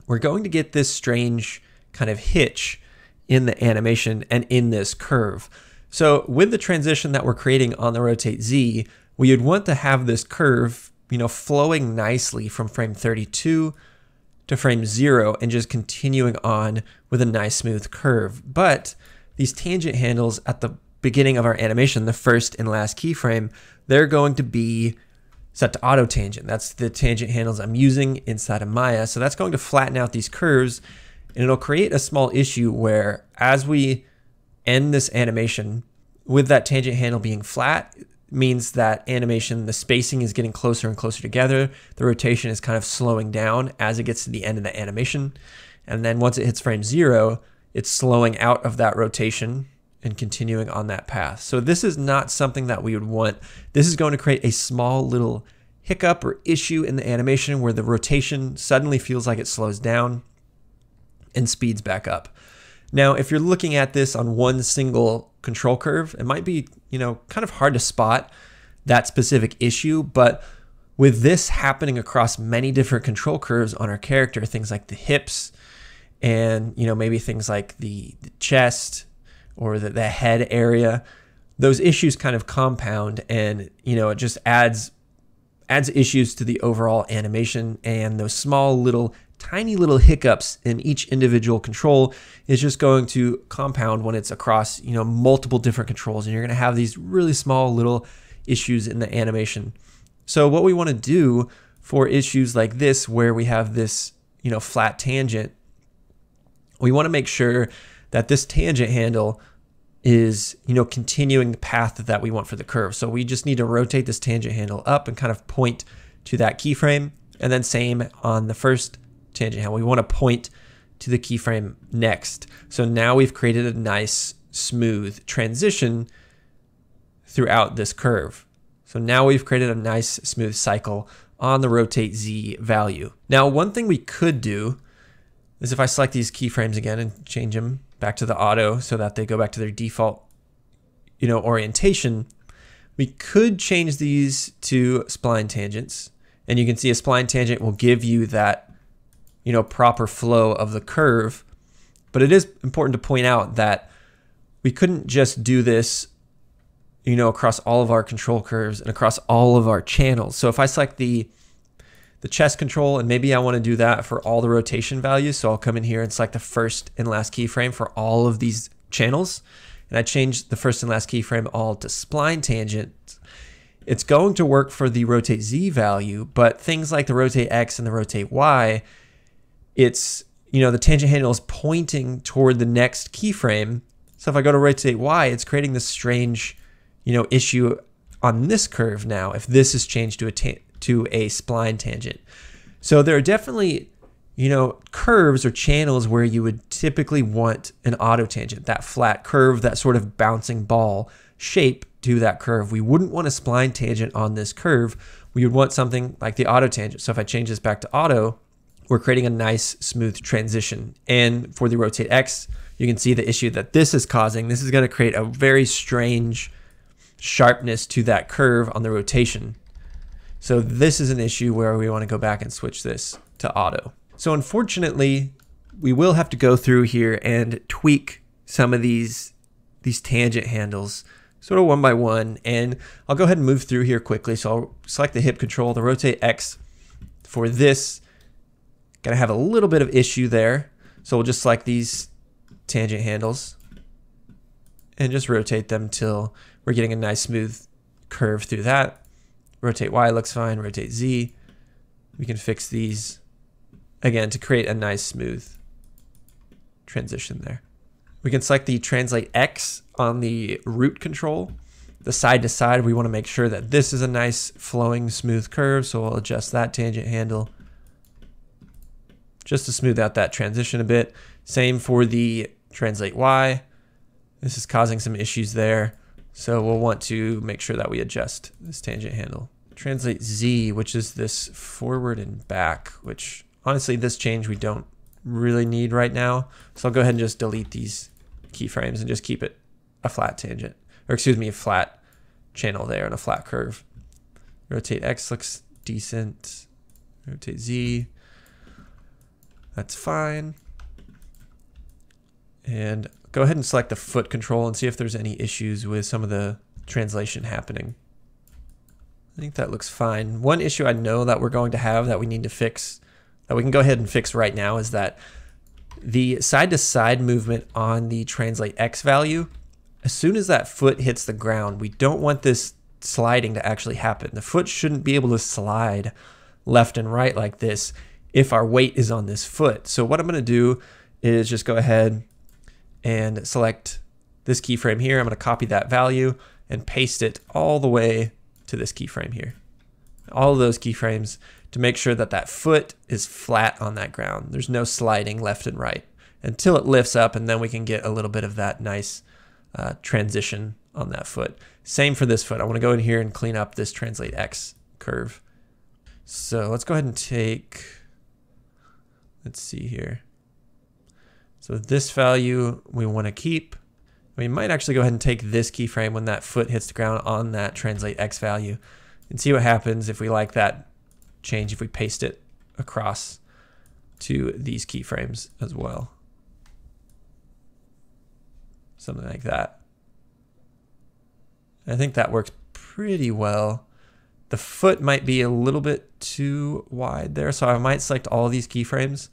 we're going to get this strange kind of hitch in the animation and in this curve. So with the transition that we're creating on the rotate Z, we would want to have this curve, you know, flowing nicely from frame 32 to frame 0 and just continuing on with a nice smooth curve. But these tangent handles at the beginning of our animation, the first and last keyframe, they're going to be set to auto tangent. That's the tangent handles I'm using inside of Maya. So that's going to flatten out these curves and it'll create a small issue where as we end this animation with that tangent handle being flat, it means that animation, the spacing is getting closer and closer together. The rotation is kind of slowing down as it gets to the end of the animation. And then once it hits frame 0, it's slowing out of that rotation and continuing on that path. So this is not something that we would want. This is going to create a small little hiccup or issue in the animation where the rotation suddenly feels like it slows down and speeds back up. Now, if you're looking at this on one single control curve, it might be, you know, kind of hard to spot that specific issue, but with this happening across many different control curves on our character, things like the hips and, you know, maybe things like the chest, or the head area, those issues kind of compound and, you know, it just adds issues to the overall animation, and those small little, tiny little hiccups in each individual control is just going to compound when it's across, you know, multiple different controls, and you're gonna have these really small little issues in the animation. So what we wanna do for issues like this, where we have this, you know, flat tangent, we wanna make sure that this tangent handle is, you know, continuing the path that we want for the curve. So we just need to rotate this tangent handle up and kind of point to that keyframe. And then same on the first tangent handle, we want to point to the keyframe next. So now we've created a nice smooth transition throughout this curve. So now we've created a nice smooth cycle on the rotate Z value. Now, one thing we could do is if I select these keyframes again and change them back to the auto so that they go back to their default, you know, orientation, we could change these to spline tangents. And you can see a spline tangent will give you that, you know, proper flow of the curve. But it is important to point out that we couldn't just do this, you know, across all of our control curves and across all of our channels. So if I select the chest control, and maybe I want to do that for all the rotation values. So I'll come in here and select the first and last keyframe for all of these channels. And I change the first and last keyframe all to spline tangent. It's going to work for the rotate Z value, but things like the rotate X and the rotate Y, it's, you know, the tangent handle is pointing toward the next keyframe. So if I go to rotate Y, it's creating this strange, you know, issue on this curve now if this is changed to a spline tangent. So there are definitely, you know, curves or channels where you would typically want an auto tangent, that flat curve, that sort of bouncing ball shape to that curve. We wouldn't want a spline tangent on this curve. We would want something like the auto tangent. So if I change this back to auto, we're creating a nice smooth transition. And for the rotate X, you can see the issue that this is causing. This is going to create a very strange sharpness to that curve on the rotation. So this is an issue where we want to go back and switch this to auto. So unfortunately, we will have to go through here and tweak some of these tangent handles sort of one by one. And I'll go ahead and move through here quickly. So I'll select the hip control, the rotate X for this. Gonna have a little bit of issue there. So we'll just select these tangent handles and just rotate them till we're getting a nice smooth curve through that. Rotate Y looks fine, rotate Z. We can fix these again to create a nice smooth transition there. We can select the translate X on the root control. The side to side, we want to make sure that this is a nice flowing smooth curve. So we'll adjust that tangent handle just to smooth out that transition a bit. Same for the translate Y. This is causing some issues there. So we'll want to make sure that we adjust this tangent handle. Translate Z, which is this forward and back, which honestly this change we don't really need right now. So I'll go ahead and just delete these keyframes and just keep it a flat tangent, or excuse me, a flat channel there and a flat curve. Rotate X looks decent. Rotate Z. That's fine. And go ahead and select the foot control and see if there's any issues with some of the translation happening. I think that looks fine. One issue I know that we're going to have that we need to fix, that we can go ahead and fix right now, is that the side-to-side movement on the translate X value, as soon as that foot hits the ground, we don't want this sliding to actually happen. The foot shouldn't be able to slide left and right like this if our weight is on this foot. So what I'm gonna do is just go ahead and select this keyframe here. I'm gonna copy that value and paste it all the way to this keyframe here. All of those keyframes to make sure that that foot is flat on that ground. There's no sliding left and right until it lifts up, and then we can get a little bit of that nice transition on that foot. Same for this foot. I wanna go in here and clean up this translate X curve. So let's go ahead and take, let's see here. So this value we want to keep. We might actually go ahead and take this keyframe when that foot hits the ground on that translate X value and see what happens if we like that change, if we paste it across to these keyframes as well. Something like that. I think that works pretty well. The foot might be a little bit too wide there, so I might select all these keyframes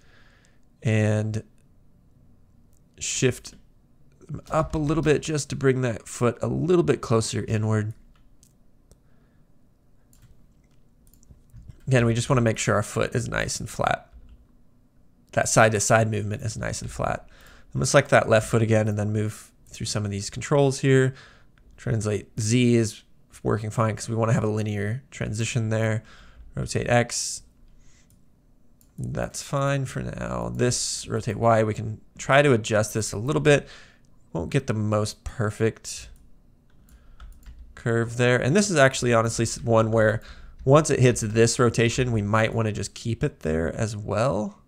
and shift them up a little bit just to bring that foot a little bit closer inward. Again, we just want to make sure our foot is nice and flat. That side-to-side movement is nice and flat. I'm going to select that left foot again and then move through some of these controls here. Translate Z is working fine because we want to have a linear transition there. Rotate X. That's fine for now. This rotate Y, we can try to adjust this a little bit. Won't get the most perfect curve there. And this is actually honestly one where once it hits this rotation, we might want to just keep it there as well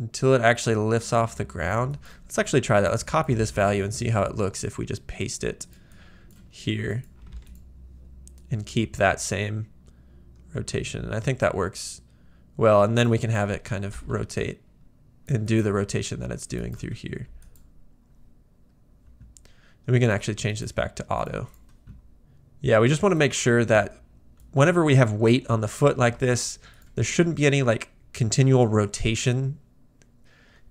until it actually lifts off the ground. Let's actually try that. Let's copy this value and see how it looks if we just paste it here and keep that same rotation. And I think that works well, and then we can have it kind of rotate and do the rotation that it's doing through here. And we can actually change this back to auto. Yeah, we just want to make sure that whenever we have weight on the foot like this, there shouldn't be any like continual rotation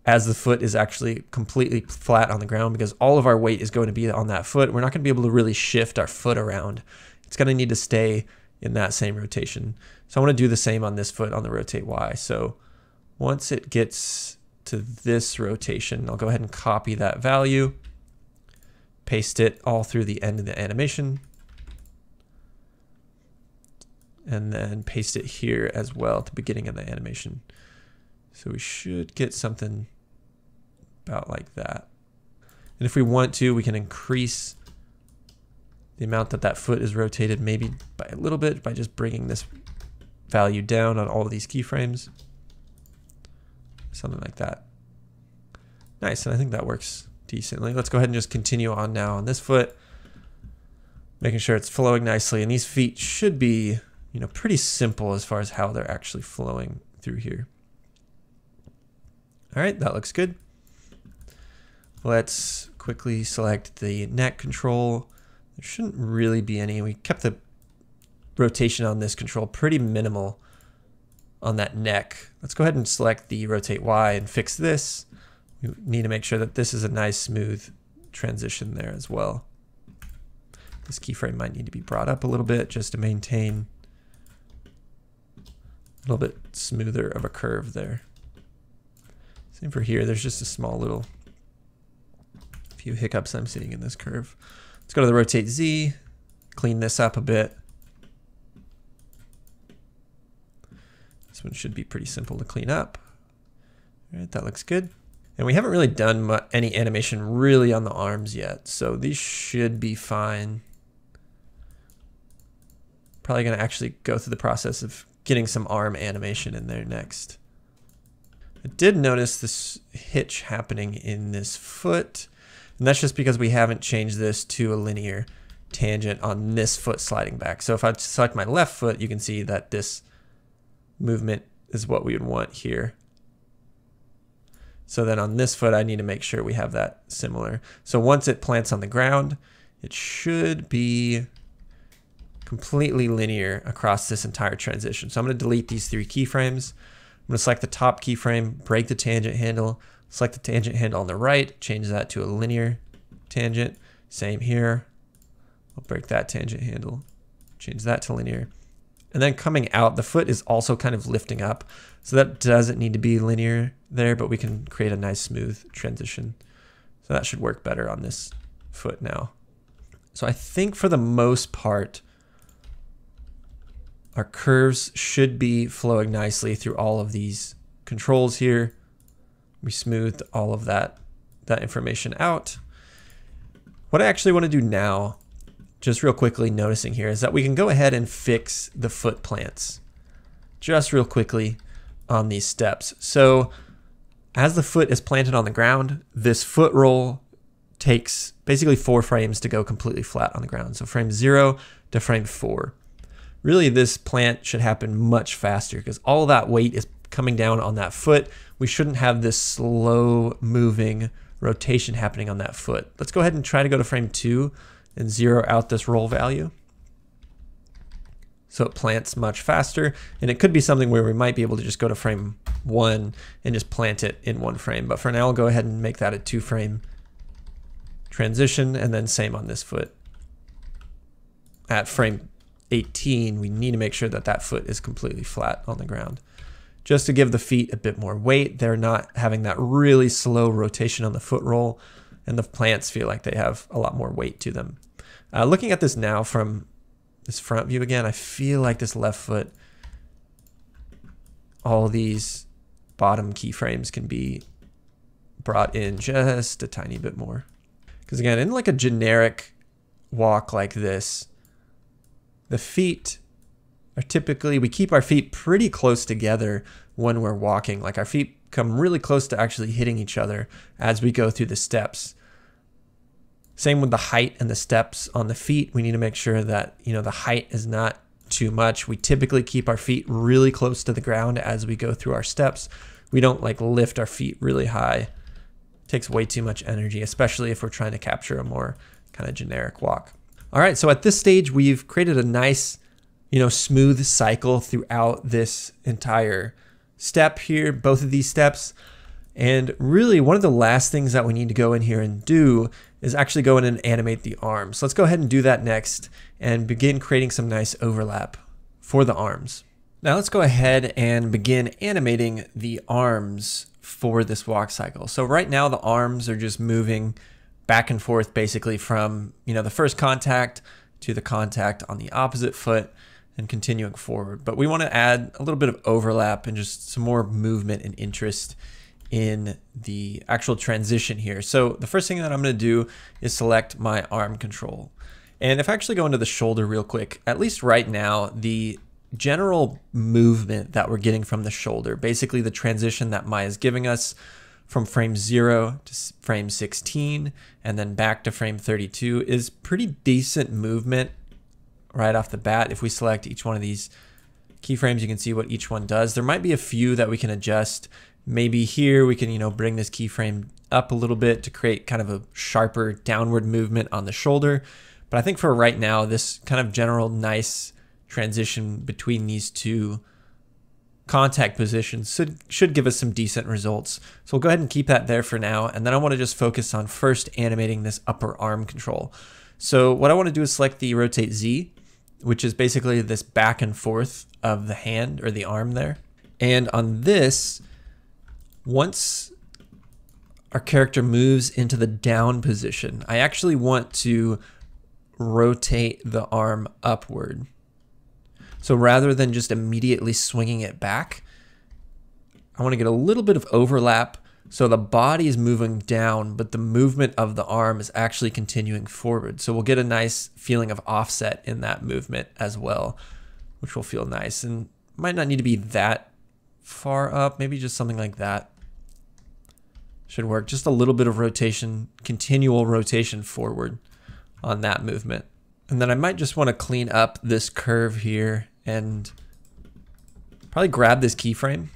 as the foot is actually completely flat on the ground, because all of our weight is going to be on that foot. We're not going to be able to really shift our foot around. It's going to need to stay in that same rotation. So I want to do the same on this foot on the rotate Y. So once it gets to this rotation. I'll go ahead and copy that value, paste it all through the end of the animation, and then paste it here as well at the beginning of the animation. So we should get something about like that. And if we want to, we can increase the amount that that foot is rotated maybe by a little bit by just bringing this value down on all of these keyframes. Something like that. Nice, and I think that works decently. Let's go ahead and just continue on now on this foot, making sure it's flowing nicely. And these feet should be, you know, pretty simple as far as how they're actually flowing through here. All right, that looks good. Let's quickly select the neck control. There shouldn't really be any. We kept the rotation on this control pretty minimal on that neck. Let's go ahead and select the rotate Y and fix this. We need to make sure that this is a nice smooth transition there as well. This keyframe might need to be brought up a little bit just to maintain a little bit smoother of a curve there. Same for here. There's just a small little few hiccups I'm seeing in this curve. Let's go to the rotate Z, clean this up a bit. This one should be pretty simple to clean up. All right, that looks good. And we haven't really done any animation really on the arms yet, so these should be fine. Probably gonna actually go through the process of getting some arm animation in there next. I did notice this hitch happening in this foot, and that's just because we haven't changed this to a linear tangent on this foot sliding back. So if I select my left foot, you can see that this movement is what we would want here. So then on this foot, I need to make sure we have that similar. So once it plants on the ground, it should be completely linear across this entire transition. So I'm going to delete these three keyframes. I'm going to select the top keyframe, break the tangent handle, select the tangent handle on the right, change that to a linear tangent. Same here. I'll break that tangent handle, change that to linear. And then coming out, the foot is also kind of lifting up. So that doesn't need to be linear there, but we can create a nice smooth transition. So that should work better on this foot now. So I think for the most part, our curves should be flowing nicely through all of these controls here. We smoothed all of that information out. What I actually want to do now, just real quickly noticing here, is that we can go ahead and fix the foot plants just real quickly on these steps. So as the foot is planted on the ground, this foot roll takes basically 4 frames to go completely flat on the ground. So frame 0 to frame 4. Really, this plant should happen much faster because all that weight is coming down on that foot. We shouldn't have this slow moving rotation happening on that foot. Let's go ahead and try to go to frame 2 and zero out this roll value. So it plants much faster, and it could be something where we might be able to just go to frame 1 and just plant it in 1 frame. But for now, I'll go ahead and make that a 2 frame transition, and then same on this foot. At frame 18, we need to make sure that that foot is completely flat on the ground. Just to give the feet a bit more weight, they're not having that really slow rotation on the foot roll, and the plants feel like they have a lot more weight to them. Looking at this now from this front view again, I feel like this left foot, all these bottom keyframes can be brought in just a tiny bit more. Because again, in like a generic walk like this, the feet are typically, we keep our feet pretty close together when we're walking. Like our feet come really close to actually hitting each other as we go through the steps. Same with the height and the steps on the feet. We need to make sure that, you know, the height is not too much. We typically keep our feet really close to the ground as we go through our steps. We don't like lift our feet really high. It takes way too much energy, especially if we're trying to capture a more kind of generic walk. All right, so at this stage, we've created a nice, you know, smooth cycle throughout this entire step here, both of these steps. And really one of the last things that we need to go in here and do is actually go in and animate the arms. So let's go ahead and do that next and begin creating some nice overlap for the arms. Now let's go ahead and begin animating the arms for this walk cycle. So right now the arms are just moving back and forth basically from, the first contact to the contact on the opposite foot and continuing forward. But we want to add a little bit of overlap and just some more movement and interest in the actual transition here. So the first thing that I'm going to do is select my arm control. And if I actually go into the shoulder real quick, at least right now, the general movement that we're getting from the shoulder, basically the transition that Maya is giving us from frame 0 to frame 16 and then back to frame 32 is pretty decent movement right off the bat. If we select each one of these keyframes, you can see what each one does. There might be a few that we can adjust. Maybe here we can, bring this keyframe up a little bit to create kind of a sharper downward movement on the shoulder. But I think for right now, this kind of general nice transition between these two contact positions should give us some decent results. So we'll go ahead and keep that there for now. And then I want to just focus on first animating this upper arm control. So what I want to do is select the rotate Z, which is basically this back and forth of the hand or the arm there. And on this, once our character moves into the down position, I actually want to rotate the arm upward. So rather than just immediately swinging it back, I want to get a little bit of overlap so the body is moving down, but the movement of the arm is actually continuing forward. So we'll get a nice feeling of offset in that movement as well, which will feel nice and might not need to be that far up. Maybe just something like that should work. Just a little bit of rotation, continual rotation forward on that movement. And then I might just want to clean up this curve here and probably grab this keyframe,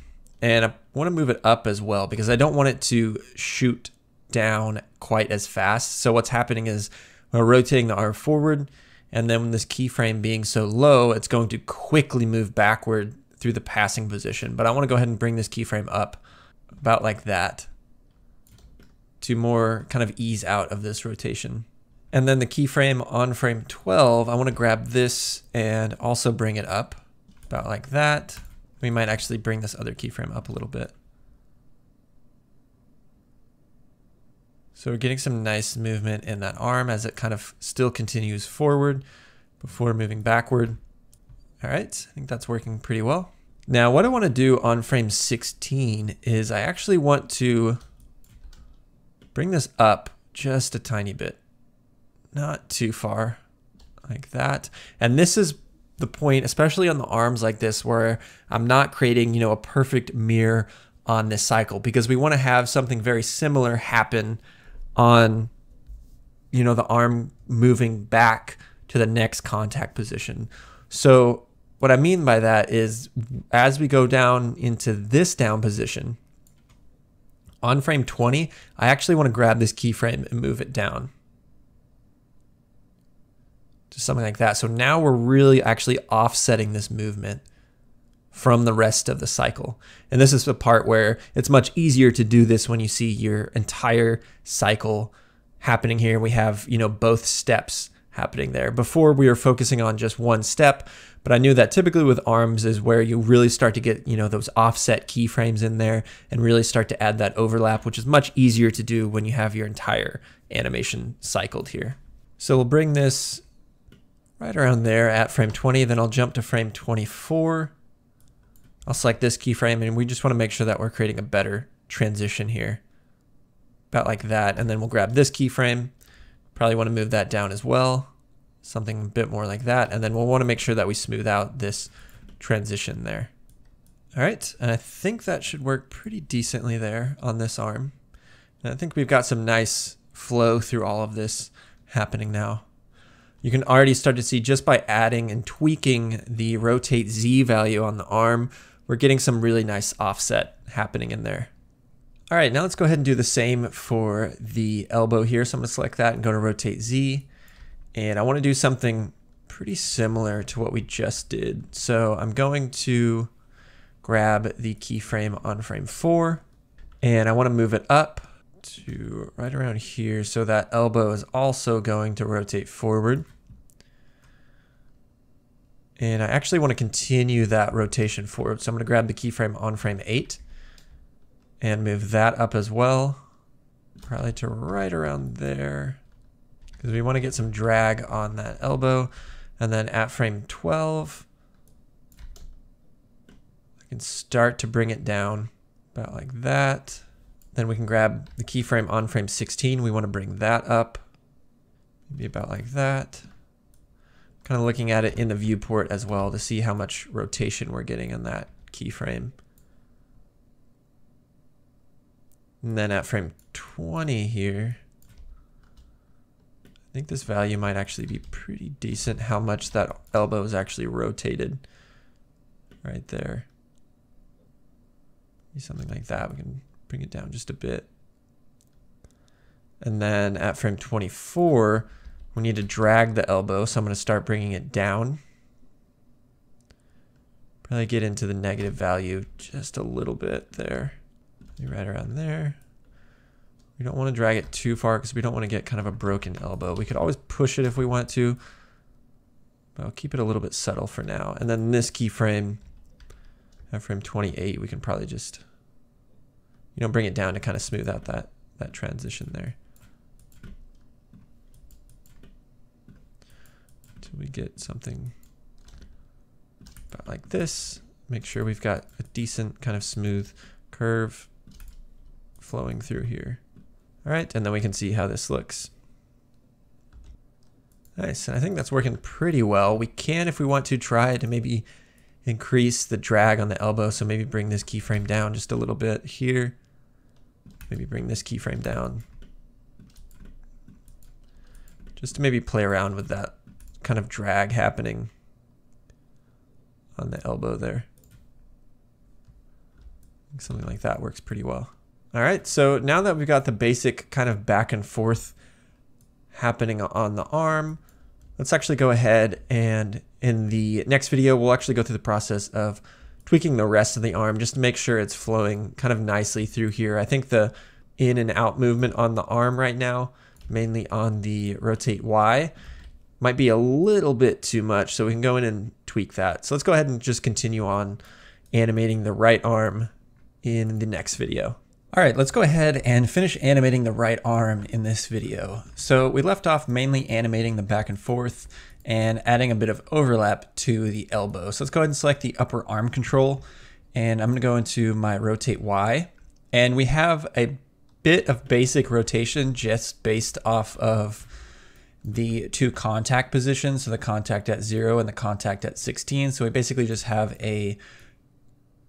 and I want to move it up as well because I don't want it to shoot down quite as fast. So what's happening is we're rotating the arm forward, and then when this keyframe being so low, it's going to quickly move backward through the passing position. But I want to go ahead and bring this keyframe up about like that to more kind of ease out of this rotation. And then the keyframe on frame 12, I want to grab this and also bring it up about like that. We might actually bring this other keyframe up a little bit. So we're getting some nice movement in that arm as it kind of still continues forward before moving backward. All right, I think that's working pretty well. Now what I want to do on frame 16 is I actually want to bring this up just a tiny bit. Not too far, like that. And this is the point, especially on the arms like this, where I'm not creating, a perfect mirror on this cycle, because we want to have something very similar happen on, the arm moving back to the next contact position. So what I mean by that is as we go down into this down position, on frame 20, I actually want to grab this keyframe and move it down. Just something like that. So now we're really actually offsetting this movement from the rest of the cycle. And this is the part where it's much easier to do this when you see your entire cycle happening here. We have, both steps happening there. Before we were focusing on just one step, but I knew that typically with arms is where you really start to get, those offset keyframes in there and really start to add that overlap, which is much easier to do when you have your entire animation cycled here. So we'll bring this right around there at frame 20, then I'll jump to frame 24. I'll select this keyframe, and we just want to make sure that we're creating a better transition here. About like that, and then we'll grab this keyframe. Probably want to move that down as well. Something a bit more like that, and then we'll want to make sure that we smooth out this transition there. All right, and I think that should work pretty decently there on this arm. And I think we've got some nice flow through all of this happening now. You can already start to see just by adding and tweaking the rotate Z value on the arm, we're getting some really nice offset happening in there. All right, now let's go ahead and do the same for the elbow here. So I'm gonna select that and go to rotate Z. And I wanna do something pretty similar to what we just did. So I'm going to grab the keyframe on frame 4, and I wanna move it up to right around here, so that elbow is also going to rotate forward. And I actually want to continue that rotation forward. So I'm going to grab the keyframe on frame 8 and move that up as well, probably to right around there, because we want to get some drag on that elbow. And then at frame 12, I can start to bring it down about like that. Then we can grab the keyframe on frame 16. We want to bring that up, maybe about like that. Kind of looking at it in the viewport as well to see how much rotation we're getting on that keyframe. And then at frame 20 here, I think this value might actually be pretty decent, how much that elbow is actually rotated right there. Maybe something like that. We can bring it down just a bit. And then at frame 24, we need to drag the elbow, so I'm going to start bringing it down. Probably get into the negative value just a little bit there. Maybe right around there. We don't want to drag it too far because we don't want to get kind of a broken elbow. We could always push it if we want to, but I'll keep it a little bit subtle for now. And then this keyframe, at frame 28, we can probably just, you know, bring it down to kind of smooth out that transition there. We get something about like this. Make sure we've got a decent kind of smooth curve flowing through here. All right, and then we can see how this looks. Nice, and I think that's working pretty well. We can, if we want to, try to maybe increase the drag on the elbow, so maybe bring this keyframe down just a little bit here. Maybe bring this keyframe down. Just to maybe play around with that kind of drag happening on the elbow there. Something like that works pretty well. All right, so now that we've got the basic kind of back and forth happening on the arm, let's actually go ahead and in the next video, we'll actually go through the process of tweaking the rest of the arm just to make sure it's flowing kind of nicely through here. I think the in and out movement on the arm right now, mainly on the rotate Y, might be a little bit too much, so we can go in and tweak that. So let's go ahead and just continue on animating the right arm in the next video. All right, let's go ahead and finish animating the right arm in this video. So we left off mainly animating the back and forth and adding a bit of overlap to the elbow. So let's go ahead and select the upper arm control, and I'm gonna go into my rotate Y, and we have a bit of basic rotation just based off of the two contact positions, so the contact at 0 and the contact at 16. So we basically just have a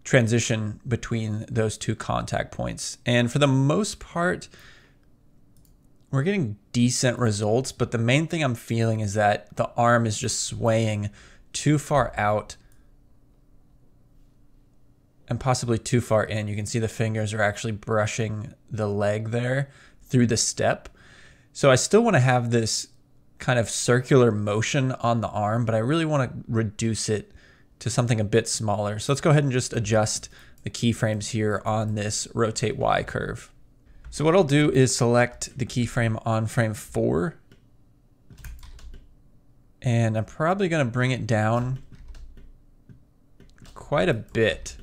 transition between those two contact points. And for the most part, we're getting decent results, but the main thing I'm feeling is that the arm is just swaying too far out and possibly too far in. You can see the fingers are actually brushing the leg there through the step. So I still want to have this kind of circular motion on the arm, but I really want to reduce it to something a bit smaller. So let's go ahead and just adjust the keyframes here on this rotate Y curve. So what I'll do is select the keyframe on frame 4, and I'm probably going to bring it down quite a bit,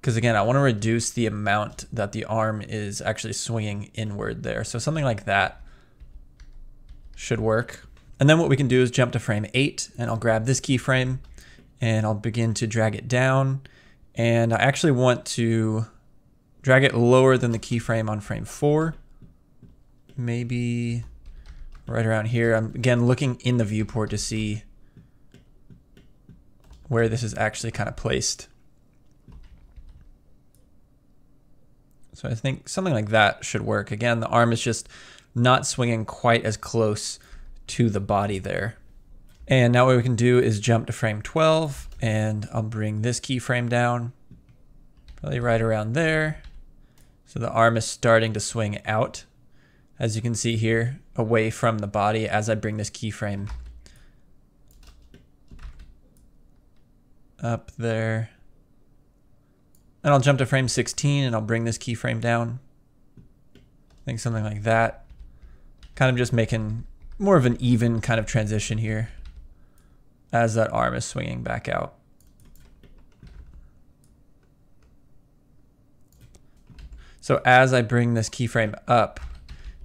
because again, I want to reduce the amount that the arm is actually swinging inward there. So something like that should work. And then what we can do is jump to frame 8, and I'll grab this keyframe and I'll begin to drag it down. And I actually want to drag it lower than the keyframe on frame 4, maybe right around here. I'm again looking in the viewport to see where this is actually kind of placed. So I think something like that should work. Again, the arm is just not swinging quite as close to the body there. And now what we can do is jump to frame 12, and I'll bring this keyframe down, probably right around there. So the arm is starting to swing out, as you can see here, away from the body as I bring this keyframe up there. And I'll jump to frame 16, and I'll bring this keyframe down. I think something like that. Kind of just making more of an even kind of transition here. as that arm is swinging back out. So as I bring this keyframe up,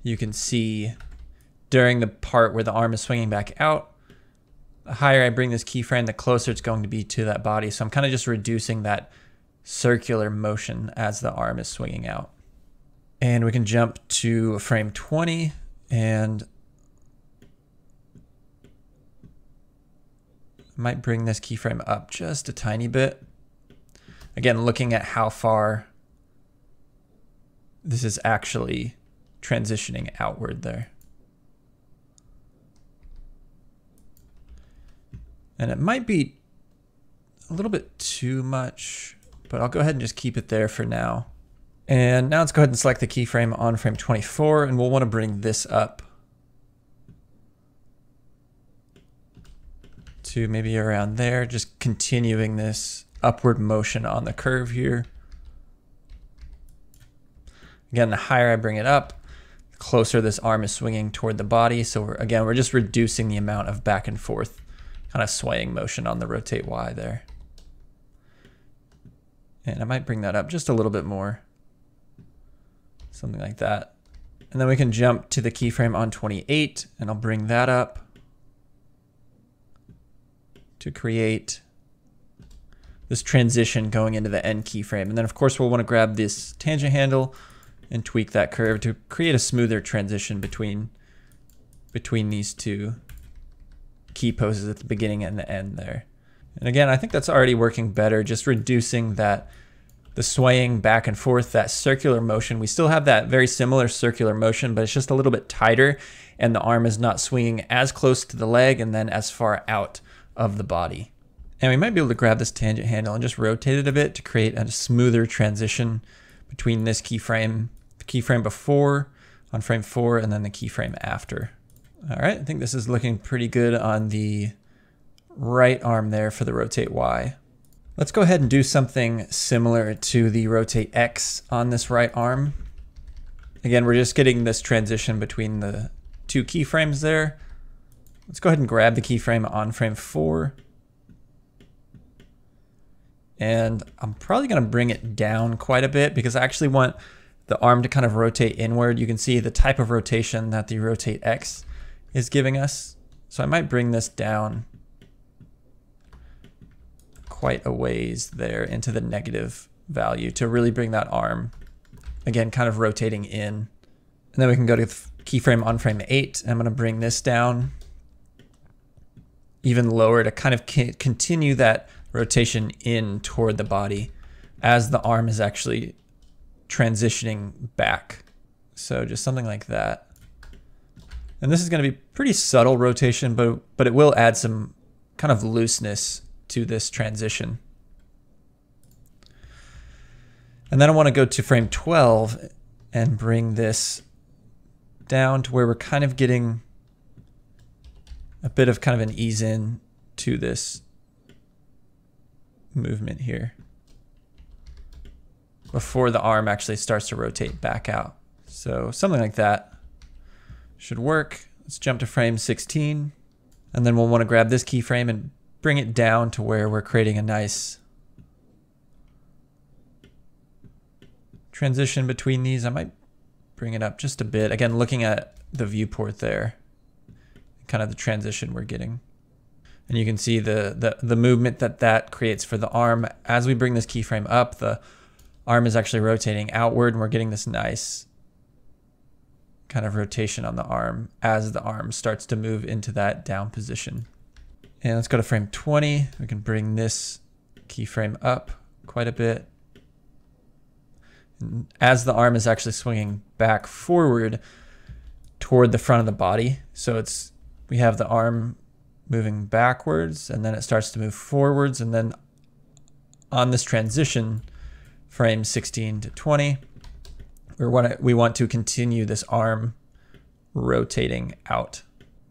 you can see during the part where the arm is swinging back out, the higher I bring this keyframe, the closer it's going to be to that body. So I'm kind of just reducing that circular motion as the arm is swinging out. And we can jump to frame 20 and I might bring this keyframe up just a tiny bit. Again, looking at how far this is actually transitioning outward there. And it might be a little bit too much, but I'll go ahead and just keep it there for now. And now let's go ahead and select the keyframe on frame 24, and we'll want to bring this up to maybe around there, just continuing this upward motion on the curve here. Again, the higher I bring it up, the closer this arm is swinging toward the body. So we're just reducing the amount of back and forth, kind of swaying motion on the rotate Y there. And I might bring that up just a little bit more, something like that. And then we can jump to the keyframe on 28, and I'll bring that up to create this transition going into the end keyframe. And then of course we'll want to grab this tangent handle and tweak that curve to create a smoother transition between these two key poses at the beginning and the end there. And again, I think that's already working better, just reducing the swaying back and forth, that circular motion. We still have that very similar circular motion, but it's just a little bit tighter and the arm is not swinging as close to the leg and then as far out of the body. And we might be able to grab this tangent handle and just rotate it a bit to create a smoother transition between this keyframe, the keyframe before on frame 4, and then the keyframe after. All right, I think this is looking pretty good on the right arm there for the rotate Y. Let's go ahead and do something similar to the rotate X on this right arm. Again, we're just getting this transition between the two keyframes there. Let's go ahead and grab the keyframe on frame 4. And I'm probably going to bring it down quite a bit because I actually want the arm to kind of rotate inward. You can see the type of rotation that the rotate X is giving us. So I might bring this down quite a ways there into the negative value to really bring that arm, again, kind of rotating in. And then we can go to keyframe on frame 8. I'm going to bring this down even lower to kind of continue that rotation in toward the body as the arm is actually transitioning back. So just something like that. And this is going to be pretty subtle rotation, but it will add some kind of looseness to this transition. And then I want to go to frame 12 and bring this down to where we're kind of getting a bit of kind of an ease in to this movement here before the arm actually starts to rotate back out. So something like that should work. Let's jump to frame 16, and then we'll want to grab this keyframe and bring it down to where we're creating a nice transition between these. I might bring it up just a bit. Again, looking at the viewport there, kind of the transition we're getting. And you can see the movement that creates for the arm. As we bring this keyframe up, the arm is actually rotating outward and we're getting this nice kind of rotation on the arm as the arm starts to move into that down position. And let's go to frame 20. We can bring this keyframe up quite a bit. And as the arm is actually swinging back forward toward the front of the body. So we have the arm moving backwards and then it starts to move forwards, and then on this transition, frame 16 to 20, we want to continue this arm rotating out.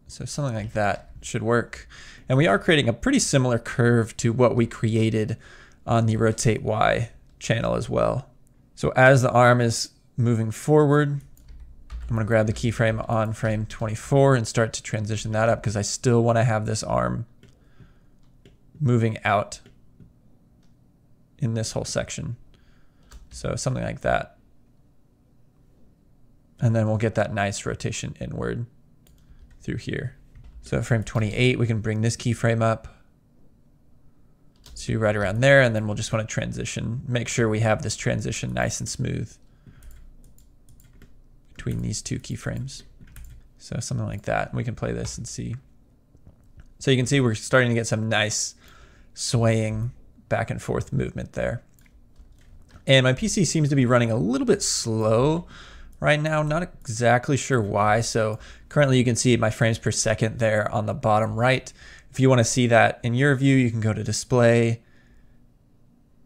So something like that should work. And we are creating a pretty similar curve to what we created on the rotate Y channel as well. So as the arm is moving forward, I'm going to grab the keyframe on frame 24 and start to transition that up because I still want to have this arm moving out in this whole section. So something like that. And then we'll get that nice rotation inward through here. So at frame 28, we can bring this keyframe up to right around there, and then we'll just want to transition. Make sure we have this transition nice and smooth between these two keyframes. So something like that. We can play this and see. So you can see we're starting to get some nice swaying back and forth movement there. And my PC seems to be running a little bit slow right now, not exactly sure why. So currently you can see my frames per second there on the bottom right. If you want to see that in your view, you can go to display,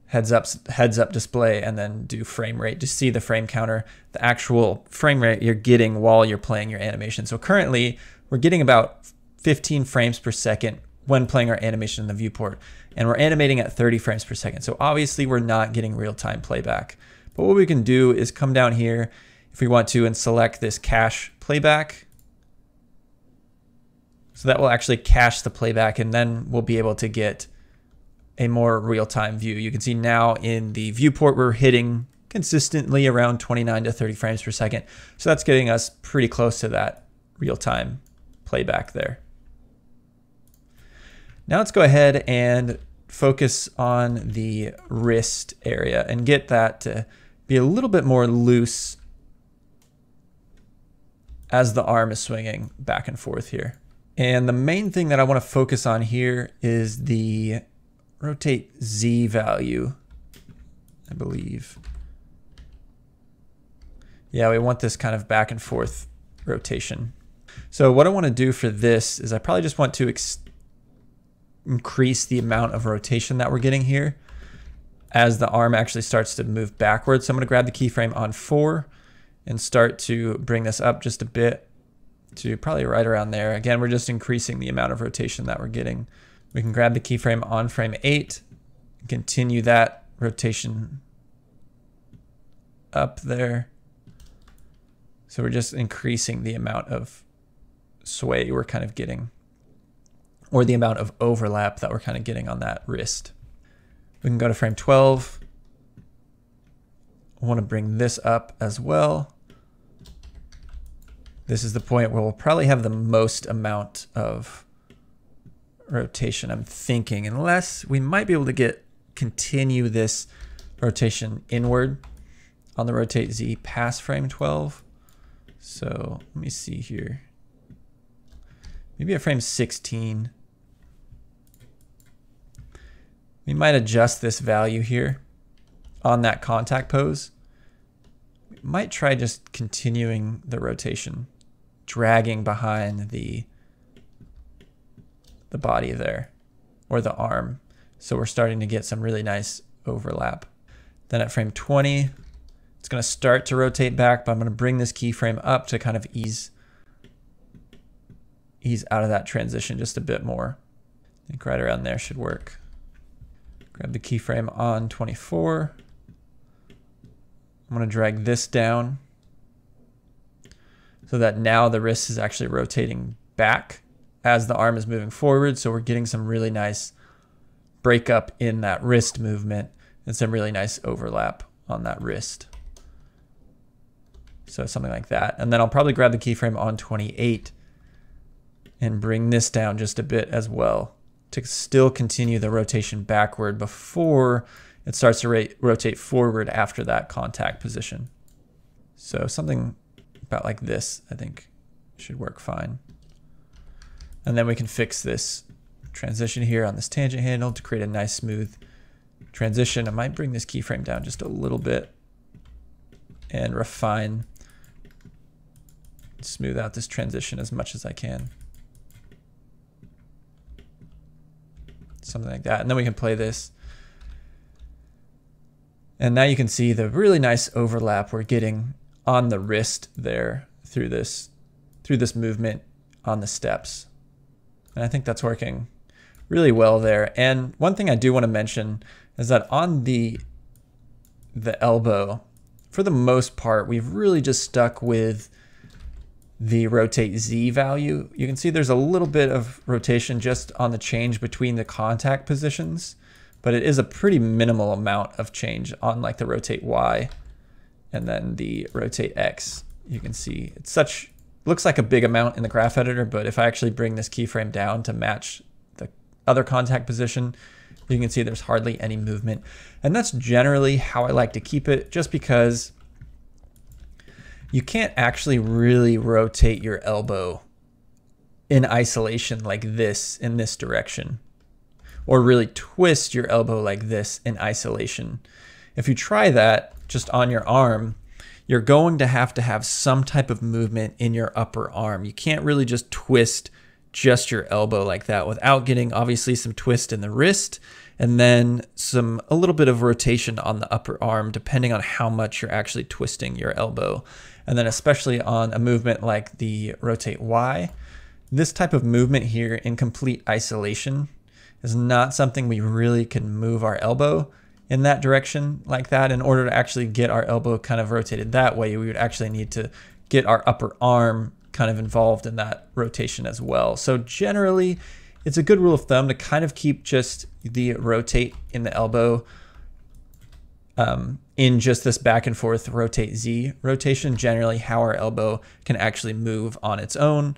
heads up display, and then do frame rate to see the frame counter, the actual frame rate you're getting while you're playing your animation. So currently we're getting about 15 frames per second when playing our animation in the viewport, and we're animating at 30 frames per second. So obviously we're not getting real-time playback, but what we can do is come down here if we want to and select this cache playback. So that will actually cache the playback, and then we'll be able to get a more real-time view. You can see now in the viewport, we're hitting consistently around 29 to 30 frames per second. So that's getting us pretty close to that real-time playback there. Now let's go ahead and focus on the wrist area and get that to be a little bit more loose as the arm is swinging back and forth here. And the main thing that I want to focus on here is the rotate Z value, I believe. Yeah, we want this kind of back and forth rotation. So what I want to do for this is I probably just want to increase the amount of rotation that we're getting here as the arm actually starts to move backwards. So I'm going to grab the keyframe on 4 and start to bring this up just a bit to probably right around there. Again, we're just increasing the amount of rotation that we're getting. We can grab the keyframe on frame 8, continue that rotation up there. So we're just increasing the amount of sway we're kind of getting, or the amount of overlap that we're kind of getting on that wrist. We can go to frame 12. I want to bring this up as well. This is the point where we'll probably have the most amount of rotation, I'm thinking, unless we might be able to continue this rotation inward on the rotate Z past frame 12. So let me see here. Maybe at frame 16. We might adjust this value here on that contact pose. We might try just continuing the rotation, dragging behind the body there, or the arm. So we're starting to get some really nice overlap. Then at frame 20, it's going to start to rotate back, but I'm going to bring this keyframe up to kind of ease out of that transition just a bit more. I think right around there should work. Grab the keyframe on 24. I'm going to drag this down so that now the wrist is actually rotating back as the arm is moving forward. So we're getting some really nice breakup in that wrist movement and some really nice overlap on that wrist. So something like that. And then I'll probably grab the keyframe on 28 and bring this down just a bit as well to still continue the rotation backward before it starts to rotate forward after that contact position. So something about like this, I think, should work fine. And then we can fix this transition here on this tangent handle to create a nice smooth transition. I might bring this keyframe down just a little bit and refine, smooth out this transition as much as I can. Something like that. And then we can play this. And now you can see the really nice overlap we're getting on the wrist there through this movement on the steps. And I think that's working really well there. And one thing I do want to mention is that on the elbow, for the most part, we've really just stuck with the rotate Z value, you can see there's a little bit of rotation just on the change between the contact positions, but it is a pretty minimal amount of change on like the rotate Y and then the rotate X. You can see it's such, looks like a big amount in the graph editor, but if I actually bring this keyframe down to match the other contact position, you can see there's hardly any movement. And that's generally how I like to keep it, just because you can't actually really rotate your elbow in isolation like this in this direction, or really twist your elbow like this in isolation. If you try that just on your arm, you're going to have some type of movement in your upper arm. You can't really just twist just your elbow like that without getting obviously some twist in the wrist and then a little bit of rotation on the upper arm, depending on how much you're actually twisting your elbow. And then especially on a movement like the rotate Y, this type of movement here in complete isolation is not something we really can move our elbow in that direction like that. In order to actually get our elbow kind of rotated that way, we would actually need to get our upper arm kind of involved in that rotation as well. So generally, it's a good rule of thumb to kind of keep just the rotate in the elbow in just this back and forth rotate Z rotation, generally how our elbow can actually move on its own.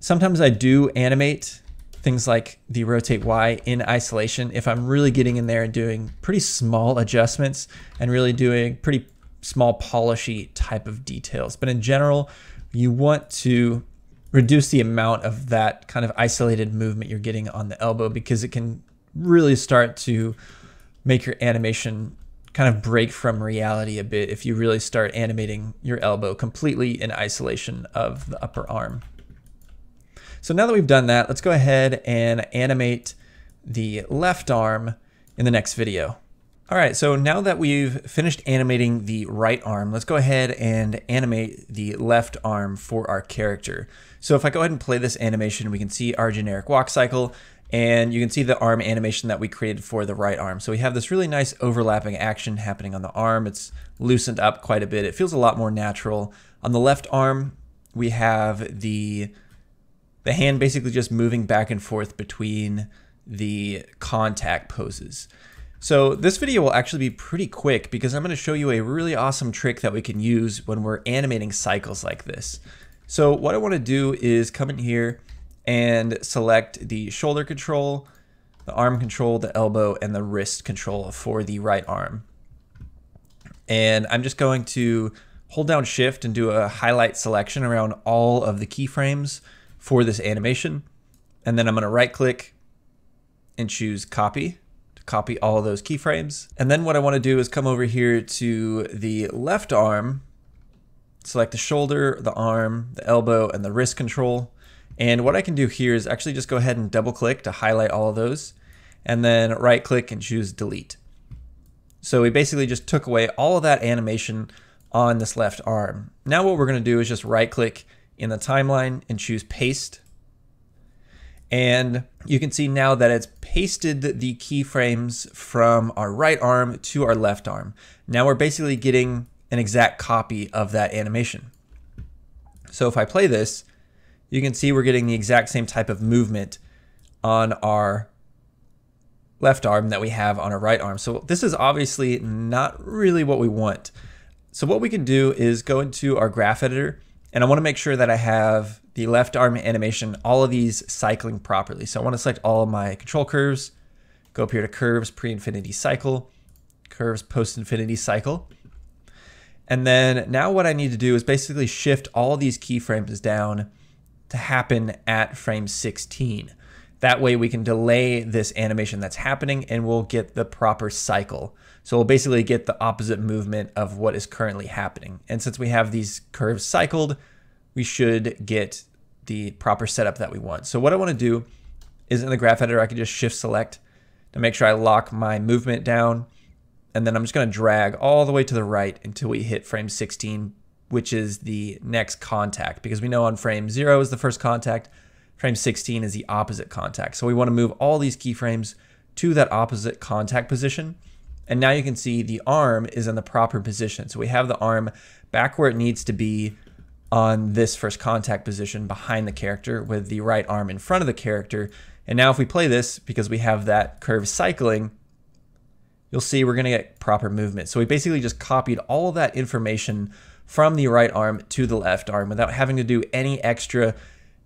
Sometimes I do animate things like the rotate Y in isolation if I'm really getting in there and doing pretty small adjustments and really doing pretty small polishy type of details. But in general, you want to reduce the amount of that kind of isolated movement you're getting on the elbow, because it can really start to make your animation kind of break from reality a bit if you really start animating your elbow completely in isolation of the upper arm. So now that we've done that, let's go ahead and animate the left arm in the next video. All right, so now that we've finished animating the right arm, let's go ahead and animate the left arm for our character. So if I go ahead and play this animation, we can see our generic walk cycle, and you can see the arm animation that we created for the right arm. So we have this really nice overlapping action happening on the arm. It's loosened up quite a bit. It feels a lot more natural. On the left arm, we have the hand basically just moving back and forth between the contact poses. So this video will actually be pretty quick, because I'm going to show you a really awesome trick that we can use when we're animating cycles like this. So what I want to do is come in here and select the shoulder control, the arm control, the elbow, and the wrist control for the right arm. And I'm just going to hold down Shift and do a highlight selection around all of the keyframes for this animation. And then I'm going to right click and choose Copy. Copy all of those keyframes. And then what I want to do is come over here to the left arm, select the shoulder, the arm, the elbow, and the wrist control. And what I can do here is actually just go ahead and double click to highlight all of those, and then right click and choose delete. So we basically just took away all of that animation on this left arm. Now what we're going to do is just right click in the timeline and choose paste. And you can see now that it's pasted the keyframes from our right arm to our left arm. Now we're basically getting an exact copy of that animation. So if I play this, you can see we're getting the exact same type of movement on our left arm that we have on our right arm. So this is obviously not really what we want. So what we can do is go into our graph editor, and I want to make sure that I have the left arm animation, all of these cycling properly. So I want to select all of my control curves, go up here to curves, pre-infinity cycle, curves, post-infinity cycle. And then now what I need to do is basically shift all these keyframes down to happen at frame 16. That way we can delay this animation that's happening and we'll get the proper cycle. So we'll basically get the opposite movement of what is currently happening. And since we have these curves cycled, we should get the proper setup that we want. So what I want to do is in the graph editor, I can just shift select to make sure I lock my movement down. And then I'm just going to drag all the way to the right until we hit frame 16, which is the next contact, because we know on frame 0 is the first contact. Frame 16 is the opposite contact. So we want to move all these keyframes to that opposite contact position. And now you can see the arm is in the proper position. So we have the arm back where it needs to be on this first contact position behind the character with the right arm in front of the character. And now if we play this, because we have that curve cycling, you'll see we're gonna get proper movement. So we basically just copied all of that information from the right arm to the left arm without having to do any extra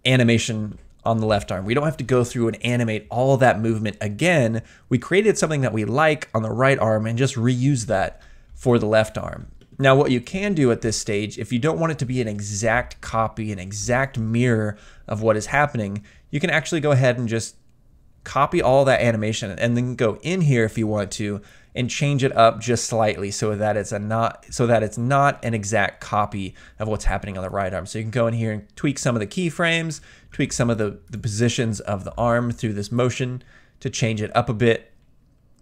animation on the left arm. We don't have to go through and animate all of that movement again. We created something that we like on the right arm and just reuse that for the left arm. Now, what you can do at this stage, if you don't want it to be an exact copy, an exact mirror of what is happening, you can actually go ahead and just copy all that animation and then go in here if you want to and change it up just slightly so that it's not an exact copy of what's happening on the right arm. So you can go in here and tweak some of the keyframes, tweak some of the positions of the arm through this motion to change it up a bit.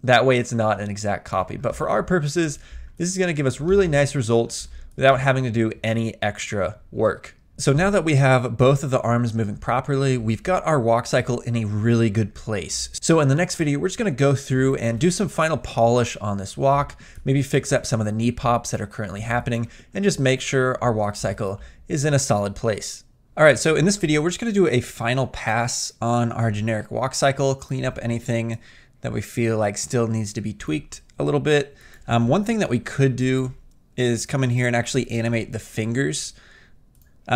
That way it's not an exact copy. But for our purposes, this is gonna give us really nice results without having to do any extra work. So now that we have both of the arms moving properly, we've got our walk cycle in a really good place. So in the next video, we're just gonna go through and do some final polish on this walk, maybe fix up some of the knee pops that are currently happening, and just make sure our walk cycle is in a solid place. All right, so in this video, we're just gonna do a final pass on our generic walk cycle, clean up anything that we feel like still needs to be tweaked a little bit. One thing that we could do is come in here and actually animate the fingers.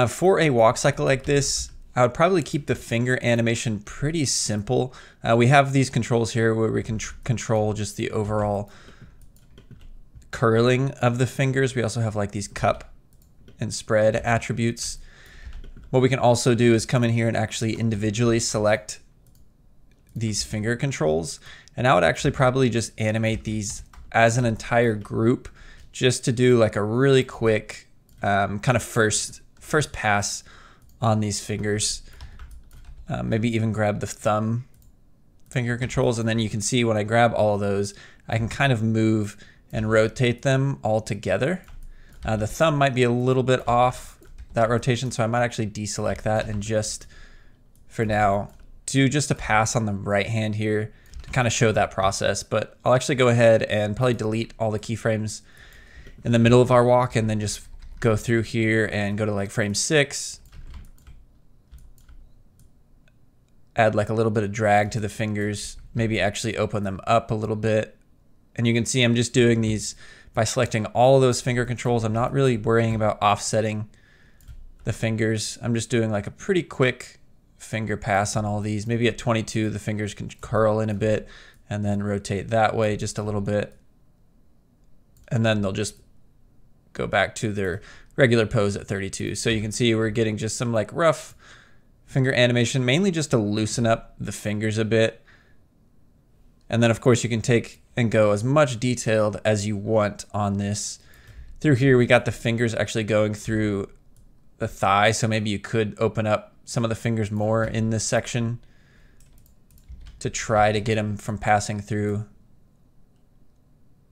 For a walk cycle like this, I would probably keep the finger animation pretty simple. We have these controls here where we can control just the overall curling of the fingers. We also have like these cup and spread attributes. What we can also do is come in here and actually individually select these finger controls. And I would actually probably just animate these as an entire group just to do like a really quick kind of first pass on these fingers. Maybe even grab the thumb finger controls, and then you can see when I grab all of those, I can kind of move and rotate them all together. The thumb might be a little bit off that rotation, so I might actually deselect that and just for now do just a pass on the right hand here to kind of show that process. But I'll actually go ahead and probably delete all the keyframes in the middle of our walk and then just go through here and go to like frame 6, add like a little bit of drag to the fingers, maybe actually open them up a little bit. And you can see I'm just doing these by selecting all of those finger controls. I'm not really worrying about offsetting the fingers. I'm just doing like a pretty quick finger pass on all these. Maybe at 22, the fingers can curl in a bit and then rotate that way just a little bit. And then they'll just go back to their regular pose at 32. So you can see we're getting just some like rough finger animation, mainly just to loosen up the fingers a bit. And then of course you can take and go as much detailed as you want on this. Through here, we got the fingers actually going through the thigh. So maybe you could open up some of the fingers more in this section to try to get them from passing through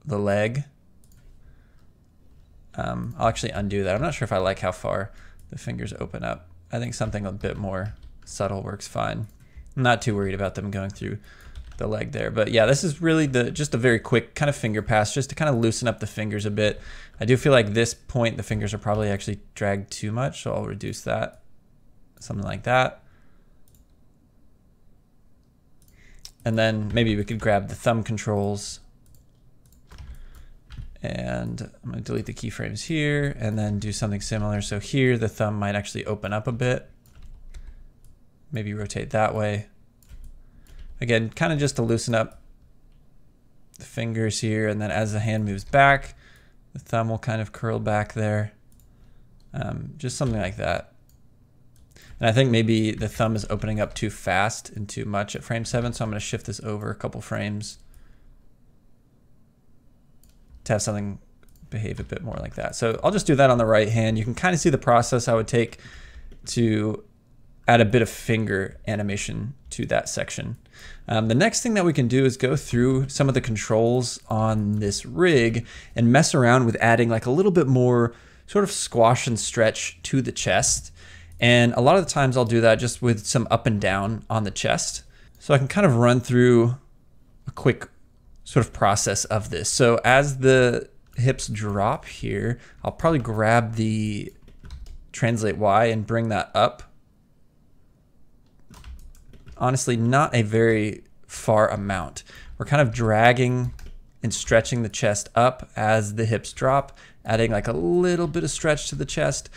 the leg. I'll actually undo that. I'm not sure if I like how far the fingers open up. I think something a bit more subtle works fine. I'm not too worried about them going through the leg there. But yeah, this is really just a very quick kind of finger pass just to kind of loosen up the fingers a bit. I do feel like this point the fingers are probably actually dragged too much, so I'll reduce that. Something like that. And then maybe we could grab the thumb controls. And I'm gonna delete the keyframes here and then do something similar. So here, the thumb might actually open up a bit. Maybe rotate that way. Again, kind of just to loosen up the fingers here. And then as the hand moves back, the thumb will kind of curl back there. Just something like that. And I think maybe the thumb is opening up too fast and too much at frame 7. So I'm gonna shift this over a couple frames to have something behave a bit more like that. So I'll just do that on the right hand. You can kind of see the process I would take to add a bit of finger animation to that section. The next thing that we can do is go through some of the controls on this rig and mess around with adding like a little bit more sort of squash and stretch to the chest. And a lot of the times I'll do that just with some up and down on the chest. So I can kind of run through a quick sort of process of this. So as the hips drop here, I'll probably grab the translate Y and bring that up. Honestly, not a very far amount. We're kind of dragging and stretching the chest up as the hips drop, adding like a little bit of stretch to the chest.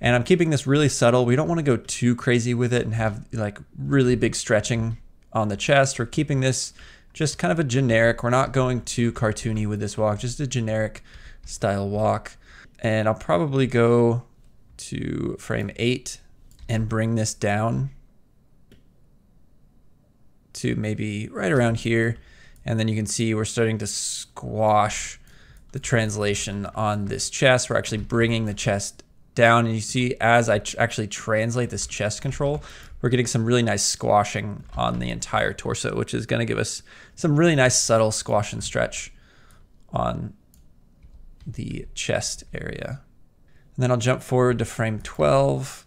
And I'm keeping this really subtle. We don't want to go too crazy with it and have like really big stretching on the chest. We're keeping this just kind of a generic, we're not going too cartoony with this walk, just a generic style walk. And I'll probably go to frame 8 and bring this down to maybe right around here. And then you can see we're starting to squash the translation on this chest. We're actually bringing the chest down, and you see as I actually translate this chest control, we're getting some really nice squashing on the entire torso, which is going to give us some really nice subtle squash and stretch on the chest area. And then I'll jump forward to frame 12,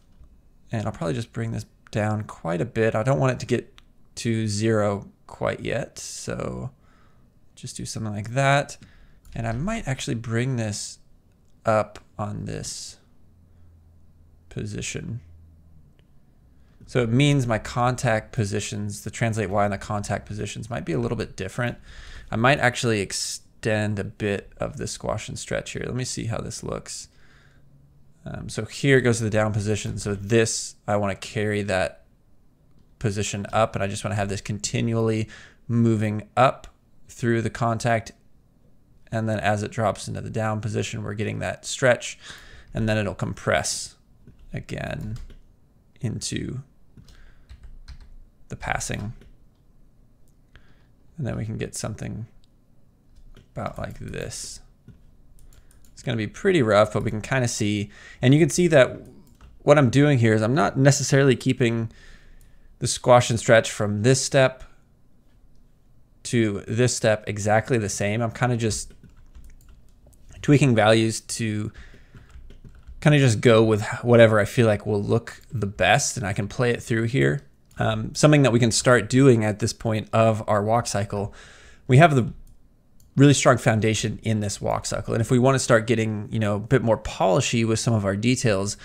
and I'll probably just bring this down quite a bit. I don't want it to get to 0 quite yet, so just do something like that. And I might actually bring this up on this position. So it means my contact positions, the translate Y and the contact positions might be a little bit different. I might actually extend a bit of the squash and stretch here. Let me see how this looks. So here goes to the down position. So this, I want to carry that position up, and I just want to have this continually moving up through the contact. And then as it drops into the down position, we're getting that stretch, and then it'll compress again into the passing. And then we can get something about like this. It's going to be pretty rough, but we can kind of see, and you can see that what I'm doing here is I'm not necessarily keeping the squash and stretch from this step to this step exactly the same. I'm kind of just tweaking values to kind of just go with whatever I feel like will look the best, and I can play it through here. Something that we can start doing at this point of our walk cycle, we have the really strong foundation in this walk cycle, and if we want to start getting, you know, a bit more polishy with some of our details,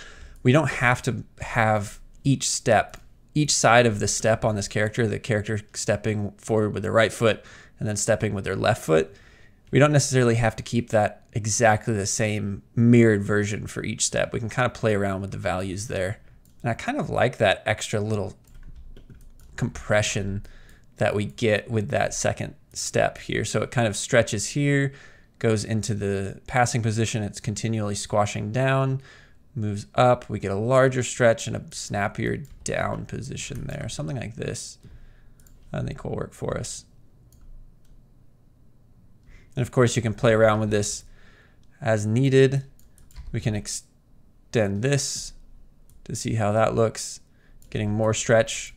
we don't have to have each step, each side of the step on this character, the character stepping forward with their right foot and then stepping with their left foot. We don't necessarily have to keep that exactly the same mirrored version for each step. We can kind of play around with the values there. And I kind of like that extra little compression that we get with that second step here. So it kind of stretches here, goes into the passing position. It's continually squashing down, moves up. We get a larger stretch and a snappier down position there, something like this. I think will work for us. And of course, you can play around with this as needed. We can extend this to see how that looks, getting more stretch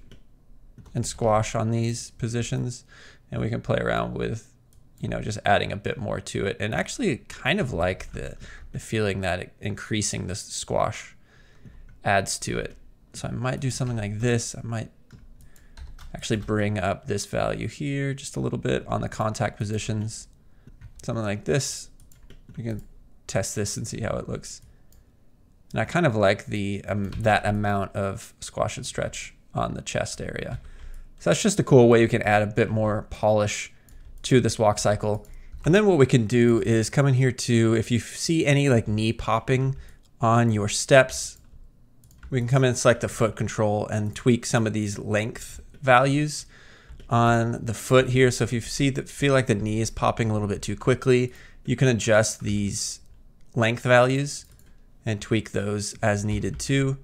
and squash on these positions. And we can play around with, you know, just adding a bit more to it. And actually kind of like the feeling that increasing the squash adds to it. So I might do something like this. I might actually bring up this value here just a little bit on the contact positions. Something like this. We can test this and see how it looks. And I kind of like the that amount of squash and stretch on the chest area. So that's just a cool way you can add a bit more polish to this walk cycle. And then what we can do is come in here to, if you see any like knee popping on your steps, we can come in and select the foot control and tweak some of these length values on the foot here. So if you see that, feel like the knee is popping a little bit too quickly, you can adjust these length values and tweak those as needed too.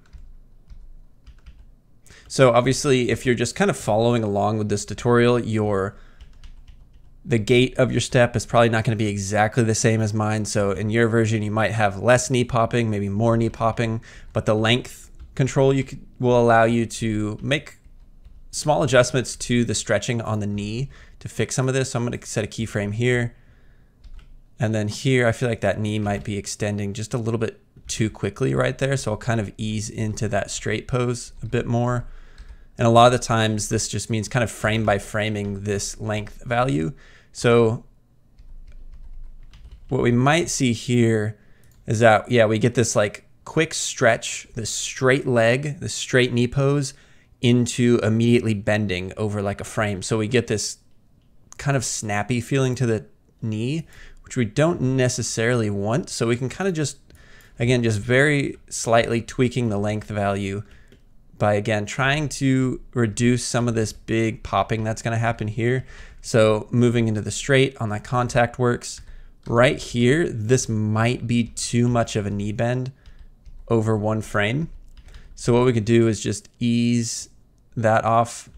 So obviously, if you're just kind of following along with this tutorial, the gait of your step is probably not going to be exactly the same as mine. So in your version, you might have less knee popping, maybe more knee popping, but the length control will allow you to make small adjustments to the stretching on the knee to fix some of this. So I'm going to set a keyframe here. And then here, I feel like that knee might be extending just a little bit too quickly right there. So I'll kind of ease into that straight pose a bit more. And a lot of the times this just means kind of frame by framing this length value. So what we might see here is that, yeah, we get this like quick stretch, the straight leg, the straight knee pose, into immediately bending over like a frame. So we get this kind of snappy feeling to the knee, which we don't necessarily want. So we can kind of just, again, just very slightly tweaking the length value by, again, trying to reduce some of this big popping that's gonna happen here. So moving into the straight on that contact works. Right here, this might be too much of a knee bend over one frame. So what we could do is just ease that off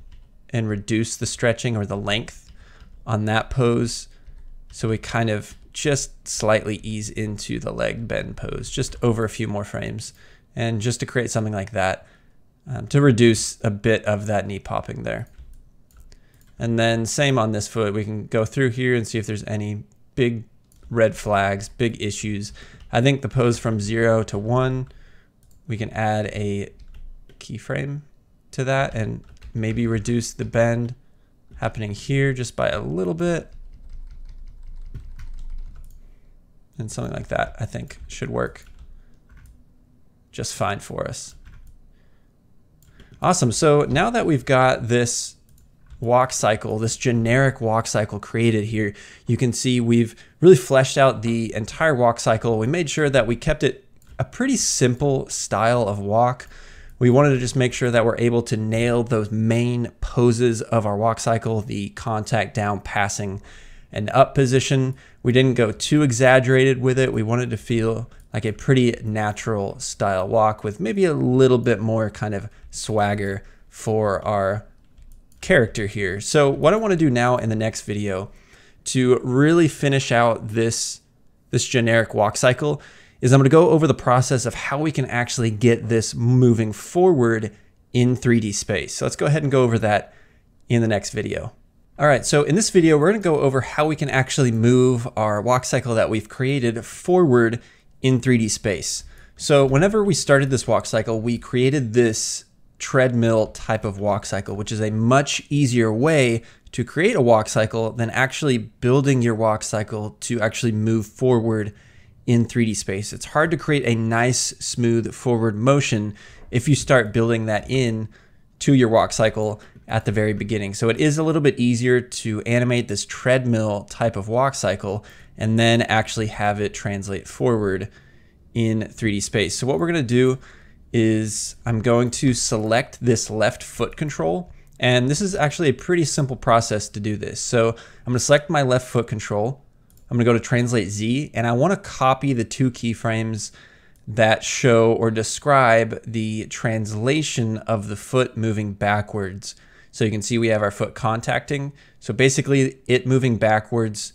and reduce the stretching or the length on that pose. So we kind of just slightly ease into the leg bend pose, just over a few more frames. And just to create something like that, to reduce a bit of that knee popping there. And then same on this foot, we can go through here and see if there's any big red flags, big issues. I think the pose from 0 to 1, we can add a keyframe to that and maybe reduce the bend happening here just by a little bit. And something like that, I think, should work just fine for us. Awesome, so now that we've got this walk cycle, this generic walk cycle created here, you can see we've really fleshed out the entire walk cycle. We made sure that we kept it a pretty simple style of walk. We wanted to just make sure that we're able to nail those main poses of our walk cycle, the contact, down, passing, and up position. We didn't go too exaggerated with it. We wanted to feel like a pretty natural style walk with maybe a little bit more kind of swagger for our character here. So what I want to do now in the next video to really finish out this generic walk cycle is I'm going to go over the process of how we can actually get this moving forward in 3D space. So let's go ahead and go over that in the next video. All right, so in this video, we're going to go over how we can actually move our walk cycle that we've created forward in 3D space. So whenever we started this walk cycle, we created this treadmill type of walk cycle, which is a much easier way to create a walk cycle than actually building your walk cycle to actually move forward in 3D space. It's hard to create a nice, smooth forward motion if you start building that in to your walk cycle at the very beginning. So it is a little bit easier to animate this treadmill type of walk cycle and then actually have it translate forward in 3D space. So what we're gonna do is I'm going to select this left foot control, and this is actually a pretty simple process to do this. So I'm gonna select my left foot control, I'm gonna go to Translate Z, and I wanna copy the two keyframes that show or describe the translation of the foot moving backwards. So you can see we have our foot contacting. So basically it moving backwards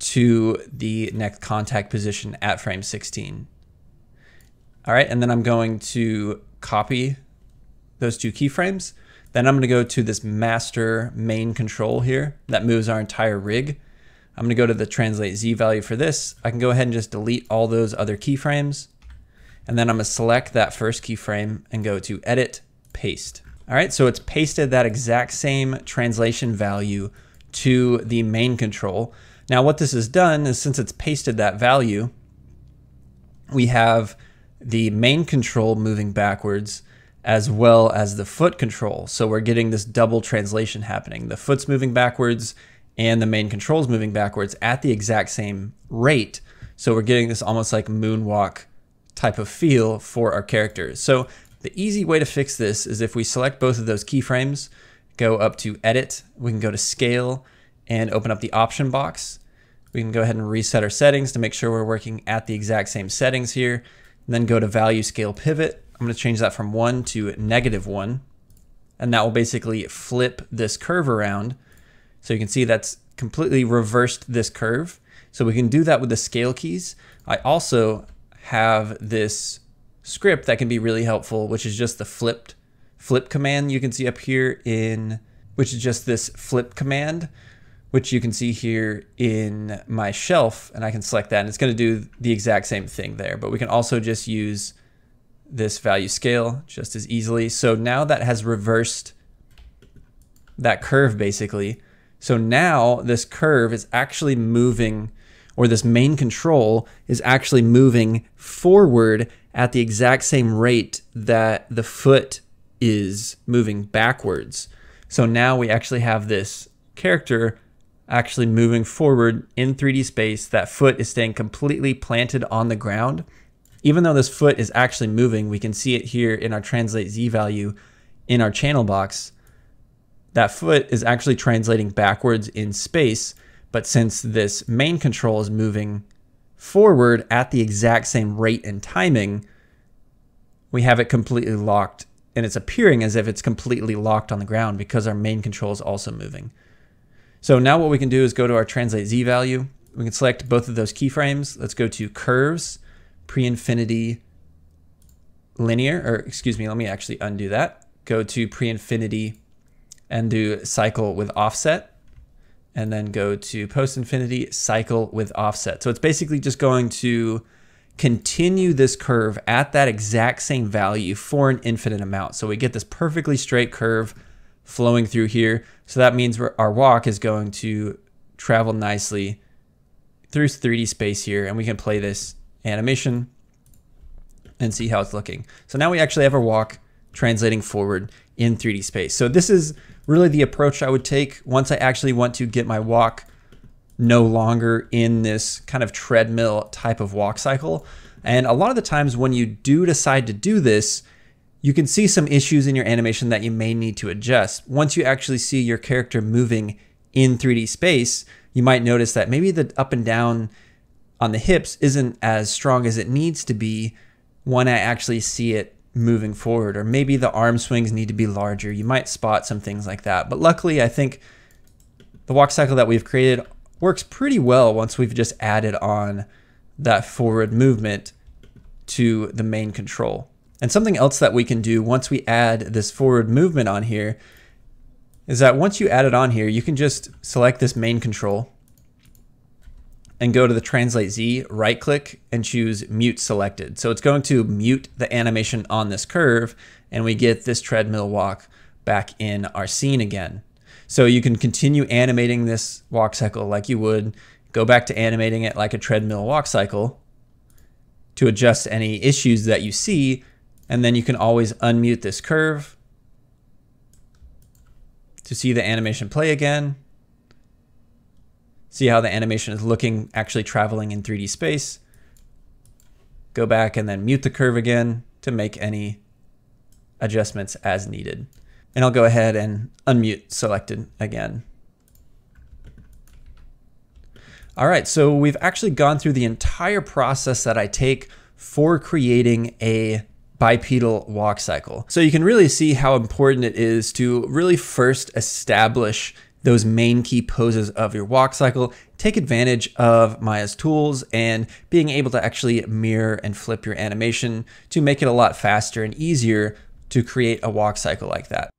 to the next contact position at frame 16. All right, and then I'm going to copy those two keyframes. Then I'm gonna go to this master main control here that moves our entire rig. I'm gonna go to the Translate Z value for this. I can go ahead and just delete all those other keyframes. And then I'm gonna select that first keyframe and go to Edit, Paste. All right, so it's pasted that exact same translation value to the main control. Now what this has done is, since it's pasted that value, we have the main control moving backwards as well as the foot control. So we're getting this double translation happening. The foot's moving backwards and the main control's moving backwards at the exact same rate. So we're getting this almost like moonwalk type of feel for our characters. So the easy way to fix this is if we select both of those keyframes, go up to Edit, we can go to Scale and open up the option box. We can go ahead and reset our settings to make sure we're working at the exact same settings here. And then go to Value Scale Pivot. I'm gonna change that from 1 to -1. And that will basically flip this curve around. So you can see that's completely reversed this curve. So we can do that with the scale keys. I also have this script that can be really helpful, which is just the flip command you can see up here in, which you can see here in my shelf, and I can select that and it's gonna do the exact same thing there, but we can also just use this value scale just as easily. So now that has reversed that curve basically. So now this curve is actually moving or this main control is actually moving forward at the exact same rate that the foot is moving backwards. So now we actually have this character actually moving forward in 3D space. That foot is staying completely planted on the ground. Even though this foot is actually moving, we can see it here in our translate Z value in our channel box. That foot is actually translating backwards in space, but since this main control is moving forward at the exact same rate and timing, we have it completely locked, and it's appearing as if it's completely locked on the ground because our main control is also moving. So now what we can do is go to our translate Z value. We can select both of those keyframes. Let's go to curves, pre-infinity linear, or excuse me, let me actually undo that. Go to pre-infinity and do cycle with offset, and then go to post infinity, cycle with offset. So it's basically just going to continue this curve at that exact same value for an infinite amount. So we get this perfectly straight curve flowing through here. So that means our walk is going to travel nicely through 3D space here, and we can play this animation and see how it's looking. So now we actually have our walk translating forward in 3D space. So this is really the approach I would take once I actually want to get my walk no longer in this kind of treadmill type of walk cycle. And a lot of the times when you do decide to do this, you can see some issues in your animation that you may need to adjust. Once you actually see your character moving in 3D space, you might notice that maybe the up and down on the hips isn't as strong as it needs to be when I actually see it moving forward, or maybe the arm swings need to be larger. You might spot some things like that. But luckily, I think the walk cycle that we've created works pretty well once we've just added on that forward movement to the main control. And something else that we can do once we add this forward movement on here is that once you add it on here, you can just select this main control and go to the Translate Z, right click, and choose Mute Selected. So it's going to mute the animation on this curve, and we get this treadmill walk back in our scene again. So you can continue animating this walk cycle like you would, go back to animating it like a treadmill walk cycle to adjust any issues that you see, and then you can always unmute this curve to see the animation play again. See how the animation is looking, actually traveling in 3D space. Go back and then mute the curve again to make any adjustments as needed. And I'll go ahead and unmute selected again. All right, so we've actually gone through the entire process that I take for creating a bipedal walk cycle. So you can really see how important it is to really first establish those main key poses of your walk cycle, take advantage of Maya's tools and being able to actually mirror and flip your animation to make it a lot faster and easier to create a walk cycle like that.